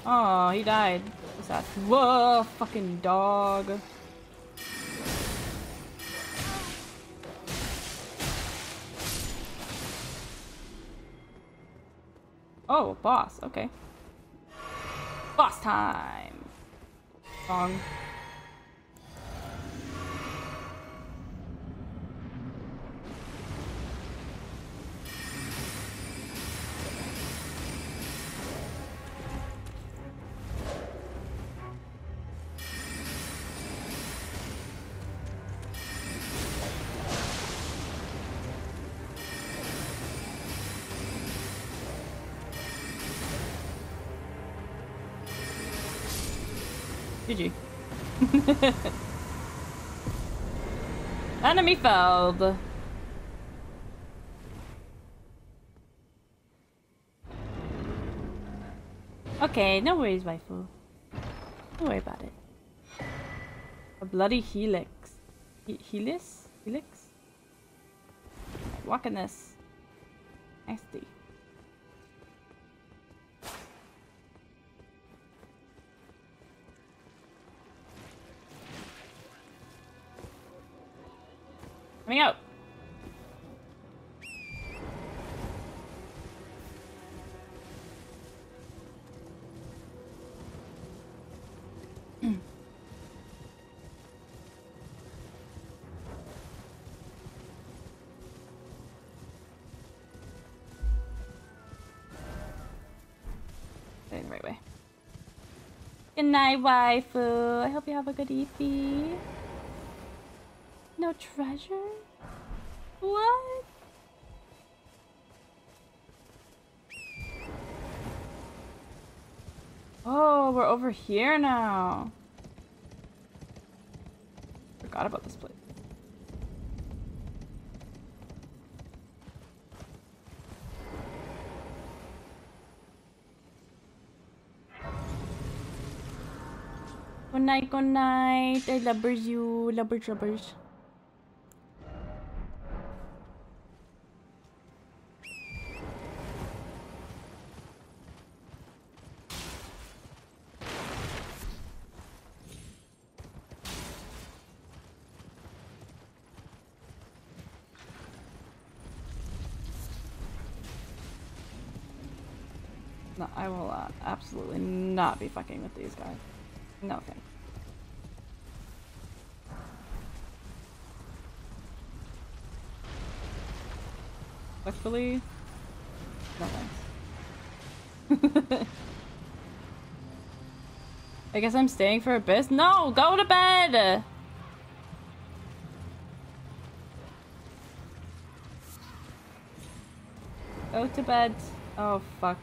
Oh, he died. What's that? Whoa, fucking dog. Oh, boss. Okay. Boss time! Song. G G. Enemy felled. Okay, no worries, waifu. Don't worry about it. A bloody helix. He helix? Helix? Right, walk in this. Nasty. Coming out. Stay the right way. Good night, waifu. I hope you have a good evening. No treasure? What? Oh, we're over here now. Forgot about this place. Good night, good night. I lubbers you, lubbers, lubbers. I will uh, absolutely not be fucking with these guys. No thanks. Luckily, no thanks. I guess I'm staying for a bit. No, go to bed! Go to bed. Oh, fuck.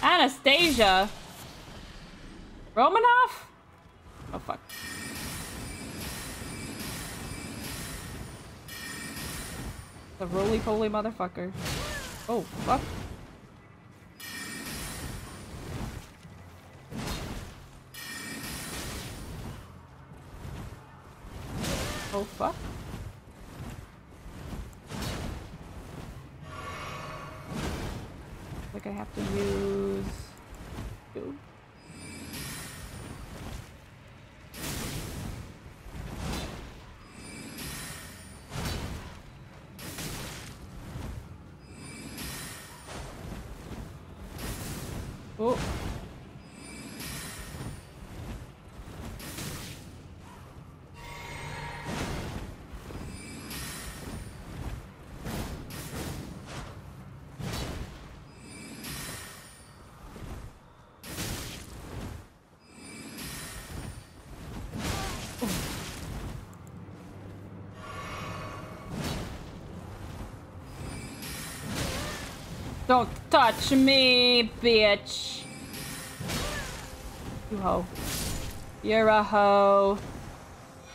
Anastasia? Romanoff? Oh, fuck. The roly-poly motherfucker. Oh, fuck. Oh, fuck. Like I have to use you. Oh. Don't touch me, bitch. You hoe. You're a hoe.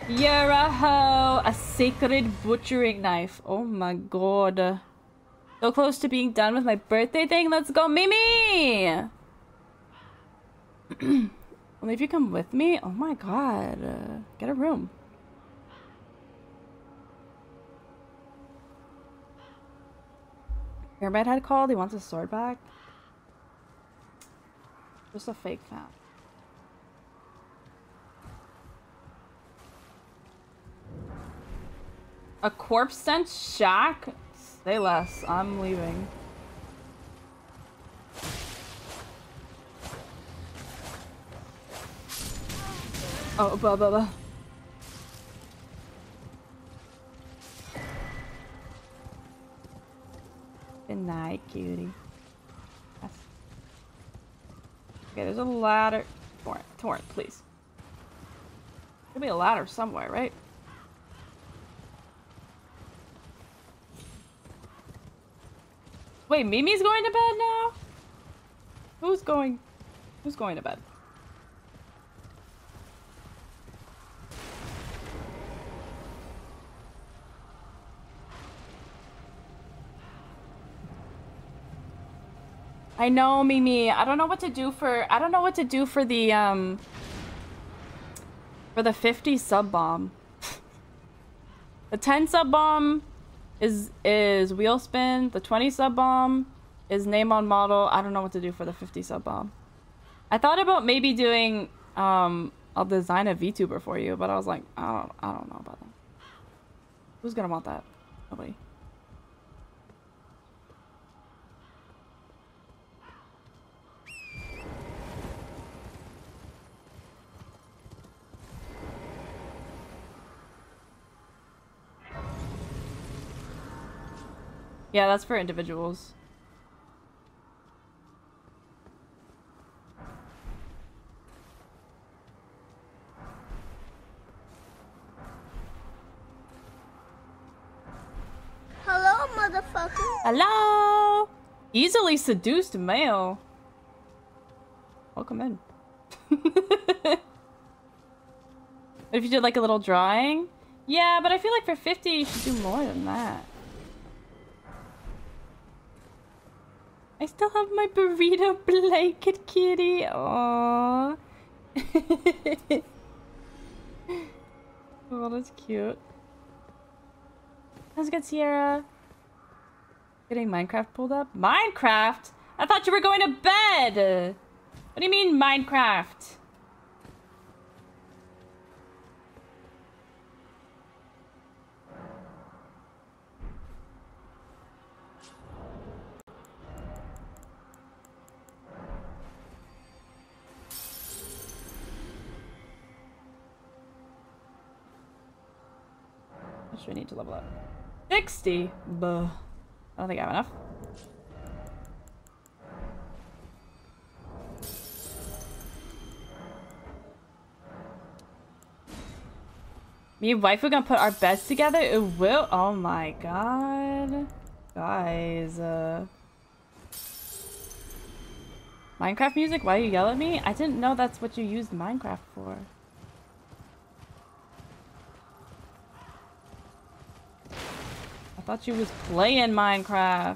You're a hoe. A sacred butchering knife. Oh my god. So close to being done with my birthday thing. Let's go, Mimi! Only if you come with me? Oh my god. Uh, get a room. Pyramid Head called. He wants his sword back. Just a fake fan. A corpse scent shack? Say less. I'm leaving. Oh, blah, blah, blah. Good night, cutie. Yes. Okay, there's a ladder. Torrent, Torrent, please. There'll be a ladder somewhere, right? Wait, Mimi's going to bed now? Who's going? Who's going to bed? I know, Mimi. I don't know what to do for I don't know what to do for the um for the fifty sub bomb. The ten sub bomb is is wheel spin, the twenty sub bomb is name on model. I don't know what to do for the fifty sub bomb. I thought about maybe doing um I'll design a VTuber for you, but I was like, I don't I don't know about that. Who's gonna want that? Nobody. Yeah, that's for individuals. Hello, motherfucker. Hello. Easily seduced male. Welcome in. If you did like a little drawing? Yeah, but I feel like for fifty you should do more than that. I still have my burrito blanket, kitty. Aww. Oh, that's cute. How's it good, Sierra? Getting Minecraft pulled up? Minecraft? I thought you were going to bed! What do you mean, Minecraft? We need to level up. sixty! Buh. I don't think I have enough. Me and wife, we're gonna put our beds together. It will. Oh my god. Guys. Uh... Minecraft music? Why you yell at me? I didn't know that's what you used Minecraft for. I thought you was playing Minecraft.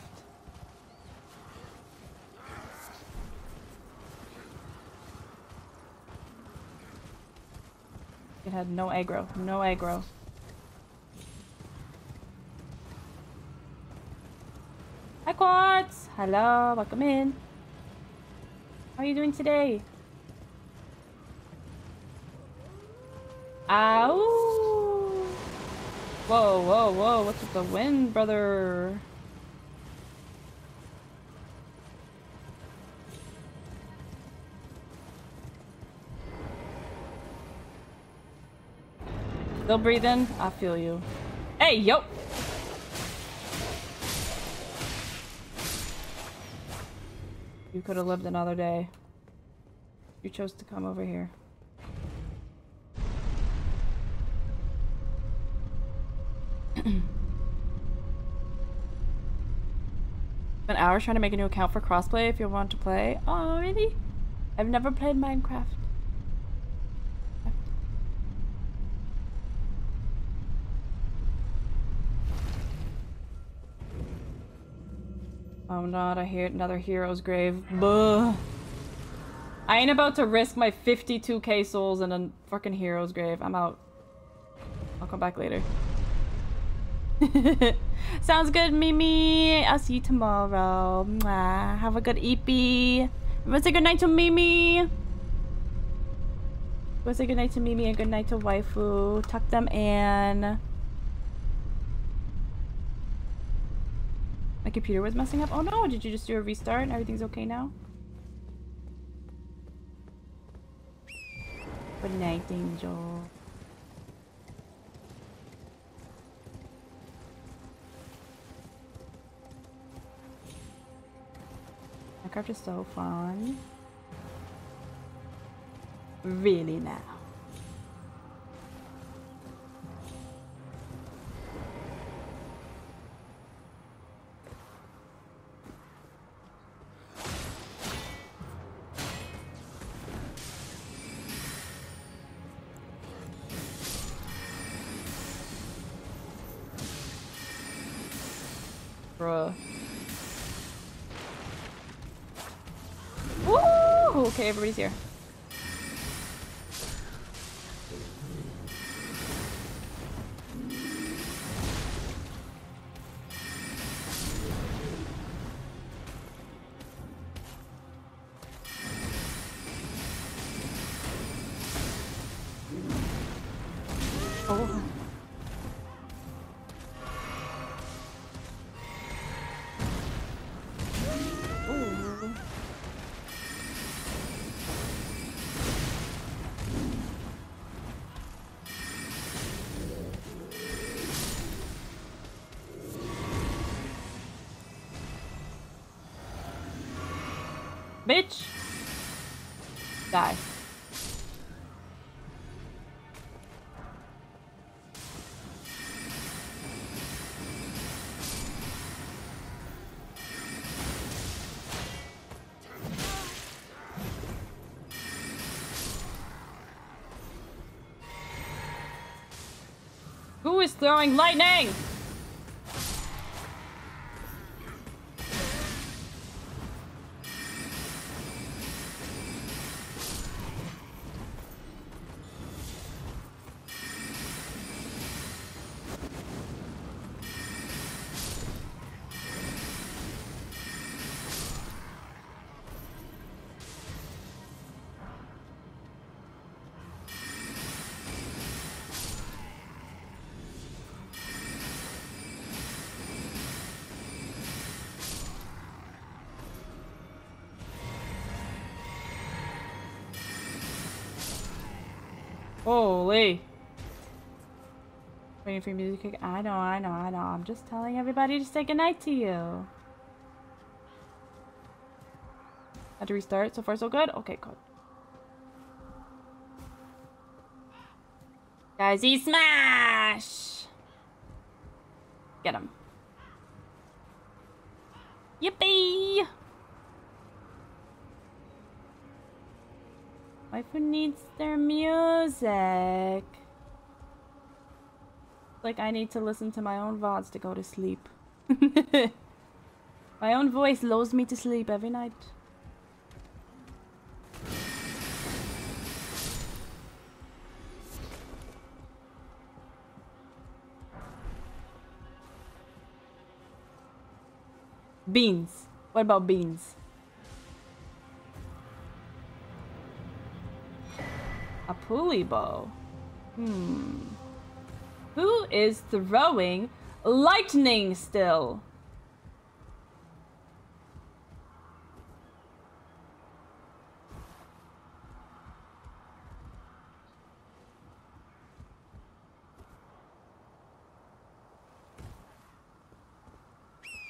It had no aggro, no aggro. Hi Quartz! Hello, welcome in. How are you doing today? Ow! Whoa, whoa, whoa, what's with the wind, brother? Still breathing? I feel you. Hey, yo! You could have lived another day. You chose to come over here. Spent hours trying to make a new account for crossplay if you want to play. Oh, really? I've never played Minecraft. Oh not, I hear another hero's grave. Buh. I ain't about to risk my fifty-two K souls in a fucking hero's grave. I'm out. I'll come back later. Sounds good, Mimi. I'll see you tomorrow. Mwah. Have a good E P. Everyone say goodnight to Mimi. Everyone say goodnight to Mimi and goodnight to Waifu. Tuck them in. My computer was messing up. Oh no, did you just do a restart and everything's okay now? Good night, Angel. Minecraft is so fun. Really now. Bruh. Woo! Okay, everybody's here. Bitch! Die. Who is throwing lightning? Holy. Waiting for your music kick. I know, I know, I know. I'm just telling everybody to say goodnight to you. Had to restart. So far so good? Okay, good. Guys, he smash! Get him. Yippee! Waifu needs their music. Like I need to listen to my own V O Ds to go to sleep. My own voice lulls me to sleep every night. Beans. What about beans? A pulley bow. Hmm. Who is throwing lightning still?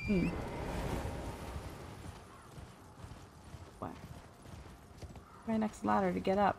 Hmm. What? My next ladder to get up.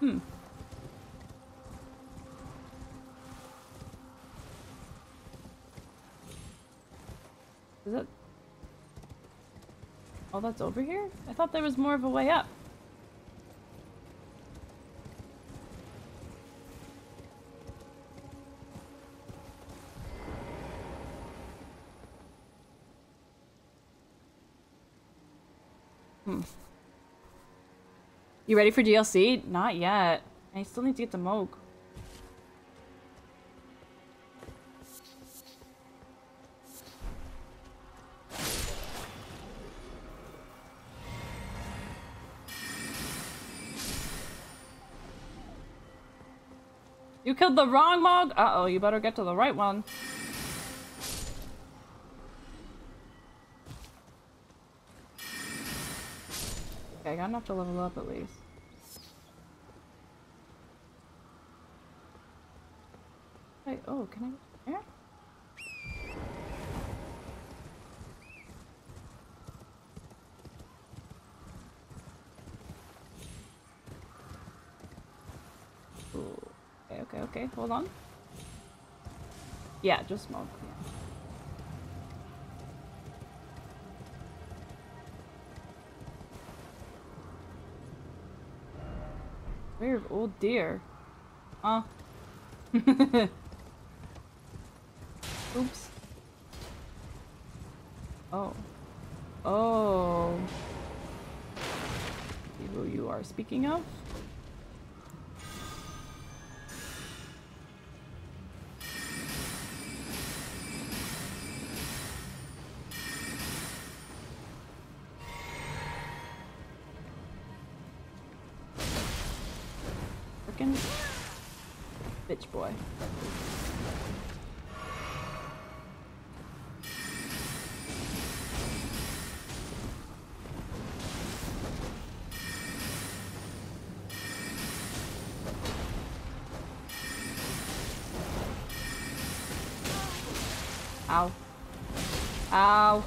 Hmm. Is that... all that's over here? I thought there was more of a way up. Hmm. You ready for D L C? Not yet. I still need to get the Mohg. You killed the wrong Mohg? Uh-oh, you better get to the right one. Okay, I got enough to level up at least. Wait, oh, can I get there? Ooh. Okay, okay, okay, hold on. Yeah, just smoke, yeah. Weird old deer. Huh? Oops. Oh. Oh. See who you are speaking of? Bitch boy. Ow. Ow.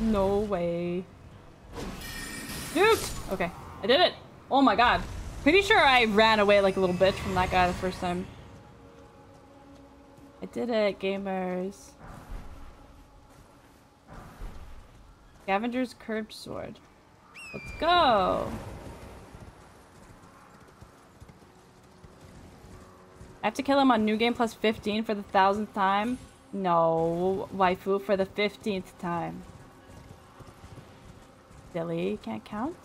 No way. Dude! Okay, I did it! Oh my god. Pretty sure I ran away like a little bitch from that guy the first time. I did it, gamers. Scavenger's curved sword. Let's go! I have to kill him on New Game Plus fifteen for the thousandth time? No, waifu, for the fifteenth time. Silly, can't count.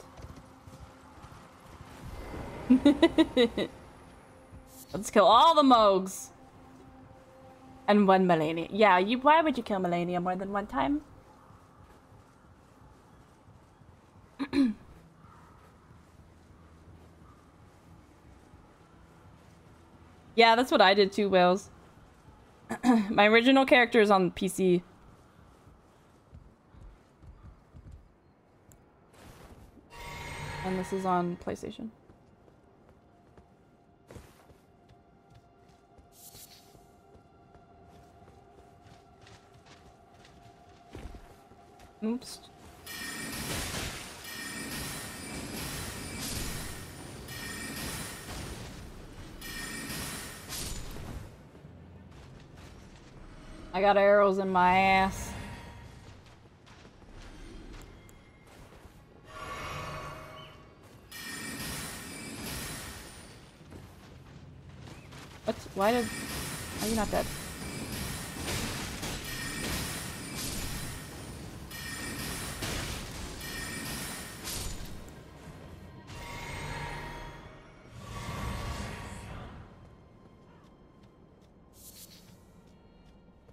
Let's kill all the Mohgs. And one Melania. Yeah, you. Why would you kill Melania more than one time? Yeah, that's what I did too, Wales. My original character is on P C. And this is on PlayStation. Oops. I got arrows in my ass. What's, why did, are you not dead?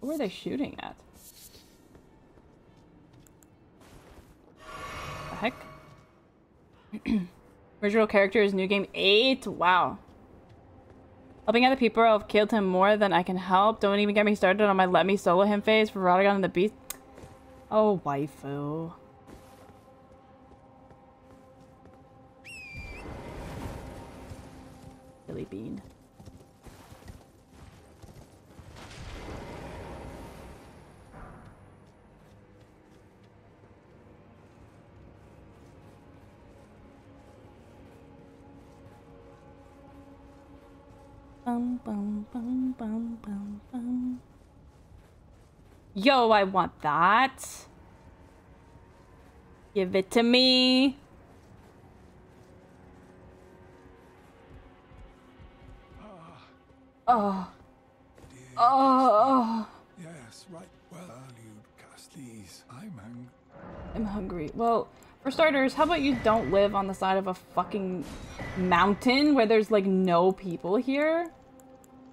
Who were they shooting at? The heck? Original character is new game eight? Wow. Helping other people, I've killed him more than I can help. Don't even get me started on my let me solo him phase for Rodigan and the Beast. Oh, waifu. Billy Bean. Bum, bum, bum, bum, bum, bum. Yo, I want that. Give it to me. Oh. Oh. Yes, right. Well, you cast these. I'm hungry. I'm hungry. Well, for starters, how about you don't live on the side of a fucking mountain where there's like no people here?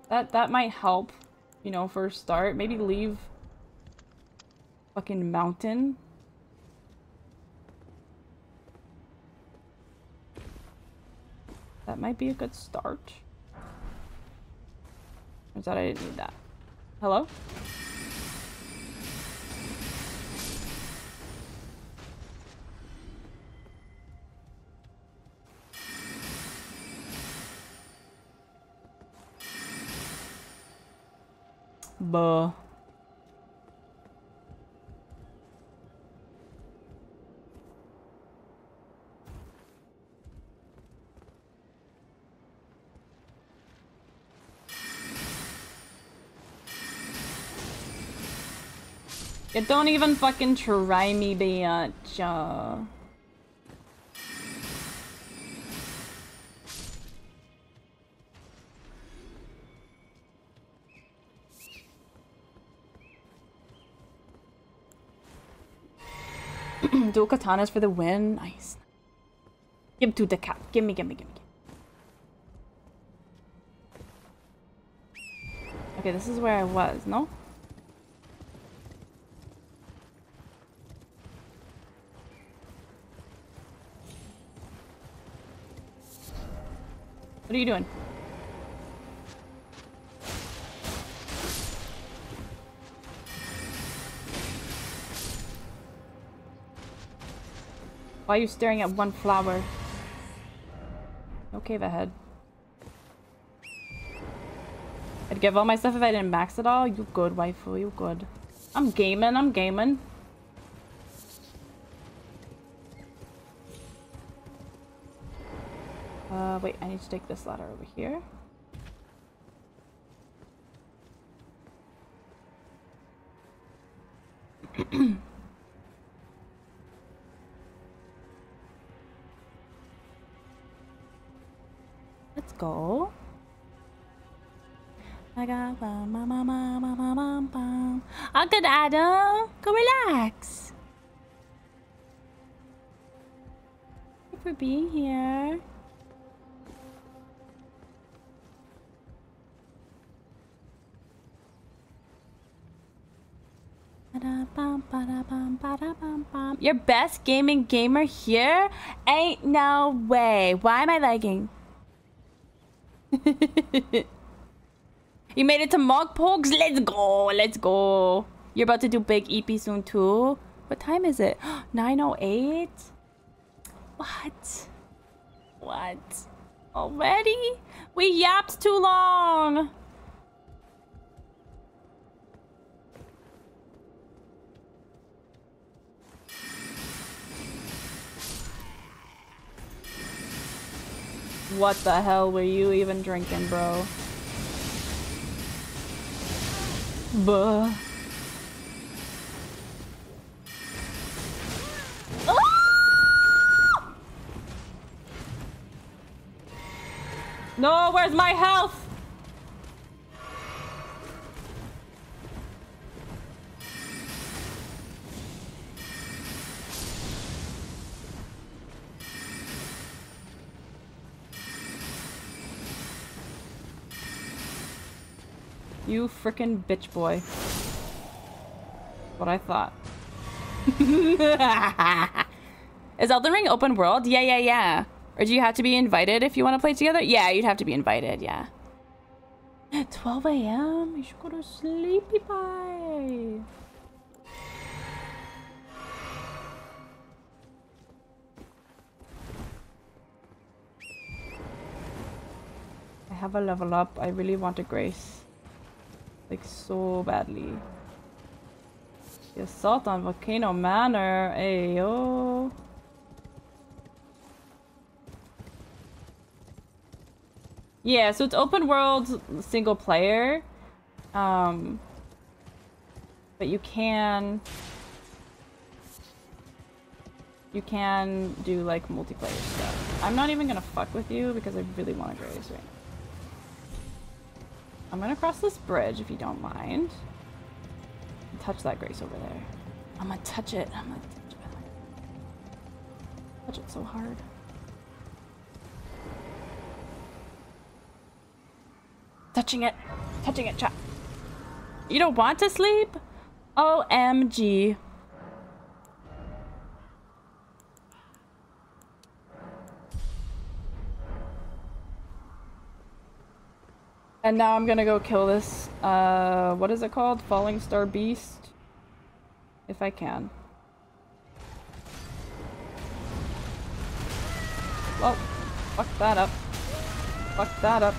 That that might help, you know, for a start. Maybe leave fucking mountain. That might be a good start. Turns out I didn't need that. Hello? Buh. You don't even fucking try me, bitch. Uh... Dual katanas for the win. Nice. Give to the cat. Give me, give me, give me. Okay, this is where I was, no? What are you doing? Why are you staring at one flower? No cave ahead. I'd give all my stuff if I didn't max it all. You good, waifu, you good. I'm gaming, I'm gaming. Uh, wait, I need to take this ladder over here. Let's go. I got bum, bum, bum, bum, bum, bum, bum. Oh, good, Ado. Go relax. Thank you for being here. Your best gaming gamer here? Ain't no way. Why am I lagging? You made it to Mohg Pogs? Let's go. Let's go. You're about to do big E P soon too? What time is it? nine oh eight? What? What? Already? We yapped too long. What the hell were you even drinking, bro? Buh. Ah! No, where's my health? You frickin' bitch boy. What I thought. Is Elden Ring open world? Yeah, yeah, yeah. Or do you have to be invited if you want to play together? Yeah, you'd have to be invited, yeah. twelve A M? You should go to sleepy pie. I have a level up. I really want a grace. Like, so badly. The assault on Volcano Manor. Ayo. Yeah, so it's open world, single player. Um, but you can... You can do, like, multiplayer stuff. I'm not even gonna fuck with you because I really want to graze right now. I'm gonna cross this bridge, if you don't mind. Touch that grace over there. I'm gonna touch it. I'm gonna touch it. Touch it so hard. Touching it. Touching it, chat. You don't want to sleep? O M G. And now I'm gonna go kill this, uh, what is it called? Falling Star Beast? If I can. Well, fuck that up. Fuck that up.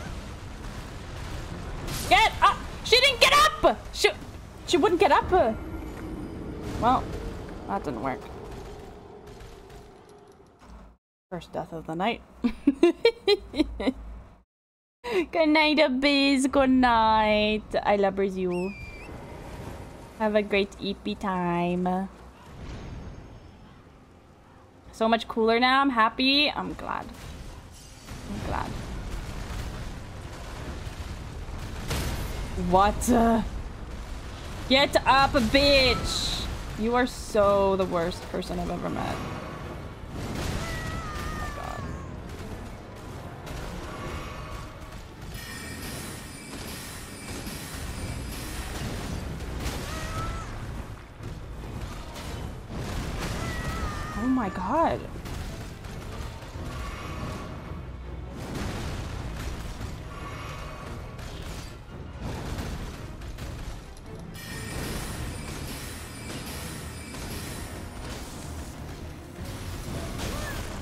Get up! She didn't get up! She, she wouldn't get up! Well, that didn't work. First death of the night. Good night, Abyss. Good night. I love you. Have a great E P time. So much cooler now. I'm happy. I'm glad. I'm glad. What? Uh, get up, bitch. You are so the worst person I've ever met. Oh my god.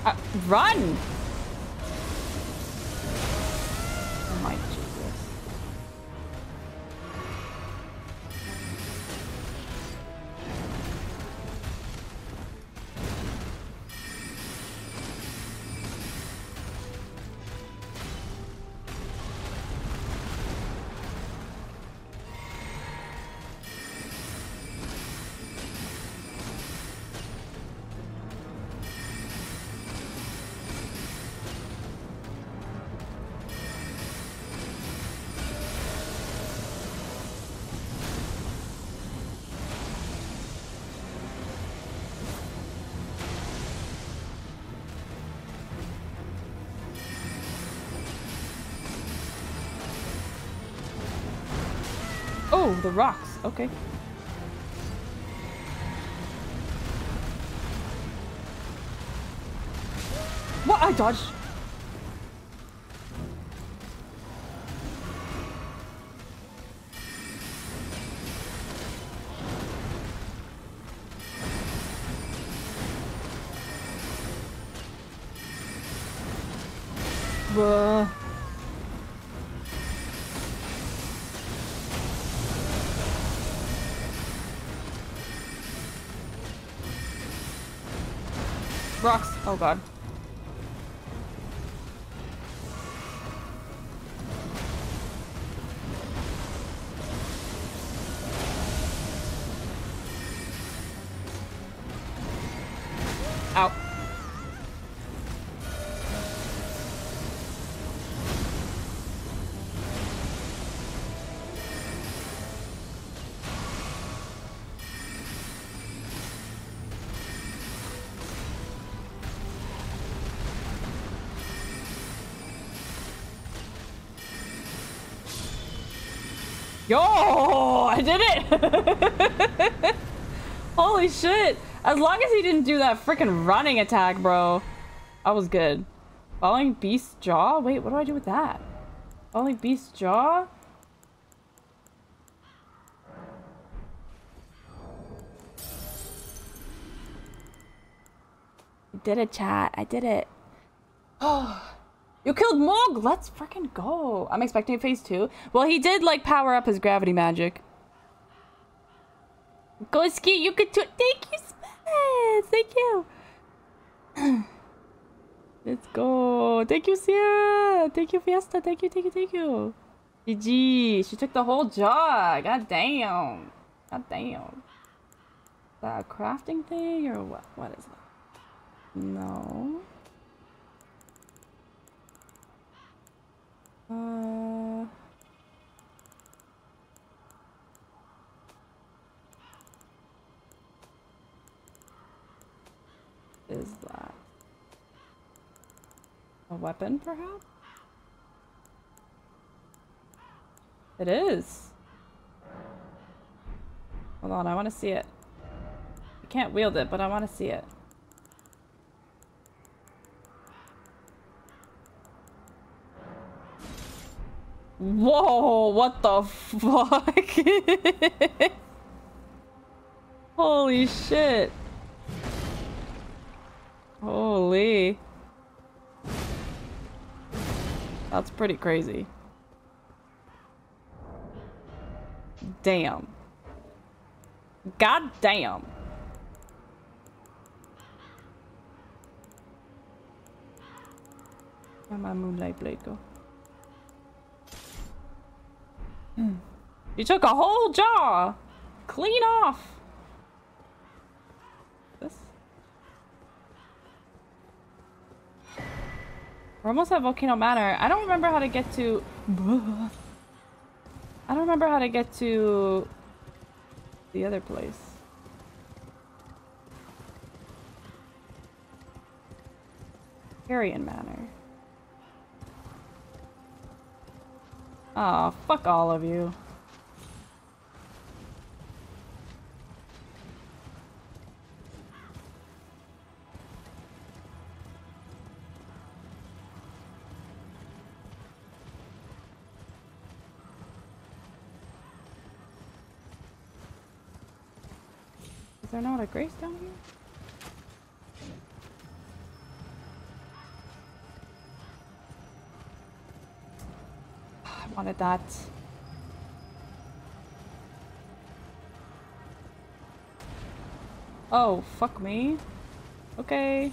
Uh, run! Oh my Jesus. Oh, the rocks. Okay. What? I dodged. Whoa. Rocks. Oh god. Ow. Yo, I did it! Holy shit! As long as he didn't do that freaking running attack, bro, I was good. Falling Beast Jaw? Wait, what do I do with that? Falling Beast Jaw? I did it, chat. I did it. Oh. You killed Mohg! Let's freaking go! I'm expecting phase two. Well, he did, like, power up his gravity magic. Goski, you could do it! Thank you, Smith! Thank you! Let's go. Thank you, Sierra. Thank you, Fiesta. Thank you, thank you, thank you. G G. She took the whole jar. God damn. God damn. Is that a crafting thing or what? What is that? No. Uh. Is that a weapon, perhaps? It is. Hold on, I want to see it. I can't wield it, but I want to see it. Whoa, what the fuck? Holy shit. Holy. That's pretty crazy. Damn. God damn. Where'd my moonlight blade go? You took a whole jar! Clean off! This? We're almost at Volcano Manor. I don't remember how to get to... I don't remember how to get to... the other place. Carrion Manor. Aw, oh, fuck all of you. Is there not a grace down here? I wanted that. Oh, fuck me. Okay.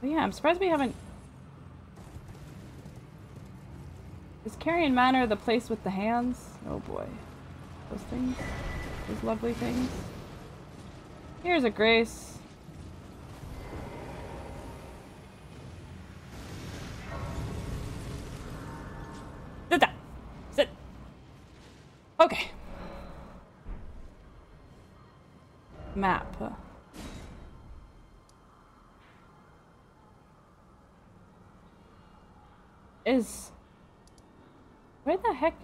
But yeah, I'm surprised we haven't... Is Carrion Manor the place with the hands? Oh boy. Those things? Those lovely things. Here's a grace. Sit down. Sit. Okay. Map. Is... Where the heck...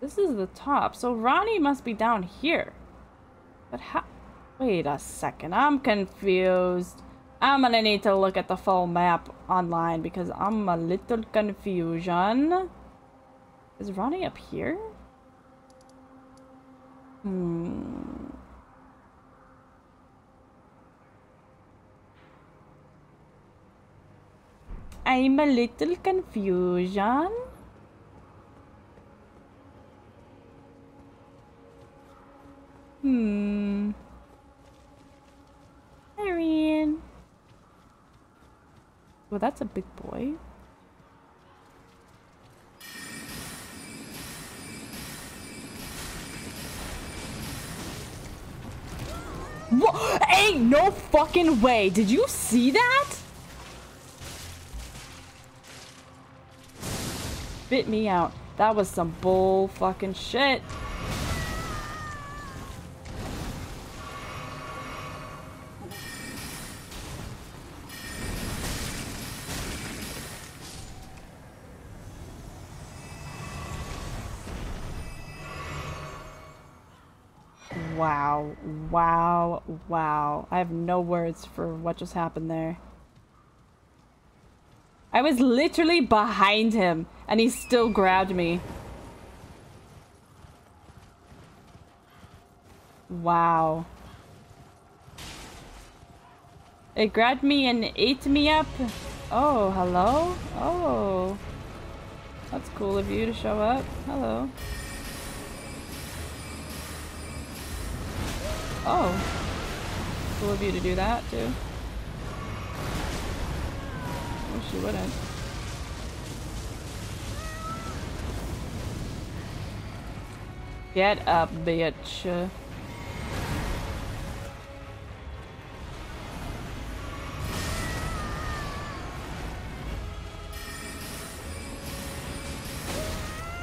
This is the top, so Ranni must be down here. But how? Wait a second, I'm confused. I'm gonna need to look at the full map online because I'm a little confusion. Is Ranni up here? Hmm. I'm a little confusion. Hmm. Arian. Well, that's a big boy. What? Ain't no fucking way. Did you see that? Bit me out. That was some bull fucking shit. Wow, wow, wow. I have no words for what just happened there. I was literally behind him and he still grabbed me. Wow. It grabbed me and ate me up. Oh, hello? Oh. That's cool of you to show up. Hello. Oh. Cool of you to do that, too. Wish you wouldn't. Get up, bitch.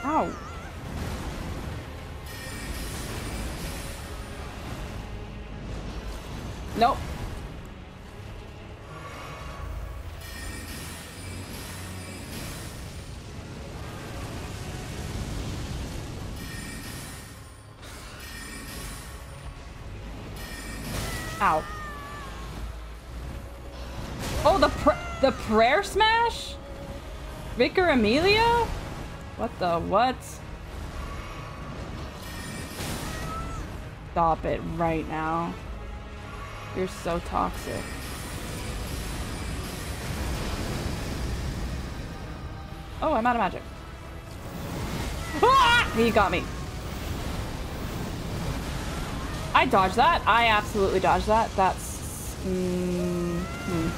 Ow. Nope. Ow. Oh, the pr the prayer smash? Vicar Amelia? What the what? Stop it right now. You're so toxic. Oh, I'm out of magic. Ah! He got me. I dodged that. I absolutely dodged that. That's... Mm-hmm.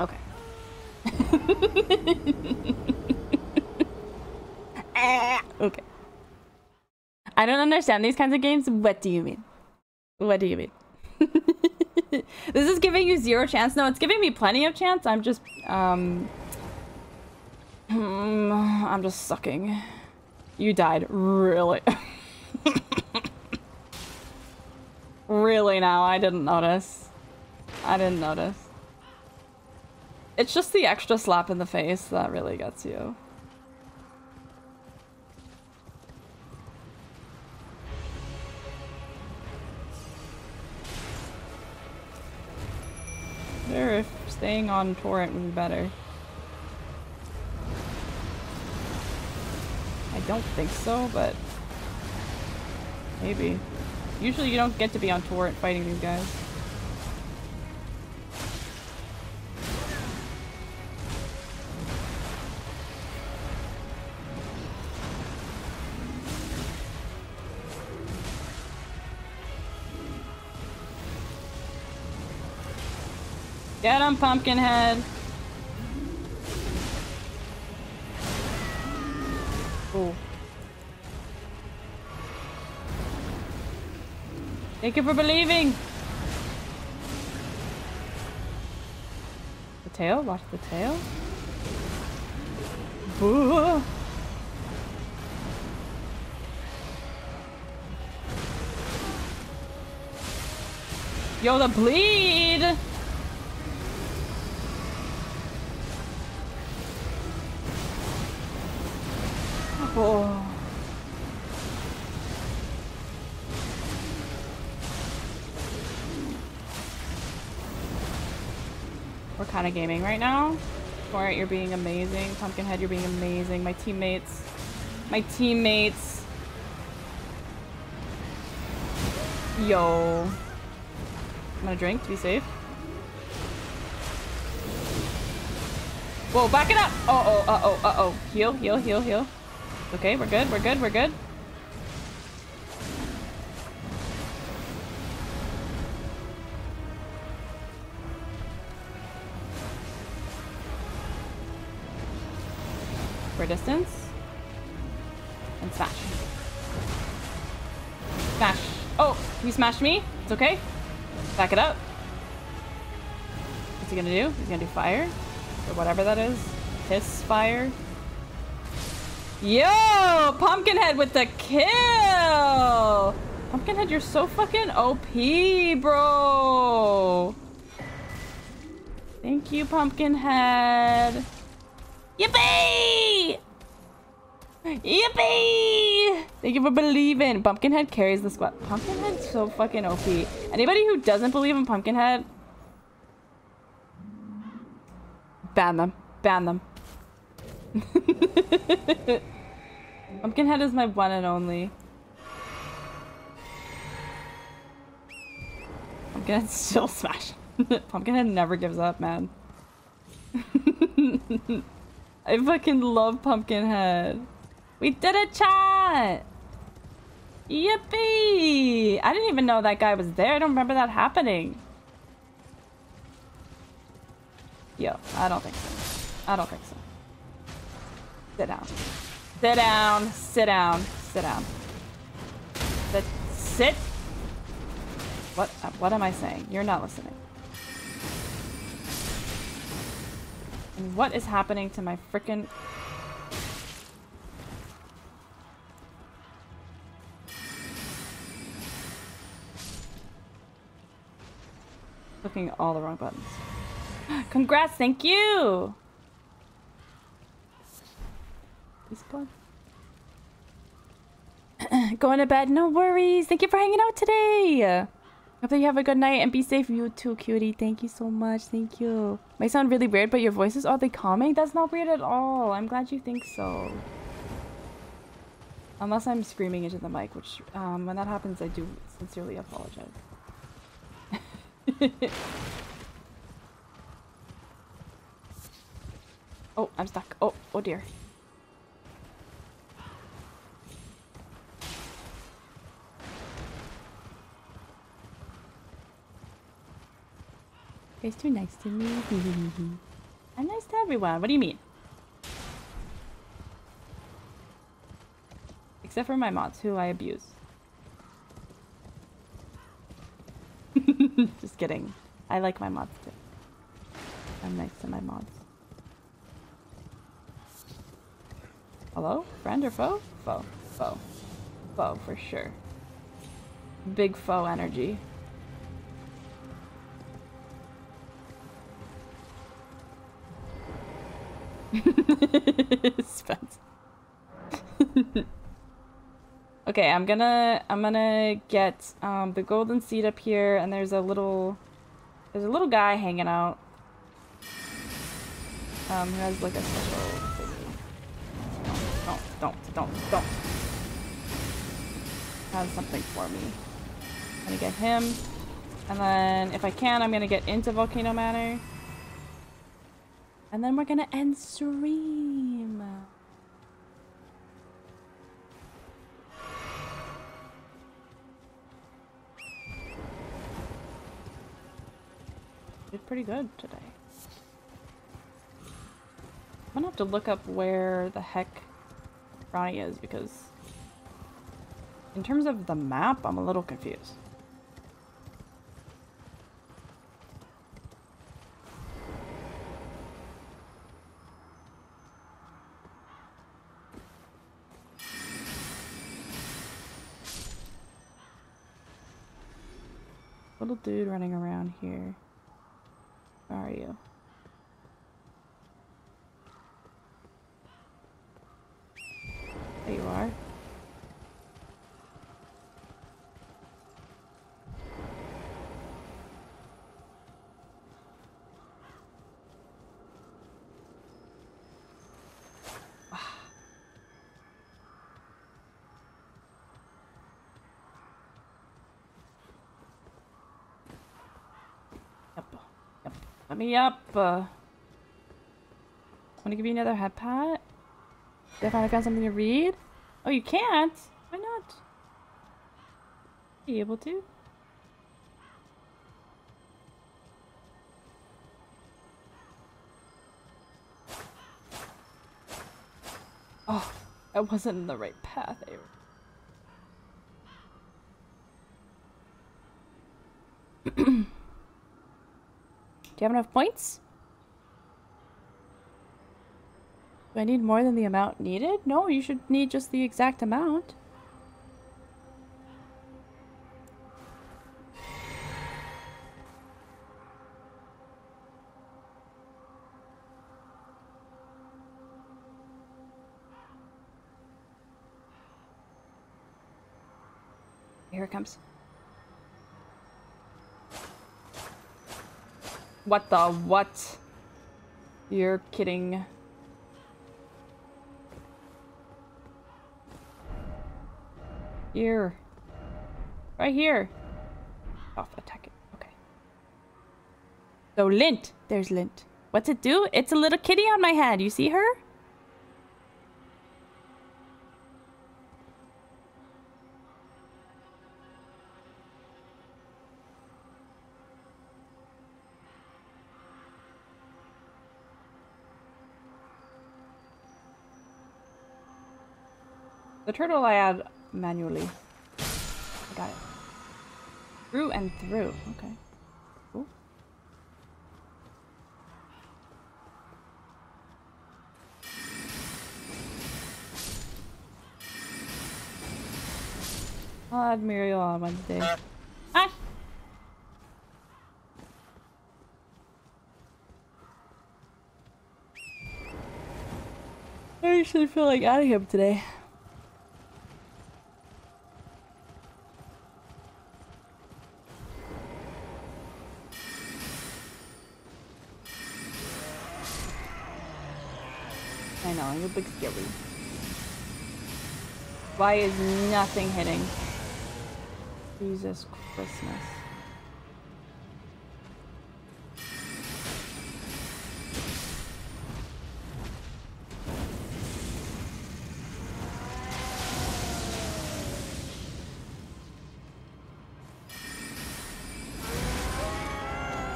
Okay. ah, okay. I don't understand these kinds of games. What do you mean? What do you mean? This is giving you zero chance? No, it's giving me plenty of chance. I'm just... Um, I'm just sucking. You died. Really? Really now, I didn't notice. I didn't notice. It's just the extra slap in the face that really gets you. Sure, if staying on Torrent would be better. I don't think so, but maybe. Usually you don't get to be on Torrent fighting these guys. Get him, Pumpkinhead! Cool. Thank you for believing! The tail? Watch the tail? Boo! Yo, the bleed! Oh. We're kind of gaming right now. Torrent, you're being amazing. Pumpkinhead, you're being amazing. My teammates. My teammates. Yo. I'm gonna drink to be safe. Whoa, back it up! Uh-oh, uh-oh, uh-oh. Heal, heal, heal, heal. Okay, we're good, we're good, we're good. Distance and smash smash oh, he smashed me. It's okay. Back it up. What's he gonna do? He's gonna do fire or whatever that is. Piss fire. Yo, Pumpkinhead with the kill. Pumpkinhead, you're so fucking O P, bro. Thank you, Pumpkinhead. Yippee! Yippee! Thank you for believing. Pumpkinhead carries the squad. Pumpkinhead's so fucking O P. Anybody who doesn't believe in Pumpkinhead, ban them. Ban them. Pumpkinhead is my one and only. Pumpkinhead still smash. Pumpkinhead never gives up, man. I fucking love Pumpkinhead. We did it, chat! Yippee! I didn't even know that guy was there. I don't remember that happening. Yo, I don't think so. I don't think so. Sit down. Sit down. Sit down. Sit down. Sit. Sit. What? What am I saying? You're not listening. And what is happening to my frickin'... Clicking all the wrong buttons. Congrats, thank you! Peace plug. Going to bed, no worries. Thank you for hanging out today. Hope that you have a good night and be safe. You too, cutie. Thank you so much. Thank you. Might sound really weird, but your voices are they calming? That's not weird at all. I'm glad you think so. Unless I'm screaming into the mic, which um, when that happens, I do sincerely apologize. Oh, I'm stuck. Oh, oh dear. You're too nice to me. I'm nice to everyone. What do you mean? Except for my mods, who I abuse. Just kidding. I like my mods too. I'm nice to my mods. Hello? Friend or foe? Foe. Foe. Foe for sure. Big foe energy. Spence. Okay, I'm gonna I'm gonna get um, the golden seed up here, and there's a little there's a little guy hanging out. Um, who has like a special. Don't don't don't don't. Has something for me. I'm gonna get him, and then if I can, I'm gonna get into Volcano Manor. And then we're gonna end stream. Did pretty good today. I'm gonna have to look up where the heck Ranni is because in terms of the map, I'm a little confused. Little dude running around here. Where are you? There you are. Let me up. Uh, want to give you another head pat? Did I finally found something to read? Oh, you can't? Why not? Are you able to? Oh, I wasn't in the right path. I Do you have enough points? Do I need more than the amount needed? No, you should need just the exact amount. Here it comes. What the what? You're kidding. Here. Right here. Off, attack it. Okay. So Lint. There's Lint. What's it do? It's a little kitty on my head. You see her? The turtle I add manually. I got it. Through and through. Okay. Cool. I'll add Muriel on Wednesday. Uh. Hi! I actually feel like adding him today. I know, you look scary. Why is nothing hitting? Jesus Christmas.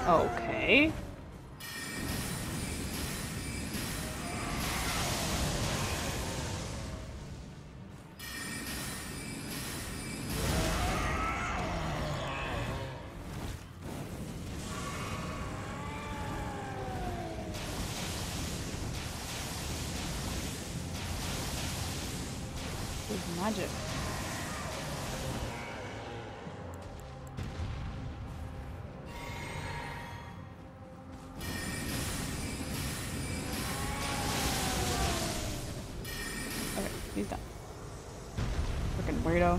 Okay. Magic. Okay, he's done. Frickin' weirdo.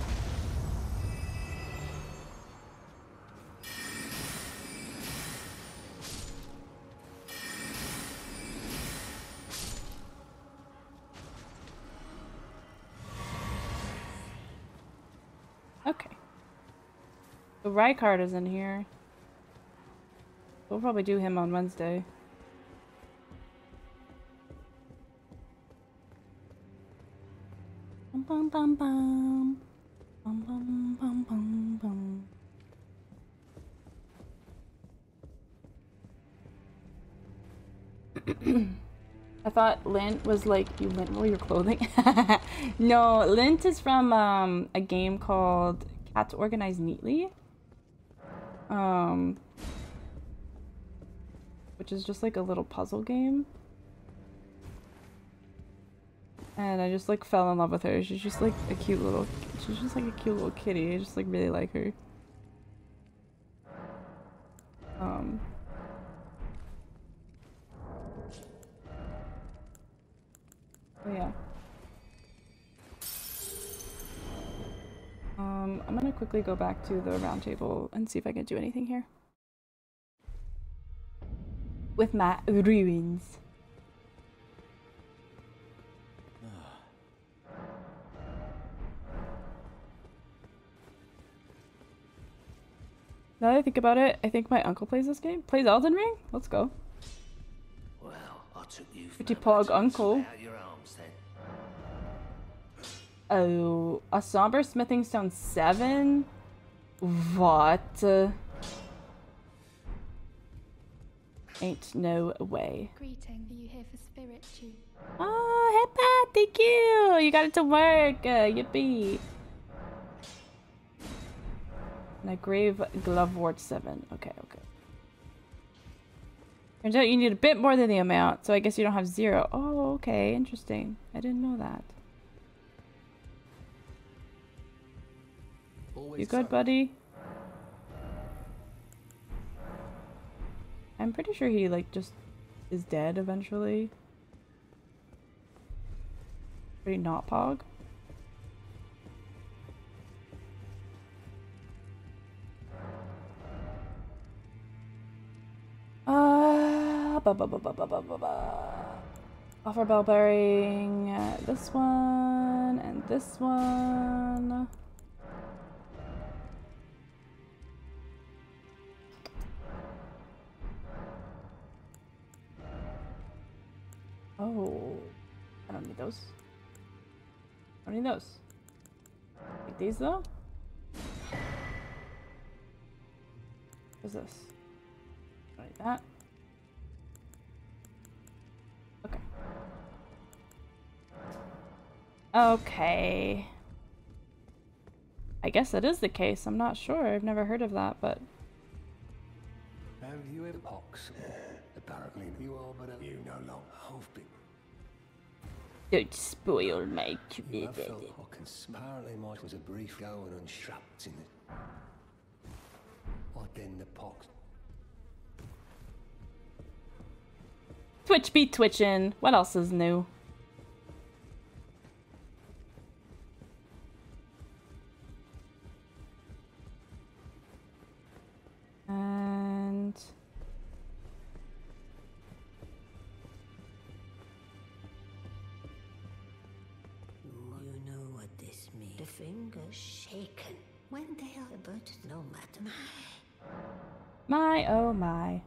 The Rykard is in here. We'll probably do him on Wednesday. Bum, bum, bum, bum. Bum, bum, bum, bum, bum. I thought Lint was like, you lint all your clothing? No, Lint is from um, a game called Cats Organized Neatly. Um, which is just like a little puzzle game. And I just like fell in love with her. She's just like a cute little, she's just like a cute little kitty. I just like really like her. Um. Oh yeah. Um, I'm gonna quickly go back to the round table and see if I can do anything here. With my ruins. Now that I think about it, I think my uncle plays this game. Plays Elden Ring? Let's go. Well, I took you pretty pog uncle. Oh, a somber smithing stone seven? What? Uh, ain't no way. Greeting. Are you here for spirit too? Oh, hey Pat, thank you! You got it to work! Uh, yippee! And a grave glove ward seven. Okay, okay. Turns out you need a bit more than the amount, so I guess you don't have zero. Oh, okay, interesting. I didn't know that. You good, buddy? I'm pretty sure he like just is dead eventually. Pretty not pog. Uh, ba ba ba ba ba ba ba ba. Offer bell bearing uh, this one and this one. Oh, I don't need those. I don't need those. Like these though? What's this? I don't need that. Okay. Okay. I guess that is the case. I'm not sure. I've never heard of that, but... Have you a pox? Apparently you are, but you no longer have been. Don't spoil my community. Apparently mine was a brief go and unstrapped in it. Or then the pox. Twitch be twitching. What else is new? And you know what this means. The fingers shaken when they are about no matter. My, my oh my.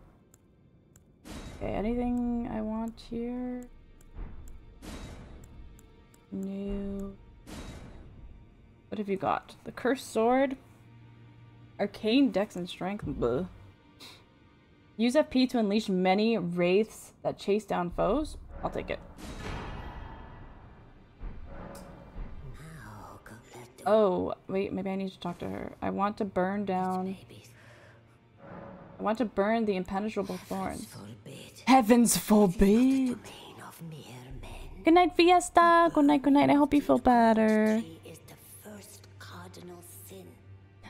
Okay, anything I want here? New. What have you got? The cursed sword? Arcane Dex and Strength. Bleh. Use F P to unleash many wraiths that chase down foes. I'll take it. Oh, wait, maybe I need to talk to her. I want to burn down... I want to burn the impenetrable thorns. Heavens forbid! Good night, Fiesta! Good night, good night. I hope you feel better.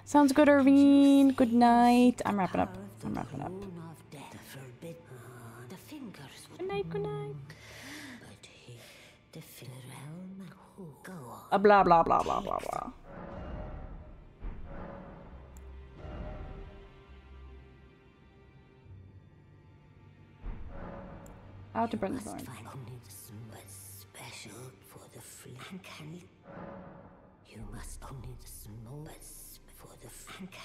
Sounds good, Irene. Good night. I'm wrapping up. I'm wrapping up. Good night, good night. Uh, blah, blah, blah, blah, blah, blah. How to burn the thorn. You must only small for the uncanny.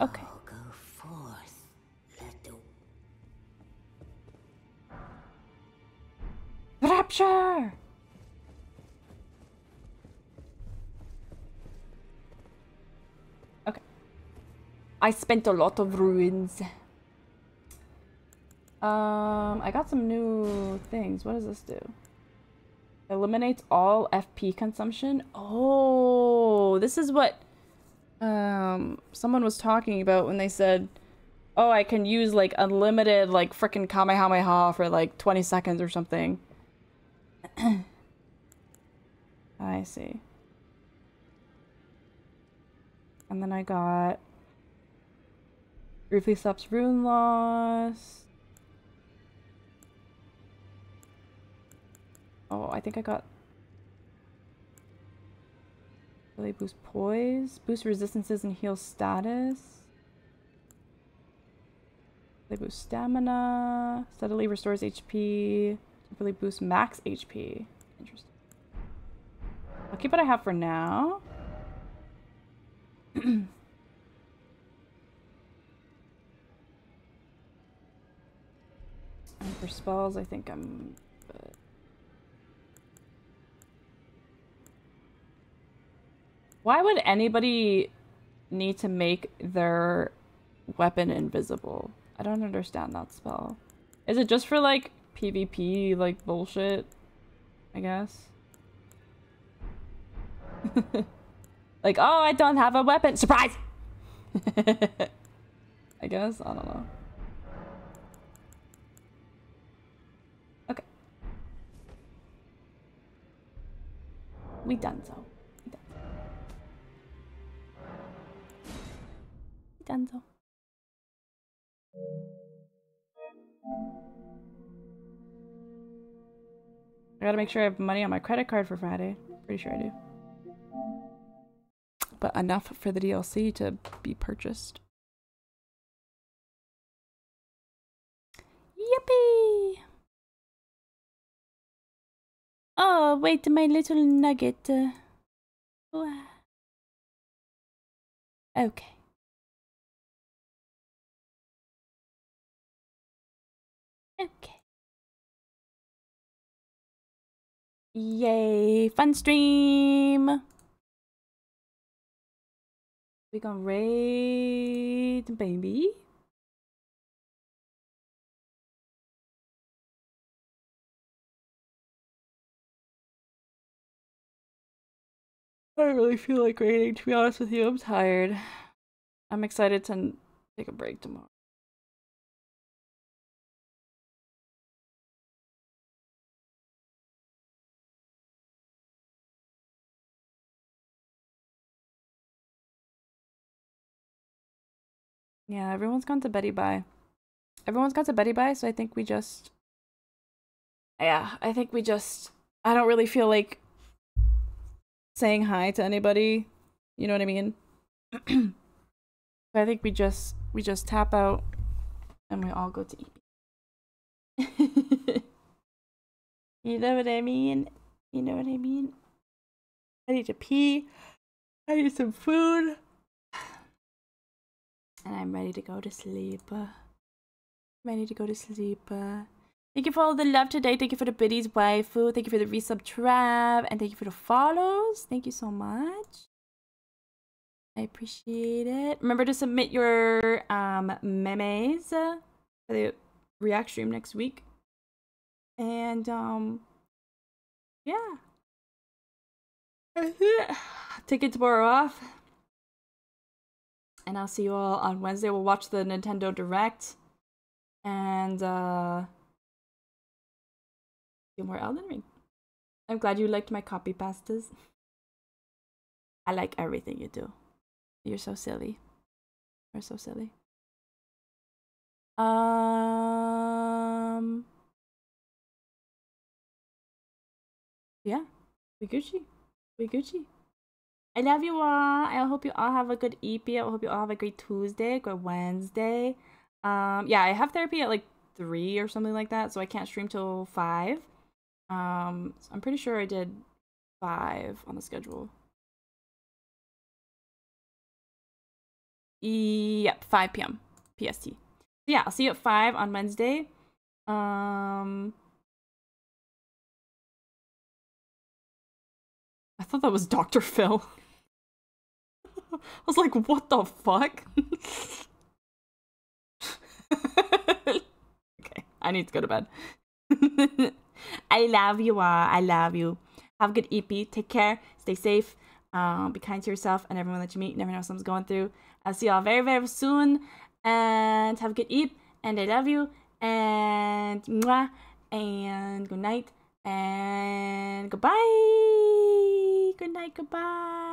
Now okay. Go forth. Let do. Rapture. Okay. I spent a lot of ruins. Um, I got some new things. What does this do? Eliminates all F P consumption. Oh, this is what um someone was talking about when they said, oh, I can use like unlimited like frickin' Kamehameha for like twenty seconds or something. I see. And then I got briefly stops rune loss. Oh, I think I got... Really boost poise. Boost resistances and heal status. They boost stamina. Steadily restores H P. Really boost max H P. Interesting. I'll keep what I have for now. And for spells, I think I'm... Why would anybody need to make their weapon invisible? I don't understand that spell. Is it just for like PvP, like bullshit? I guess. Like, oh, I don't have a weapon. Surprise! I guess? I don't know. Okay. We done so. Denzel. I gotta make sure I have money on my credit card for Friday. Pretty sure I do. But enough for the D L C to be purchased. Yippee! Oh, wait, my little nugget. Uh, okay. Okay. Yay, fun stream. We gonna raid, baby. I don't really feel like raiding, to be honest with you. I'm tired. I'm excited to take a break tomorrow. Yeah, everyone's gone to Betty Bye. Everyone's gone to Betty Bye, so I think we just... Yeah, I think we just... I don't really feel like saying hi to anybody. You know what I mean? I think we just... We just tap out and we all go to E P. You know what I mean? You know what I mean? I need to pee. I need some food. And I'm ready to go to sleep. I'm ready to go to sleep. Thank you for all the love today. Thank you for the biddies, waifu. Thank you for the resub trap. And thank you for the follows. Thank you so much. I appreciate it. Remember to submit your um, memes for the react stream next week. And, um, yeah. Take it tomorrow off. And I'll see you all on Wednesday. We'll watch the Nintendo Direct. And, uh... do more Elden Ring. I'm glad you liked my copy pastas. I like everything you do. You're so silly. You're so silly. Um... Yeah. We Gucci. We Gucci. I love you all. I hope you all have a good E P. I hope you all have a great Tuesday, good Wednesday. Um, yeah, I have therapy at like three or something like that, so I can't stream till five. Um, so I'm pretty sure I did five on the schedule. Yep, five P M P S T. So yeah, I'll see you at five on Wednesday. Um, I thought that was Doctor Phil. I was like, what the fuck? Okay, I need to go to bed. I love you all. I love you. Have a good E P. Take care. Stay safe. Um, be kind to yourself and everyone that you meet. You never know what someone's going through. I'll see you all very, very soon. And have a good E P. And I love you. And mwah. And good night. And goodbye. Good night. Goodbye.